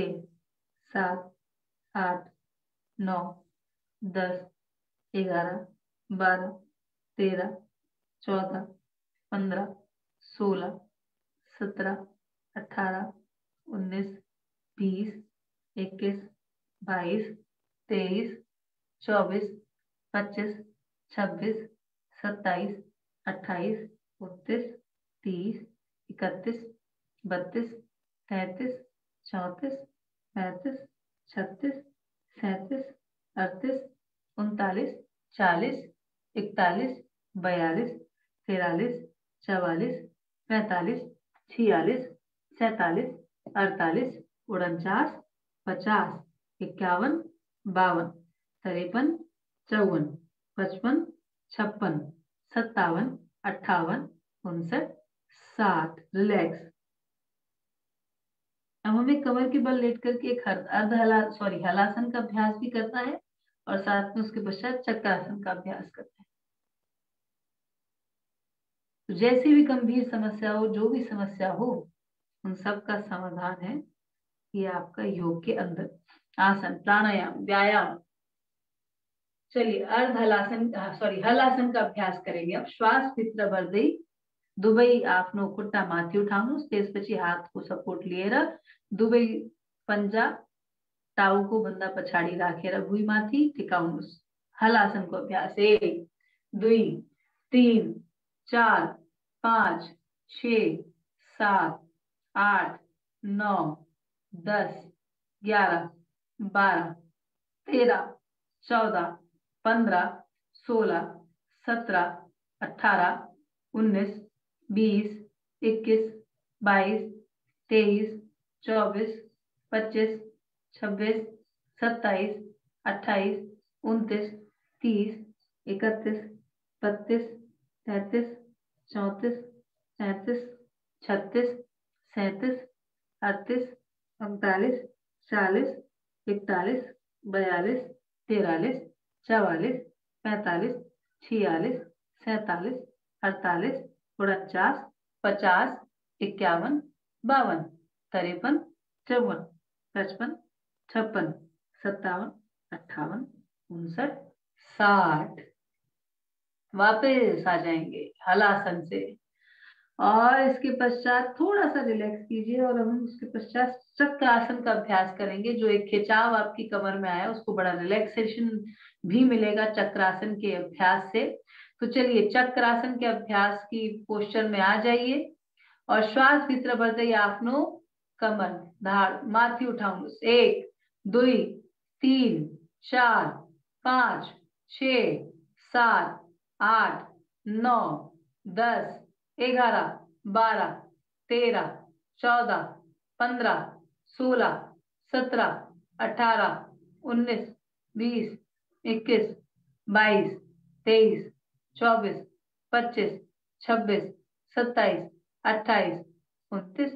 सात, आठ, नौ, दस, ग्यारह, बारह, तेरह, चौदह, पंद्रह, सोलह, सत्रह, अठारह, उन्नीस, बीस, इक्कीस, बाईस, तेईस, चौबीस, पच्चीस, छब्बीस, सत्ताईस, अट्ठाईस, उनतीस, तीस, इकतीस, बत्तीस, तैंतीस, चौंतीस, पैंतीस, छत्तीस, सैंतीस, अड़तीस, उनतालीस, चालीस, इकतालीस, बयालीस, तिरालीस, चवालीस, पैंतालीस, छियालीस, सैतालीस, अड़तालीस, उनचास, पचास, इक्यावन, बावन, तिरपन, चौवन, पचपन, छप्पन, सत्तावन, अट्ठावन, उनसठ, साठ। रिलैक्स। अब हमें कमर के बल लेट करके एक अर्ध हला सॉरी हलासन का अभ्यास भी करता है और साथ में उसके पश्चात चक्रासन का अभ्यास करता है। तो जैसी भी गंभीर समस्या हो, जो भी समस्या हो, उन सब का समाधान है ये आपका योग के अंदर आसन प्राणायाम व्यायाम। चलिए अर्ध हलासन सॉरी हलासन का अभ्यास करेंगे। अब श्वास भीतर भरदई दुबई आपनो खुट्टा माथी उठाउनु तेज पची हाथ को सपोर्ट लिएर दुबई पंजा टाउ को भन्दा पछाड़ी राखेर भुई माथि टिकाउनु। हलासन को अभ्यास एक दुई तीन चार पांच छ सात आठ नौ दस ग्यारह बारह तेरह चौदह पंद्रह सोलह सत्रह अठारह उन्नीस बीस इक्कीस बाईस तेईस चौबीस पच्चीस छब्बीस सत्ताईस अट्ठाईस उनतीस तीस इकतीस बत्तीस तैंतीस चौंतीस पैंतीस छत्तीस सैंतीस अड़तीस उनतालीस चालीस इकतालीस बयालीस तिरालीस चवालीस पैंतालीस छियालीस सैतालीस अड़तालीस उनचास पचास इक्यावन बावन तिरपन चौवन पचपन छप्पन सत्तावन अट्ठावन उनसठ साठ। वापस आ जाएंगे हलासन से और इसके पश्चात थोड़ा सा रिलैक्स कीजिए और हम उसके पश्चात चक्रासन का अभ्यास करेंगे। जो एक खिंचाव आपकी कमर में आया उसको बड़ा रिलैक्सेशन भी मिलेगा चक्रासन के अभ्यास से। तो चलिए चक्रासन के अभ्यास की पोस्चर में आ जाइए और श्वास भीतर भरते ही आपनो कमर धार माथी उठाउनु एक दुई तीन चार पांच छ सात आठ नौ दस ग्यारह बारह तेरह चौदह पंद्रह सोलह सत्रह अठारह उन्नीस बीस इक्कीस बाईस तेईस चौबीस पच्चीस छब्बीस सत्ताईस अट्ठाईस उनतीस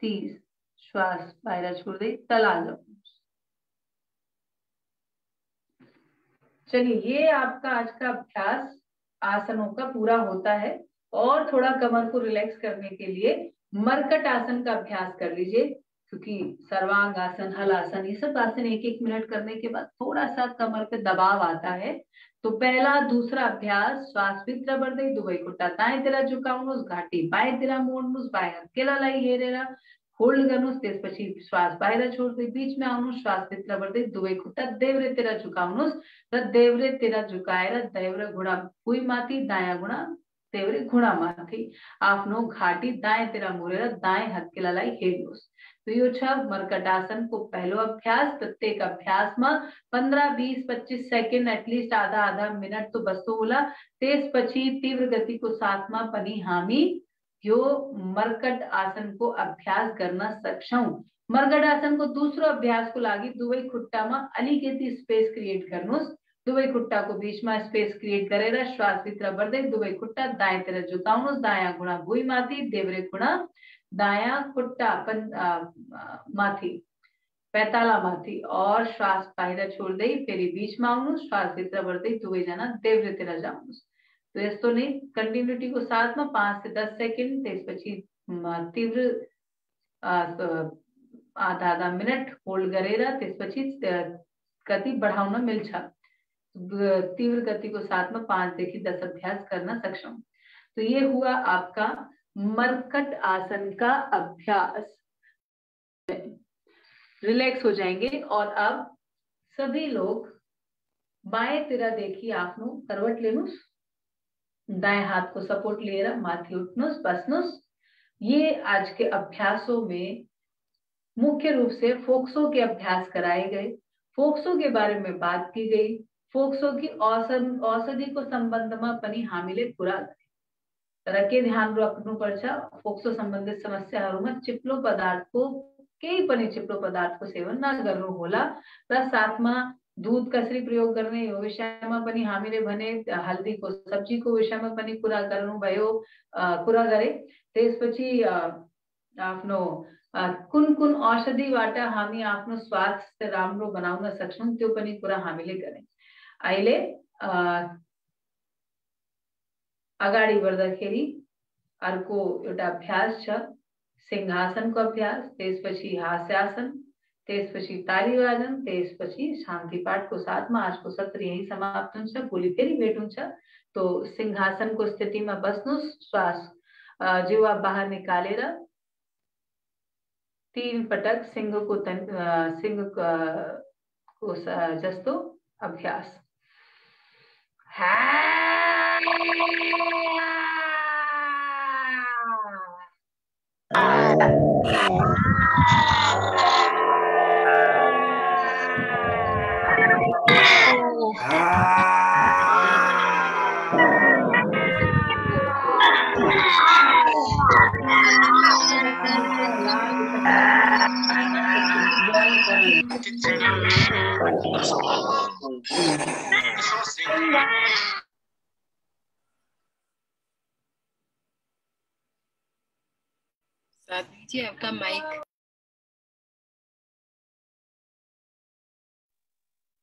तीस। श्वास बाहर छोड़ दे तला। चलिए ये आपका आज का अभ्यास आसनों का पूरा होता है और थोड़ा कमर को रिलैक्स करने के लिए मरकट आसन का अभ्यास कर लीजिए क्योंकि सर्वांग आसन हलासन ये सब आसन एक एक मिनट करने के बाद थोड़ा सा कमर पे दबाव आता है। तो पहला दूसरा अभ्यास श्वास भीतर भरदई दुबई खुट्टा दाएं तेरा झुकाउनुस घाटी बाएं तेरा मोड्नुस बाहेर केलालाई हेरेर होल्ड गर्नुस त्यसपछि श्वास बाहिर छोड्दै बीचमा आउनुस श्वास भित्र भर्दै दुवै खुट्टा देब्रेतिर झुकाउनुस र देब्रेतिर झुकाएर देब्रे घुँडा भुइँमाथि दायाँ घुँडा देब्रे घुँडामाथि आफ्नो घाँटी दायाँतिर मोडेर दायाँ हत्केलालाई हेर्नुस। तो यो छ मर्कटासनको पहिलो अभ्यास। प्रत्येक अभ्यासमा पंद्रह बीस पच्चीस सेकेन्ड एटलिस्ट आधा आधा मिनट तो बस्नु होला। त्यसपछि तीव्र गतिको साथमा पनि हामी यो मरकट आसन को अभ्यास करना सक्षम। मरकट आसन को दूसरो अभ्यास को लागी दुवै खुट्टा में अलिकति स्पेस क्रिएट गर्नुस्। दुवै खुट्टा को बीच में स्पेस क्रिएट गरेर श्वास भित्र भर्दै दुवै खुट्टा दायाँ तिर झुकाउनुस्। दायाँ घुँडा भुइँमाथि देब्रे खुँडा दायाँ खुट्टा माथि पैताला माथि और श्वास बाहिर छोड्दै फेरि बीचमा आउनुस्। श्वास भित्र भर्दै दुवै जना देब्रे तिर जाउनुस्। तो यस तो नहीं कंटिन्यूटी को साथ में पांच से दस सेकेंड तेज पची तीव्र आधा आधा मिनट होल्ड गरेर तेज पची गति बढ़ाउन मिल्छ। तीव्र गति को साथ में पांच देखि दस अभ्यास करना सक्षम। तो ये हुआ आपका मरकट आसन का अभ्यास। रिलैक्स हो जाएंगे और अब सभी लोग बाएं तिरा देखी आफ्नो करवट लेनुस। दाएं हाथ को सपोर्ट ले माथी उठनुस बसनुस। ये आज के अभ्यासों में मुख्य रूप से फोक्सो के अभ्यास कराए गए। फोक्सो के बारे में बात की गई। फोक्सो की औषधि औसद, को संबंध में पनि हामीले कुरा तरह के ध्यान राख्नुपर्छ। फोक्सो संबंधित समस्याहरूमा चिप्लो पदार्थ को केही पनि चिप्लो पदार्थ को सेवन न गर्नु होला र साथमा दूध कसरी प्रयोग गर्ने यो विषयमा पनि हामीले भने हल्दी को सब्जी को विषयमा पनि कुरा गर्नु भयो कुरा गरे। त्यसपछि आफ्नो कुन कुन औषधि वाट हामी आफ्नो स्वास्थ्य राम्रो बनाउन सक्छौं त्यो पनि कुरा हामीले गरे। अहिले अगाडि बढ्दाखेरि अर्को एउटा अभ्यास छ सिंहासनको अभ्यास, त्यसपछि हास्यासन, त्यसपछि तालीवादन, त्यसपछि शान्ति पाठको साथमा आजको सत्र यही समाप्त हुन्छ। भोलि फेरि भेट हुन्छ। तो सिंहासनको स्थितिमा बस्नुस्, श्वास जीवा बाहर निकालेर तीन पटक सिंह को तन सिंह को जस्तो अभ्यास। Thank you. साधवी जी आपका माइक।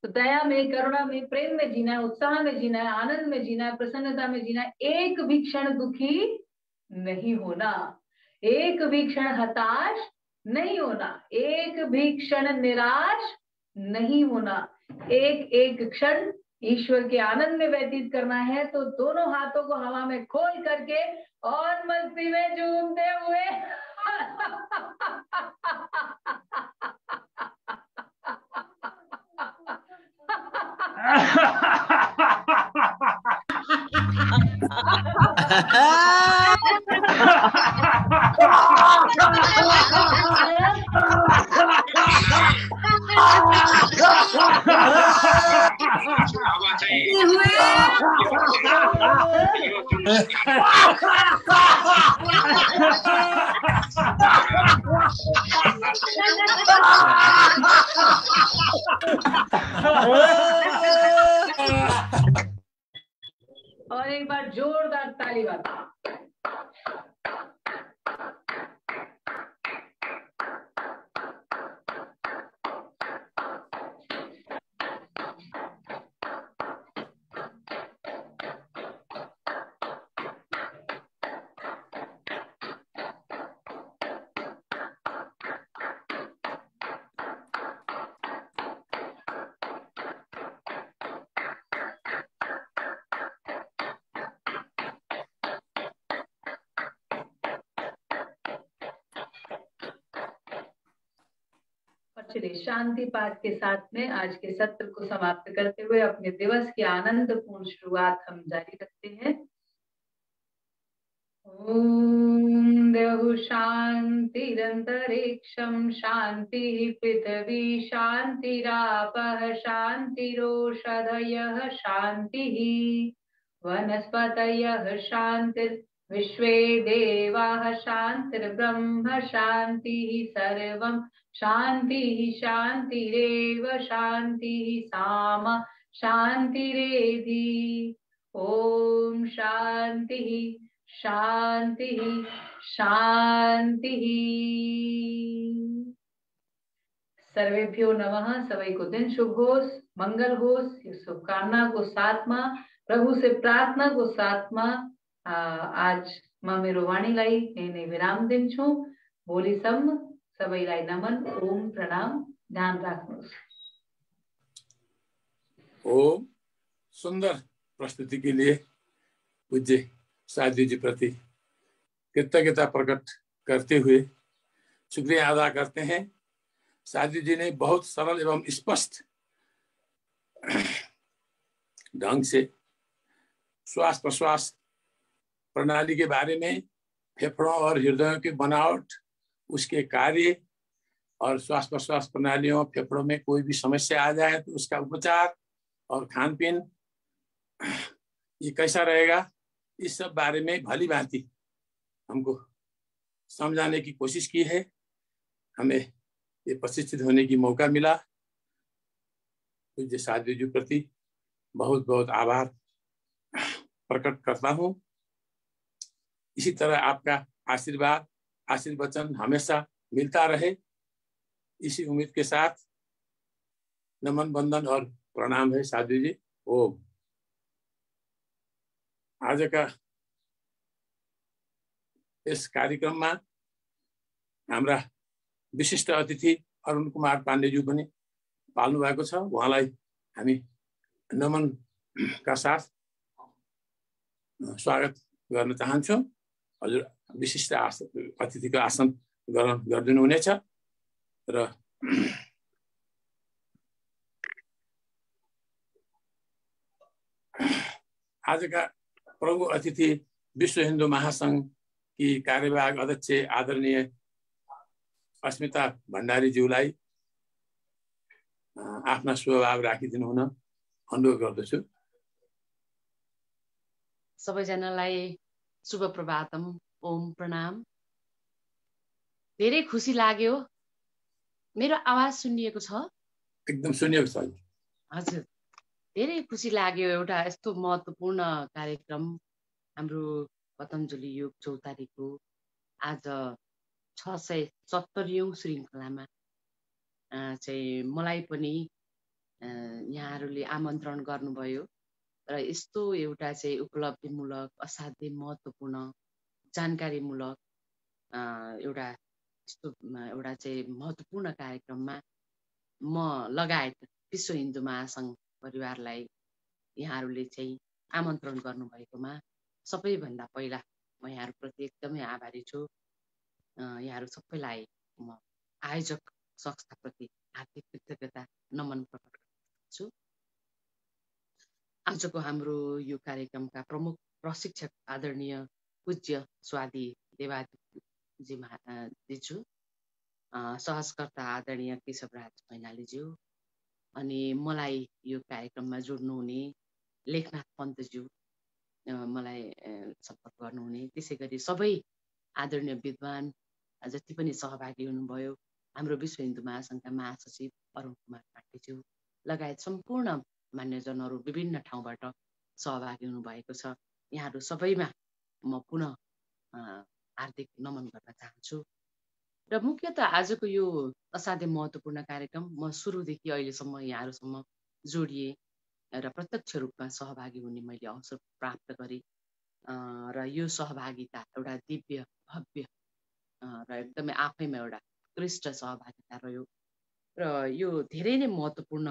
तो दया में, करुणा में, प्रेम में जीना है, उत्साह में जीना है, आनंद में जीना है, प्रसन्नता में जीना है, एक भी क्षण दुखी नहीं होना, एक भी क्षण हताश नहीं होना, एक भी क्षण निराश नहीं होना, एक एक क्षण ईश्वर के आनंद में व्यतीत करना है। तो दोनों हाथों को हवा में खोल करके और मस्ती में झूमते हुए और एक बार जोरदार ताली बजाओ। शांति पाठ के साथ में आज के सत्र को समाप्त करते हुए अपने दिवस की आनंदपूर्ण शुरुआत हम जारी रखते हैं। ओम देव शांति अंतरिक्षम शांति पृथ्वी शांतिरापः शांतिरोषधयः शांति वनस्पतयः शांति विश्वे देवाः शांतिर्ब्रह्म शांति सर्वम् शांति शांतिरेव शांति सामा शांतिरेधि। ओम शांति शांति शांति। सर्वेभ्यो नमः। सभी को दिन शुभ होस, मंगल होस। इस शुभकामना को साथ में प्रभु से प्रार्थना को साथ में आज मेरो वाणी लाई एने विराम दिन्छु। भोलि सम सबैलाई नमन, ओम प्रणाम। ध्यान राख्नुहोस्। ओम। सुंदर प्रस्तुति के लिए पूज्य साधु जी प्रति कृतज्ञता प्रकट करते हुए शुक्रिया अदा करते हैं। साधु जी ने बहुत सरल एवं स्पष्ट ढंग से श्वास प्रश्वास प्रणाली के बारे में, फेफड़ों और हृदयों की बनावट, उसके कार्य और श्वास प्रश्वास प्रणालियों, फेफड़ों में कोई भी समस्या आ जाए तो उसका उपचार और खान पीन ये कैसा रहेगा, इस सब बारे में भली भांति हमको समझाने की कोशिश की है। हमें ये प्रशिक्षित होने की मौका मिला। पूज्य साधु जी प्रति बहुत बहुत आभार प्रकट करता हूँ। इसी तरह आपका आशीर्वाद आशीर्वचन हमेशा मिलता रहे, इसी उम्मीद के साथ नमन बंधन और प्रणाम है साधु जी। ओम। आज का इस कार्यक्रम में हमारा विशिष्ट अतिथि अरुण कुमार पाण्डेज्यू पनि पाल्नु भएको छ, उहाँलाई हामी नमन का साथ स्वागत गर्न चाहन्छौँ। हजुर विशिष्ट अतिथि को आसन ग्रहण गरिदिनु हुनेछ र आज का प्रमुख अतिथि विश्व हिंदू महासंघ की कार्यवाहक अध्यक्ष आदरणीय अस्मिता भण्डारी ज्यूलाई आफ्ना स्वभाव राखिदिनु हुन अनुरोध गर्दछु। सबैजनालाई शुभ प्रभातम, ओम प्रणाम। धेरै खुसी लाग्यो। मेरो आवाज सुनिएको छ? एकदम सुनिएको छ हजुर। धेरै खुसी लाग्यो। एउटा यस्तो महत्त्वपूर्ण कार्यक्रम हाम्रो पतञ्जलि योग चौतारीको आज छ सय सत्तरीऔं श्रृङ्खलामा चाहिँ मलाई पनि यहाँहरूले आमन्त्रण गर्नुभयो र यस्तो एउटा चाहिँ उपलब्धिमूलक, असाध्यै महत्त्वपूर्ण, जानकारीमूलक एउटा यस्तो एउटा चाहिँ महत्त्वपूर्ण कार्यक्रममा म लगायत विश्व हिन्दू महासङ्घ परिवारलाई यहाँहरूले चाहिँ आमन्त्रण गर्नुभएकोमा सबैभन्दा पहिला म यहाँहरूप्रति एकदमै आभारी छु। यहाँहरू सबैलाई म आयोजक संस्थाप्रति हार्दिक कृतज्ञता नमन प्रकट गर्छु। आजको हाम्रो यो कार्यक्रमका प्रमुख प्रशिक्षक आदरणीय पूज्य स्वाधि देवादितीजी महाराजज्यू, सहजकर्ता आदरणीय केशवराज मैनालीज्यू, अनि मलाई यो कार्यक्रममा जोड्नुहुने लेखनाथ पन्तज्यू मलाई सम्पर्क गर्नुहुने, त्यसै गरी सबै आदरणीय विद्वान जति पनि सहभागी हुनुभयो, हाम्रो विश्व हिन्दू महासङ्घका महासचिव अरुण कुमार पाण्डेज्यू लगायत सम्पूर्ण मान्यजनहरू विभिन्न ठाउँबाट सहभागी हुनुभएको छ। यहाँहरू सबैमा म पुनः हार्दिक नमन गर्न चाहन्छु। र मुख्यतः आजको यो असाध्यै महत्त्वपूर्ण कार्यक्रम म सुरुदेखि अहिलेसम्म यहाँहरूसम्म जोडिए र प्रत्यक्ष रूपमा सहभागी हुने मैले अवसर प्राप्त गरेँ र यो सहभागिता एउटा दिव्य, भव्य र एकदमै आफैमा एउटा उत्कृष्ट सहभागिता रह्यो र यो धेरै नै महत्त्वपूर्ण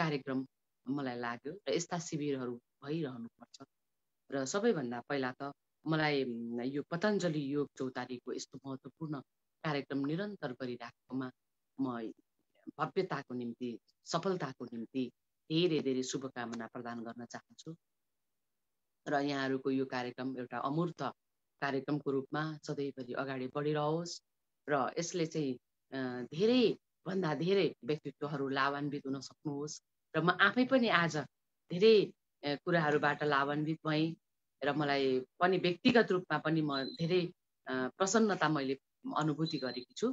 कार्यक्रम मलाई लाग्यो र यस्ता शिविरहरू भइरहनुपर्छ। र सबैभन्दा पहिला त मलाई यो पतञ्जलि योग चौतारीको यस्तो महत्त्वपूर्ण कार्यक्रम निरन्तर गरिराखेकोमा म भव्यताको निम्ति, सफलताको निम्ति धेरै धेरै शुभकामना प्रदान गर्न चाहन्छु। र यहाँहरूको यो कार्यक्रम एउटा अमूर्त कार्यक्रमको रूपमा सधैँभरि अगाडि बढिरहोस् र यसले चाहिँ धेरै भन्दा धेरै व्यक्तित्वहरू लाभान्वित हुन सक्नुहोस्। र म आफै पनि आज धेरै कुराहरूबाट लाभान्वित भएँ र मलाई पनि व्यक्तिगत रूपमा पनि म धेरै प्रसन्नता मैले अनुभूति गरेकी छु।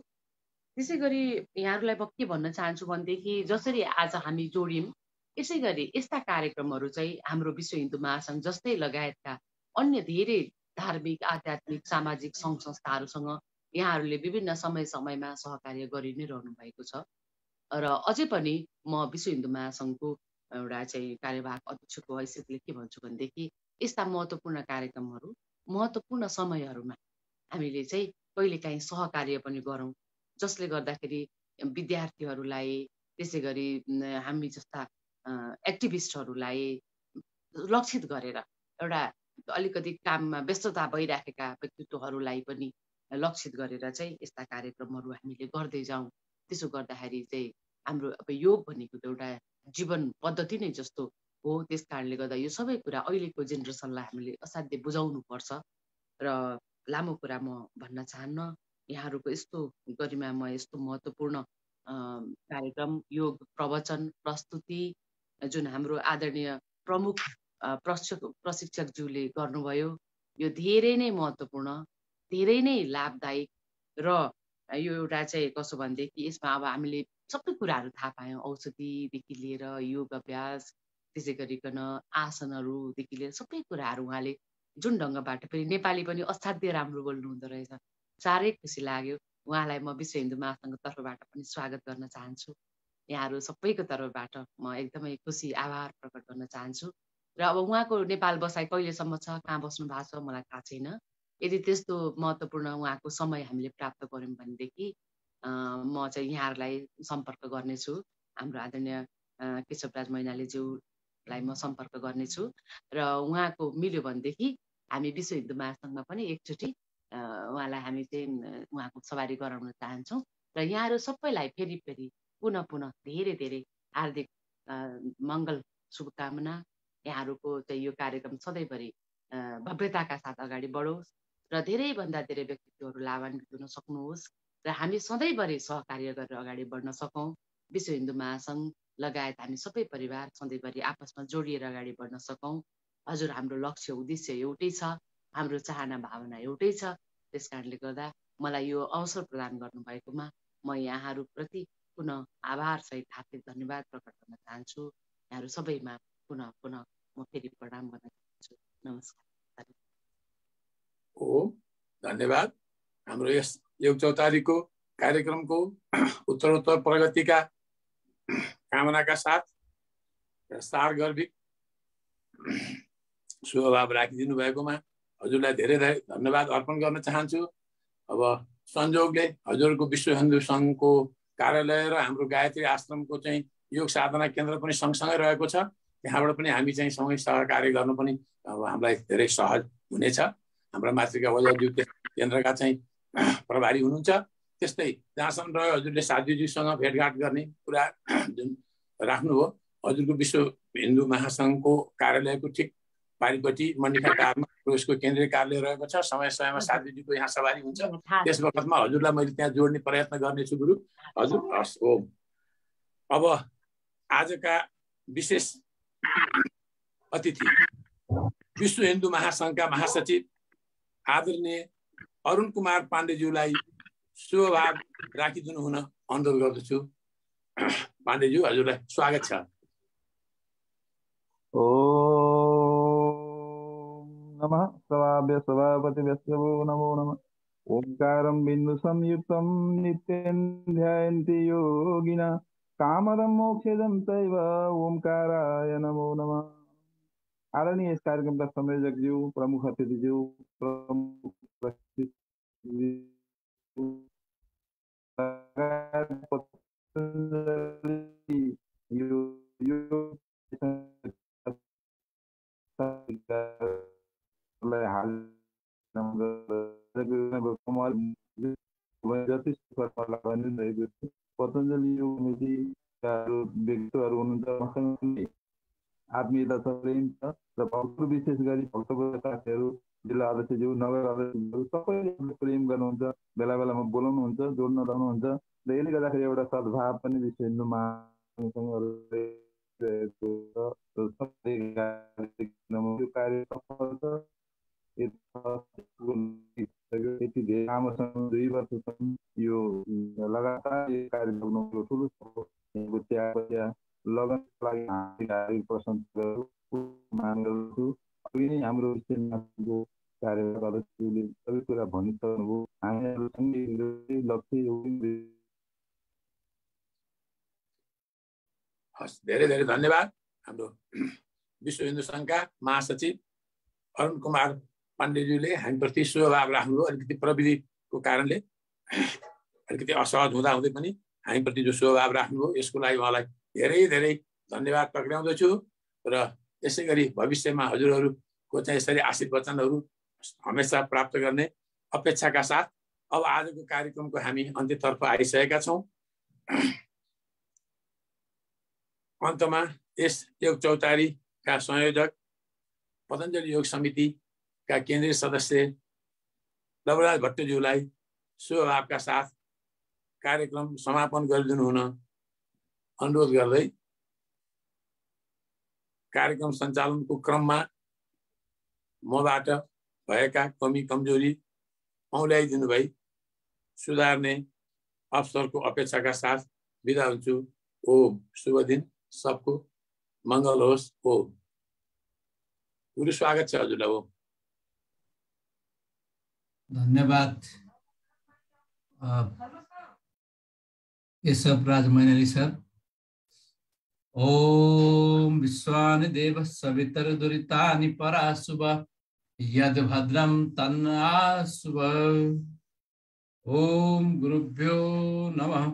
त्यसै गरी यहाँहरूलाई म के भन्न चाहन्छु भनेदेखि जसरी आज हामी जोड्यौँ, यसै गरी यस्ता कार्यक्रमहरू चाहिँ हाम्रो विश्व हिन्दू महासङ्घ जस्तै लगायतका अन्य धेरै धार्मिक, आध्यात्मिक, सामाजिक सङ्घ संस्थाहरूसँग यहाँहरूले विभिन्न समय समयमा सहकार्य गरि नै रहनु भएको छ। र अझै पनि म विश्व हिन्दू महासङ्घको एउटा चाहिँ कार्यवाहक अध्यक्षको हैसियतले के भन्छु भनेदेखि यस्ता महत्त्वपूर्ण कार्यक्रमहरू, महत्त्वपूर्ण समयहरूमा हामीले चाहिँ कहिलेकाहीँ सहकार्य पनि गरौँ, जसले गर्दाखेरि विद्यार्थीहरूलाई, त्यसै गरी हामी जस्ता एक्टिभिस्टहरूलाई लक्षित गरेर एउटा अलिकति काममा व्यस्तता भइराखेका व्यक्तित्वहरूलाई पनि लक्षित गरेर चाहिँ यस्ता कार्यक्रमहरू हामीले गर्दै जाउँ। त्यसो गर्दाखेरि चाहिँ हाम्रो अब योग भनेको त एउटा जीवन पद्धति नै जस्तो हो, त्यस कारणले गर्दा यो सबै कुरा अहिलेको जेनेरेसनलाई हामीले असाध्यै बुझाउनुपर्छ र लामो कुरा म भन्न चाहन्न। यहाँहरूको यस्तो गरिमामय, यस्तो महत्त्वपूर्ण कार्यक्रम, योग प्रवचन प्रस्तुति जुन हाम्रो आदरणीय प्रमुख प्रशिक्षक प्रशिक्षकज्यूले गर्नुभयो, यो धेरै नै महत्त्वपूर्ण, धेरै नै लाभदायक र यो एउटा चाहिँ कसो भनेदेखि यसमा अब हामीले सबै कुराहरू थाहा पायौँ, औषधिदेखि लिएर योग अभ्यास, त्यसै गरिकन आसनहरूदेखि लिएर सबै कुराहरू उहाँले जुन ढङ्गबाट, फेरि नेपाली पनि असाध्यै राम्रो बोल्नु हुँदो रहेछ, साह्रै खुसी लाग्यो। उहाँलाई म विश्व हिन्दू महासङ्घको तर्फबाट पनि स्वागत गर्न चाहन्छु। यहाँहरू सबैको तर्फबाट म एकदमै खुसी आभार प्रकट गर्न चाहन्छु। र अब उहाँको नेपाल बसाइ कहिलेसम्म छ, कहाँ बस्नु भएको छ मलाई थाहा छैन। यदि त्यस्तो महत्त्वपूर्ण उहाँको समय हामीले प्राप्त गऱ्यौँ भनेदेखि म चाहिँ यहाँहरूलाई सम्पर्क गर्नेछु। हाम्रो आदरणीय केशवराज मैनालीज्यूलाई म सम्पर्क गर्नेछु र उहाँको मिल्यो भनेदेखि हामी विश्व हिन्दू महासङ्घमा पनि एकचोटि उहाँलाई हामी चाहिँ उहाँको सवारी गराउन चाहन्छौँ। र यहाँहरू सबैलाई फेरि फेरि पुनः पुनः धेरै धेरै हार्दिक मङ्गल शुभकामना। यहाँहरूको चाहिँ यो कार्यक्रम सधैँभरि भव्यताका साथ अगाडि बढोस् र धेरैभन्दा धेरै व्यक्तित्वहरू लाभान्वित हुन सक्नुहोस् र हामी सधैँभरि सहकार्य गरेर अगाडि बढ्न सकौँ। विश्व हिन्दू महासङ्घ लगायत हामी सबै परिवार सधैँभरि आपसमा जोडिएर अगाडि बढ्न सकौँ। हजुर, हाम्रो लक्ष्य उद्देश्य एउटै छ, हाम्रो चाहना भावना एउटै छ। त्यस कारणले गर्दा मलाई यो अवसर प्रदान गर्नुभएकोमा म यहाँहरूप्रति पुनः आभार सहित हार्दिक धन्यवाद प्रकट गर्न चाहन्छु। यहाँहरू सबैमा पुनः पुनः म फेरि प्रणाम गर्न चाहन्छु। नमस्कार। ओ धन्यवाद। हाम्रो यस एक चौतारीको कार्यक्रमको उत्तरोत्तर प्रगतिका कामनाका साथ र सारगर्भिक शुभभाव राखिदिनु भएकोमा हजुरलाई धेरै धेरै धन्यवाद अर्पण गर्न चाहन्छु। अब संयोगले हजुरको विश्व हिन्दू सङ्घको कार्यालय र हाम्रो गायत्री आश्रमको चाहिँ योग साधना केन्द्र पनि सँगसँगै रहेको छ। त्यहाँबाट पनि हामी चाहिँ सँगै सहकार्य गर्नु पनि अब हामीलाई धेरै सहज हुनेछ। हाम्रा मातृका वजाज्यू केन्द्रका चाहिँ प्रभारी हुनुहुन्छ। त्यस्तै जहाँसम्म रह्यो हजुरले साधुजीसँग भेटघाट गर्ने कुरा जुन राख्नुभयो, हजुरको विश्व हिन्दू महासङ्घको कार्यालयको ठिक पारिपट्टि मण्डिका टारमा यसको केन्द्रीय कार्यालय रहेको छ। समय समयमा साधुजीको यहाँ सवारी हुन्छ। त्यस बखतमा हजुरलाई मैले त्यहाँ जोड्ने प्रयत्न गर्नेछु। गुरु हजुर हस्। हो, अब आजका विशेष अतिथि विश्व हिन्दू महासङ्घका महासचिव आदरणीय अरुण कुमार पाण्डेज्यूलाई शुभभाव राखिदिनु हुन अनुरोध गर्दछु। पाण्डेज्यू हजुरलाई स्वागत छ। नमः सवाभ्य सभापति व्यस्तभो नमो नमः। ओंकारं बिंदु संयुक्तं नित्यं ध्यायन्ति योगिनः कामदं मोक्षदं तैव ओंकाराय नमो नमः। आदरणीय इस कार्यक्रम का संयोजकज्यू, प्रमुख अतिथिज्यू, प्रमुख पतञ्जलि व्यक्तिहरू हुनुहुन्छ। आत्मीयता छ र भक्त विशेष गरी भक्तपुर साथीहरू, जिल्ला अध्यक्षज्यू, नगर अध्यक्षज्यू सबैले प्रेम गर्नुहुन्छ, बेला बेलामा बोलाउनुहुन्छ, जोड्न लाउनुहुन्छ र यसले गर्दाखेरि एउटा सद्भाव पनि विश्व हिन्दू महासङ्घ यति धेरै लामोसम्म दुई वर्षसम्म यो लगातार यो कार्य गर्नुको ठुलो लगनको लागि प्रशंसा मान गर्छु। अघि नै हाम्रो कार्यले सबै कुरा भनिसक्नुभयो। हामीहरूसँगै लक्ष्य हस्। धेरै धेरै धन्यवाद हाम्रो विश्व हिन्दू सङ्घका महासचिव अरुण कुमार पाण्डेज्यूले हामीप्रति शुभभाव राख्नुभयो। अलिकति प्रविधिको कारणले अलिकति असहज हुँदा हुँदै पनि हामीप्रति जो शुभभाव राख्नुभयो यसको लागि उहाँलाई धेरै धेरै धन्यवाद पक्राउँदछु। र यसै गरी भविष्यमा हजुरहरूको चाहिँ यसरी आशीर्वचनहरू हमेसा प्राप्त गर्ने अपेक्षाका साथ अब आजको कार्यक्रमको हामी अन्त्यतर्फ आइसकेका छौँ। अन्तमा यस योग चौतारीका संयोजक पतञ्जलि योग समिति का केन्द्रीय सदस्य लवराज भट्टज्यूलाई शुभभावका साथ कार्यक्रम समापन गरिदिनु हुन अनुरोध गर्दै कार्यक्रम सञ्चालनको क्रममा मबाट भएका कमी कमजोरी औल्याइदिनु भई सुधार्ने अवसरको अपेक्षाका साथ बिदा हुन्छु। ओम। शुभ दिन, सबको मङ्गल होस्। ओम। गुरु स्वागत छ हजुरलाई। ओम। धन्यवाद केशव राज मैनाली सर। ओम विश्वानि देव सवितर दुरितानि परासुव यद भद्रम तन्नासुव। ओम गुरुभ्यो नमः।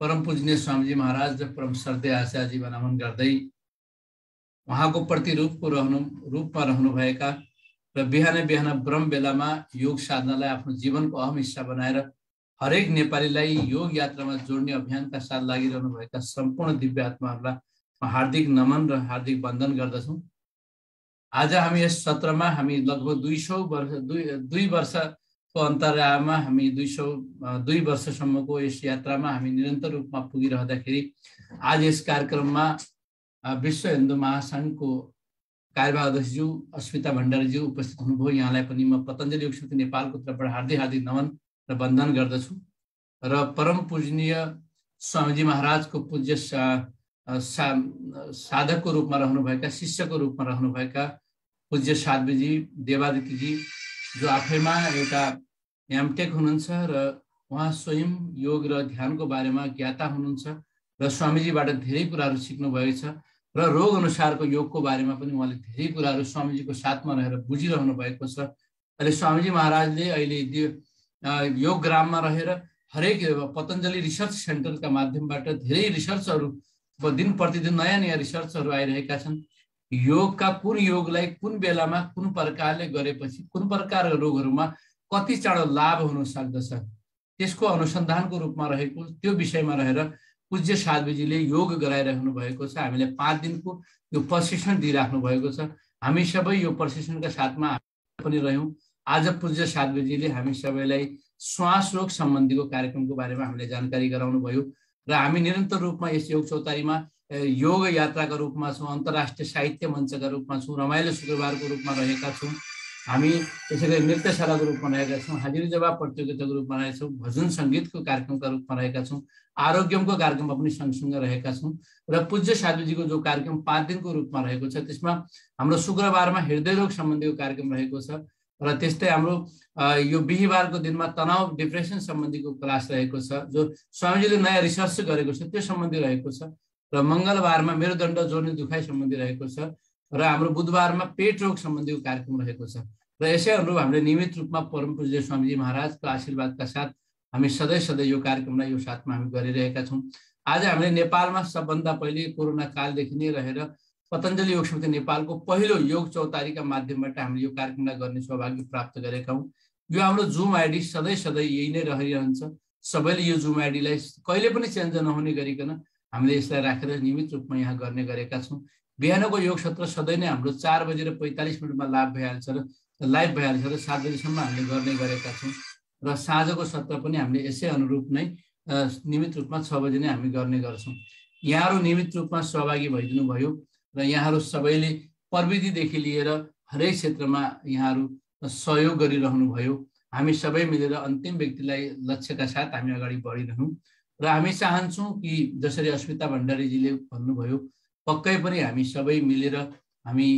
परम पूजनीय स्वामीजी महाराज परम श्रद्धेय आचार्य जी नमन गर्दै उहाँको प्रतिरूपको रहनु रूपमा रहनु भएका र बिहान बिहान ब्रह्म बेलामा योग साधनालाई आफ्नो जीवनको अहम हिस्सा बनाएर हरेक नेपालीलाई योग यात्रामा जोड्ने अभियानका साथ लागिरहनु भएका सम्पूर्ण दिव्य आत्माहरूलाई हार्दिक नमन र हार्दिक वन्दन गर्दछौँ। आज हामी यस सत्रमा हामी लगभग दुई सौ वर्ष दुई वर्षको अन्तरालमा हामी दुई सौ दुई वर्षसम्मको यस यात्रामा हामी निरन्तर रूपमा पुगिरहँदाखेरि आज यस कार्यक्रममा विश्व हिन्दू महासंघको कार्यवाहक अध्यक्षज्यू अस्मिता भण्डारीज्यू उपस्थित हुनुभयो। यहाँलाई पनि म पतञ्जलि योग समिति नेपालको तर्फबाट हार्दिक हार्दिक नमन र वन्दन गर्दछु र परम पूजनीय स्वामीजी महाराजको पूज्य साधकको रूपमा रहनुभएका शिष्यको रूपमा रहनुभएका पूज्य साध्वीजी देवादितीजी जो आफैमा एउटा यामटेक हुनुहुन्छ र उहाँ स्वयं योग र ध्यानको बारेमा ज्ञाता हुनुहुन्छ र स्वामीजीबाट धेरै कुराहरू सिक्नुभएको छ र रोग अनुसारको योगको बारेमा पनि उहाँले धेरै कुराहरू स्वामीजीको साथमा रहेर बुझिरहनु भएको छ। अहिले स्वामीजी महाराजले अहिले योग ग्राममा रहेर हरेक पतञ्जलि रिसर्च सेन्टरका माध्यमबाट धेरै रिसर्चहरू दिन प्रतिदिन नयाँ नयाँ रिसर्चहरू आइरहेका छन्। योगका कुन योगलाई कुन बेलामा कुन प्रकारले गरेपछि कुन प्रकारका रोगहरूमा कति चाँडो लाभ हुन सक्दछ त्यसको अनुसन्धानको रूपमा रहेको त्यो विषयमा रहेर पूज्य साध्वीजीले योग गराइरहनु भएको छ। हामीले पाँच दिनको यो प्रशिक्षण दिइराख्नु भएको छ। हामी सबै यो प्रशिक्षणका साथमा पनि रह्यौँ। आज पूज्य साध्वीजीले हामी सबैलाई श्वास रोग सम्बन्धीको कार्यक्रमको बारेमा हामीले जानकारी गराउनु भयो र हामी निरन्तर रूपमा यस योग चौतारीमा योग यात्राका रूपमा छौँ, अन्तर्राष्ट्रिय साहित्य मञ्चका रूपमा छौँ, रमाइलो शुक्रबारको रूपमा रहेका छौँ, हामी त्यसै गरी नृत्यशालाको रूपमा रहेका छौँ, हाजिरी जवाब प्रतियोगिताको रूपमा रहेका छौँ, भजन सङ्गीतको कार्यक्रमका रूपमा रहेका छौँ, आरोग्यमको कार्यक्रममा पनि सँगसँगै रहेका छौँ र पूज्य साधुजीको जो कार्यक्रम पाँच दिनको रूपमा रहेको छ त्यसमा हाम्रो शुक्रबारमा हृदय रोग सम्बन्धीको कार्यक्रम रहेको छ र त्यस्तै हाम्रो यो बिहिबारको दिनमा तनाव डिप्रेसन सम्बन्धीको क्लास रहेको छ जो स्वामीजीले नयाँ रिसर्च गरेको छ त्यो सम्बन्धी रहेको छ र मङ्गलबारमा मेरुदण्ड जोड्ने दुखाइ सम्बन्धी रहेको छ र हाम्रो बुधबारमा पेट रोग सम्बन्धीको कार्यक्रम रहेको छ र यसै अनुरूप हामीले नियमित रूपमा परम पूज्य स्वामीजी महाराजको आशीर्वादका साथ हामी सधैँ सधैँ यो कार्यक्रमलाई यो साथमा हामी गरिरहेका छौँ। आज हामीले नेपालमा सबभन्दा पहिले कोरोना कालदेखि नै रहेर पतञ्जलि योग समिति नेपालको पहिलो योग चौतारीका माध्यमबाट हामीले यो कार्यक्रमलाई गर्ने सौभाग्य प्राप्त गरेका हौँ। यो हाम्रो जुम आइडी सधैँ सधैँ यही नै रहिरहन्छ। सबैले यो जुम आइडीलाई कहिले पनि चेन्ज नहुने गरिकन हामीले यसलाई राखेर नियमित रूपमा यहाँ गर्ने गरेका छौँ। बिहानको योग सत्र सधैँ नै हाम्रो चार बजेर पैँतालिस मिनटमा लाभ भइहाल्छ र लाइभ भइहाल्छ र सात बजीसम्म हामीले गर्ने गरेका छौँ र साँझको सत्र पनि हामीले यसै अनुरूप नै नियमित रूपमा छ बजी नै हामी गर्ने गर्छौँ। यहाँहरू नियमित रूपमा सहभागी भइदिनु भयो र यहाँहरू सबैले प्रविधिदेखि लिएर हरेक क्षेत्रमा यहाँहरू सहयोग गरिरहनु भयो। हामी सबै मिलेर अन्तिम व्यक्तिलाई लक्ष्यका साथ हामी अगाडि बढिरहौँ र हामी चाहन्छौँ कि जसरी अस्मिता भण्डारीजीले भन्नुभयो पक्कै पनि हामी सबै मिलेर हामी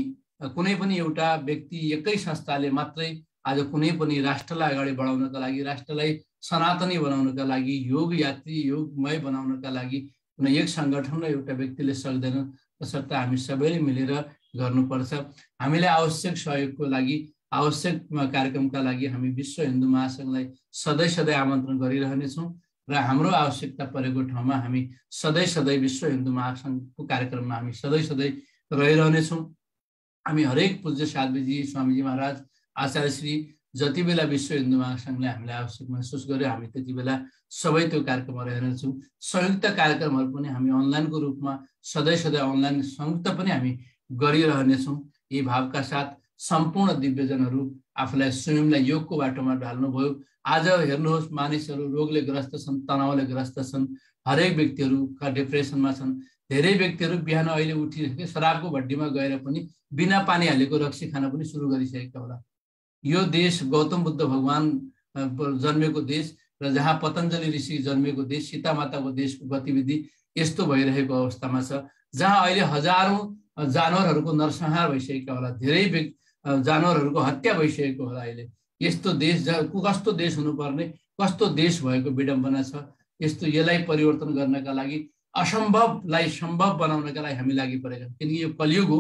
कुनै पनि एउटा व्यक्ति एकै संस्थाले मात्रै आज कुनै पनि राष्ट्रलाई अगाडि बढाउनका लागि राष्ट्रलाई सनातनी बनाउनका लागि योग यात्री योगमय बनाउनका लागि कुनै एक सङ्गठन र एउटा व्यक्तिले सक्दैन। तसर्थ हामी सबैले मिलेर गर्नुपर्छ। हामीलाई आवश्यक सहयोगको लागि आवश्यक कार्यक्रमका लागि हामी विश्व हिन्दू महासङ्घलाई सधैँ सधैँ आमन्त्रण गरिरहनेछौँ र हाम्रो आवश्यकता परेको ठाउँमा हामी सधैँ सधैँ विश्व हिन्दू महासङ्घको कार्यक्रममा हामी सधैँ सधैँ रहिरहनेछौँ। हामी हरेक पूज्य साध्वीजी स्वामीजी महाराज आचार्य श्री जति बेला विश्व हिन्दू महासङ्घले हामीलाई आवश्यक महसुस गर्यो हामी त्यति बेला सबै त्यो कार्यक्रममा रहिरहन्छौँ। संयुक्त कार्यक्रमहरू पनि हामी अनलाइनको रूपमा सधैँ सधैँ अनलाइन संयुक्त पनि हामी गरिरहनेछौँ। यी भावका साथ सम्पूर्ण दिव्यजनहरू आफूलाई स्वयंलाई योगको बाटोमा ढाल्नुभयो। आज हेर्नुहोस् मानिसहरू रोगले ग्रस्त छन्, तनावले ग्रस्त छन्, हरेक व्यक्तिहरूका डिप्रेसनमा छन्। धेरै व्यक्तिहरू बिहान अहिले उठिसके शराबको भड्डीमा गएर पनि बिना पानी हालेको रक्सी खान पनि सुरु गरिसकेका होला। यो देश गौतम बुद्ध भगवान् जन्मेको देश र जहाँ पतञ्जलि ऋषि जन्मेको देश सीता माताको देशको गतिविधि यस्तो भइरहेको अवस्थामा छ जहाँ अहिले हजारौँ जानवरहरूको नरसंहार भइसकेका होला, धेरै जानवरहरूको हत्या भइसकेको होला। अहिले यस्तो देश कस्तो देश हुनुपर्ने कस्तो देश भएको विडम्बना छ। यस्तो यसलाई परिवर्तन गर्नका लागि असम्भवलाई सम्भव बनाउनका लागि हामी लागि परेका छौं, किनकि यो कलियुग हो।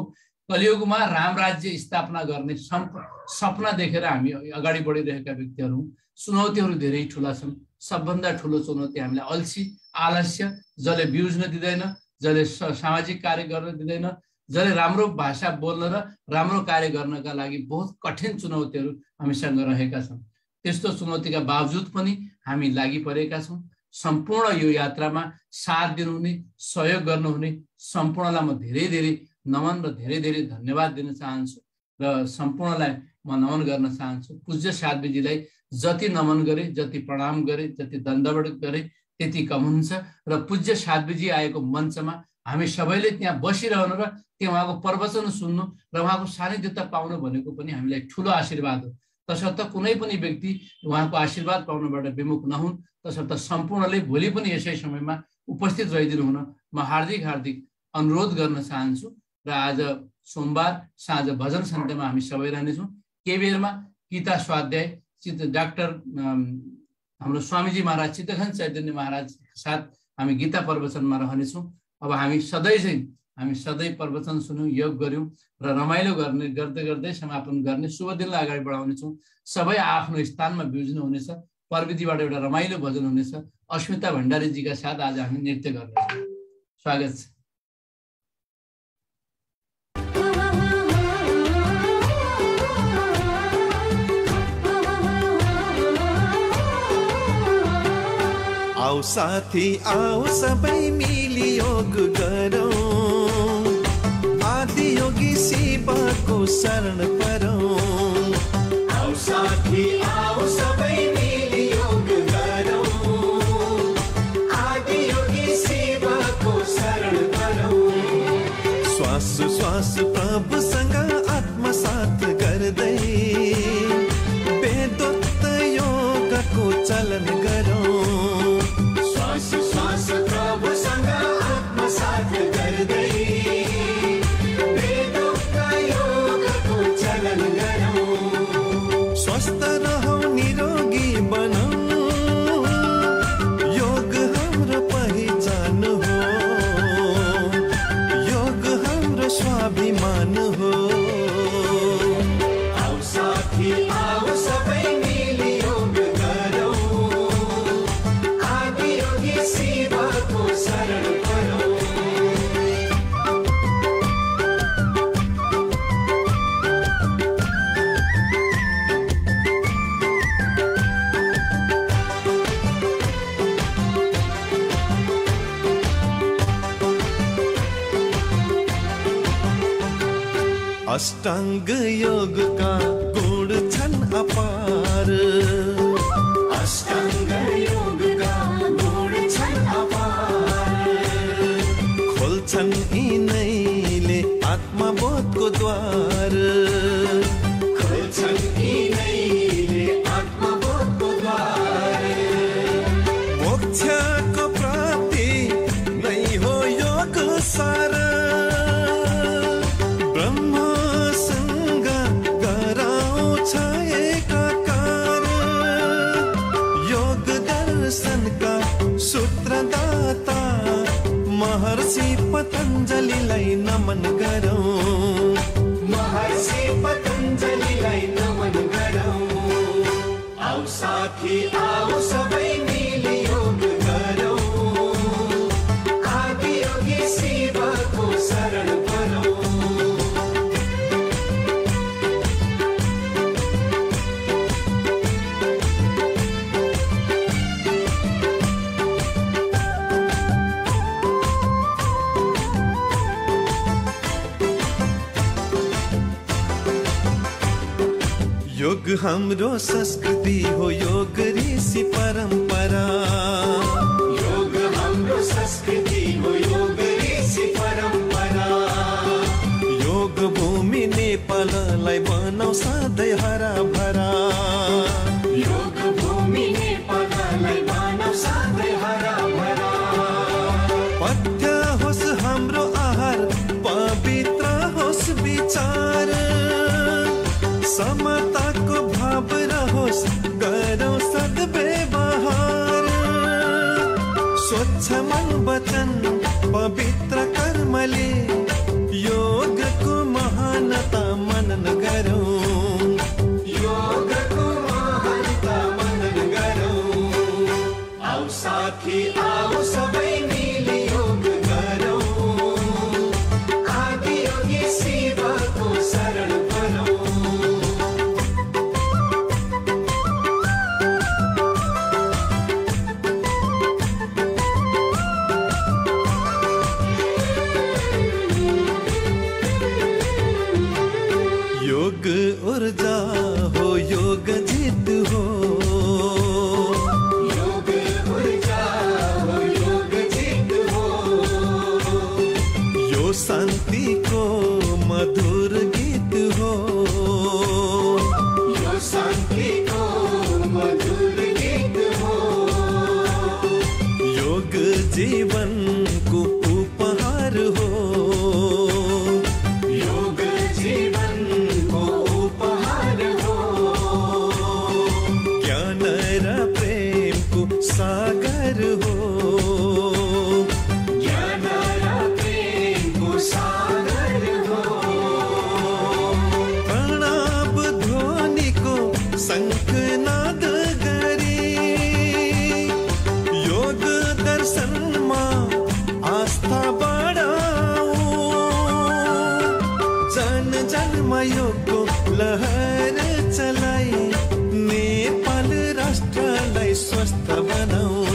कलियुगमा राम राज्य स्थापना गर्ने सपना देखेर हामी अगाडि बढिरहेका व्यक्तिहरू हौं। चुनौतीहरू धेरै ठूला छन्। सबभन्दा ठूलो चुनौती हामीलाई अल्छी आलस्य, जसले बिउज्न दिदैन, जसले सामाजिक कार्य गर्न दिदैन, जसले राम्रो भाषा बोल्न र राम्रो कार्य गर्नका लागि बहुत कठिन चुनौतीहरू हामीसँग रहेका छन्। त्यस्तो चुनौतीका बावजुद पनि हामी लागि परेका छौं। सम्पूर्ण यो यात्रामा साथ दिनुहुने, सहयोग गर्नुहुने सम्पूर्णलाई म धेरै धेरै नमन र धेरै धेरै धन्यवाद दिन चाहन्छु र सम्पूर्णलाई म नमन गर्न चाहन्छु। पूज्य साध्वीजीलाई जति नमन गरे, जति प्रणाम गरे, जति दण्डवत् गरे त्यति कम हुन्छ र पूज्य साध्वीजी आएको मञ्चमा हामी सबैले त्यहाँ बसिरहनु र त्यहाँ उहाँको प्रवचन सुन्नु र उहाँको सानिध्यता पाउनु भनेको पनि हामीलाई ठूलो आशीर्वाद हो। तसर्थ कुनै पनि व्यक्ति उहाँको आशीर्वाद पाउनबाट विमुख नहुन्। तसर्थ सम्पूर्णले भोलि पनि यसै समयमा उपस्थित रहिदिनु हुन म हार्दिक हार्दिक अनुरोध गर्न चाहन्छु। र आज सोमबार साँझ भजन सन्ध्यामा हामी सबै रहनेछौँ। केबेरमा गीता स्वाध्याय चित्त डाक्टर हाम्रो स्वामीजी महाराज चित्तघन चैतन्य महाराज साथ हामी गीता प्रवचनमा रहनेछौँ। अब हामी सधैँ चाहिँ हामी सधैँ प्रवचन सुन्यौँ, योग गऱ्यौँ र रमाइलो गर्ने गर्दै गर्दै समापन गर्ने शुभ दिनलाई अगाडि बढाउनेछौँ। सबै आफ्नो स्थानमा बिउजिनु हुनेछ। प्रविधिबाट एउटा रमाइलो भजन हुनेछ। अस्मिता भण्डारीजीका साथ आज हामी नृत्य गर्नेछौँ। स्वागत छ। आओ साथी आओ सबै मिली योग गरौं, आदि योगी शिवको शरण परौं। आओ साथी आओ सबै मिली योग गरौं, आदि योगी शिवको शरण परौं। श्वास श्वास प्रभुसँग आत्मसात गर्दै वेदोक्त योगको चलन गरौं। स्वस्थ रहो निरोगी बनो, योग हाम्रो पहिचान हो, योग हाम्रो स्वाभिमान हो। आओ साथी आओ सबै मिली योग गरौं, आदि योगी शिवको शरण परौं। अष्टांग योग का गुण छन अपार, अष्टांग योग का गुण छन अपार। खोल्छन् यिनैले आत्मबोधको द्वार, खोल्छन् यिनैले आत्मबोधको द्वार। मोक्षको प्राप्ति नै हो योग सार, महर्षि पतञ्जलिलाई नमन गरौं, महर्षि पतञ्जलिलाई नमन गरौं। आओ साथी आओ सबै मिली योग गरौं, आदि योगी शिवको शरण परौं। योग हाम्रो संस्कृति हो, योग ऋषि परम्परा, योग हाम्रो संस्कृति हो, योग ऋषि परम्परा। योग भूमि नेपाललाई बनाऊ सधैँ हरा भरा, योग भूमि नेपाललाई बनाऊ सधैँ हरा भरा। पथ्य होस् हाम्रो आहार, पवित्र होस् विचार, समताको भाव रहो होश करो सदबे बहार। स्वच्छ मन वचन पवित्र कर्मले योग को महानता मनन करो। योग को महानता मनन करो। आओ साथी आओ सबै मिली योग करो। आदि योगी शिव को शरण करो। जीवन को उपहार हो। योग जीवन को उपहार हो। ज्ञान र प्रेम को सागर हो। ज्ञान र प्रेम को सागर हो। प्रणाम ध्वनि को शंखनाद करी। योग दर्शन आस्था बढ़ाओ। जन जन्म योग लहर चलाई। नेपाल राष्ट्रलाई स्वस्थ बनाओ।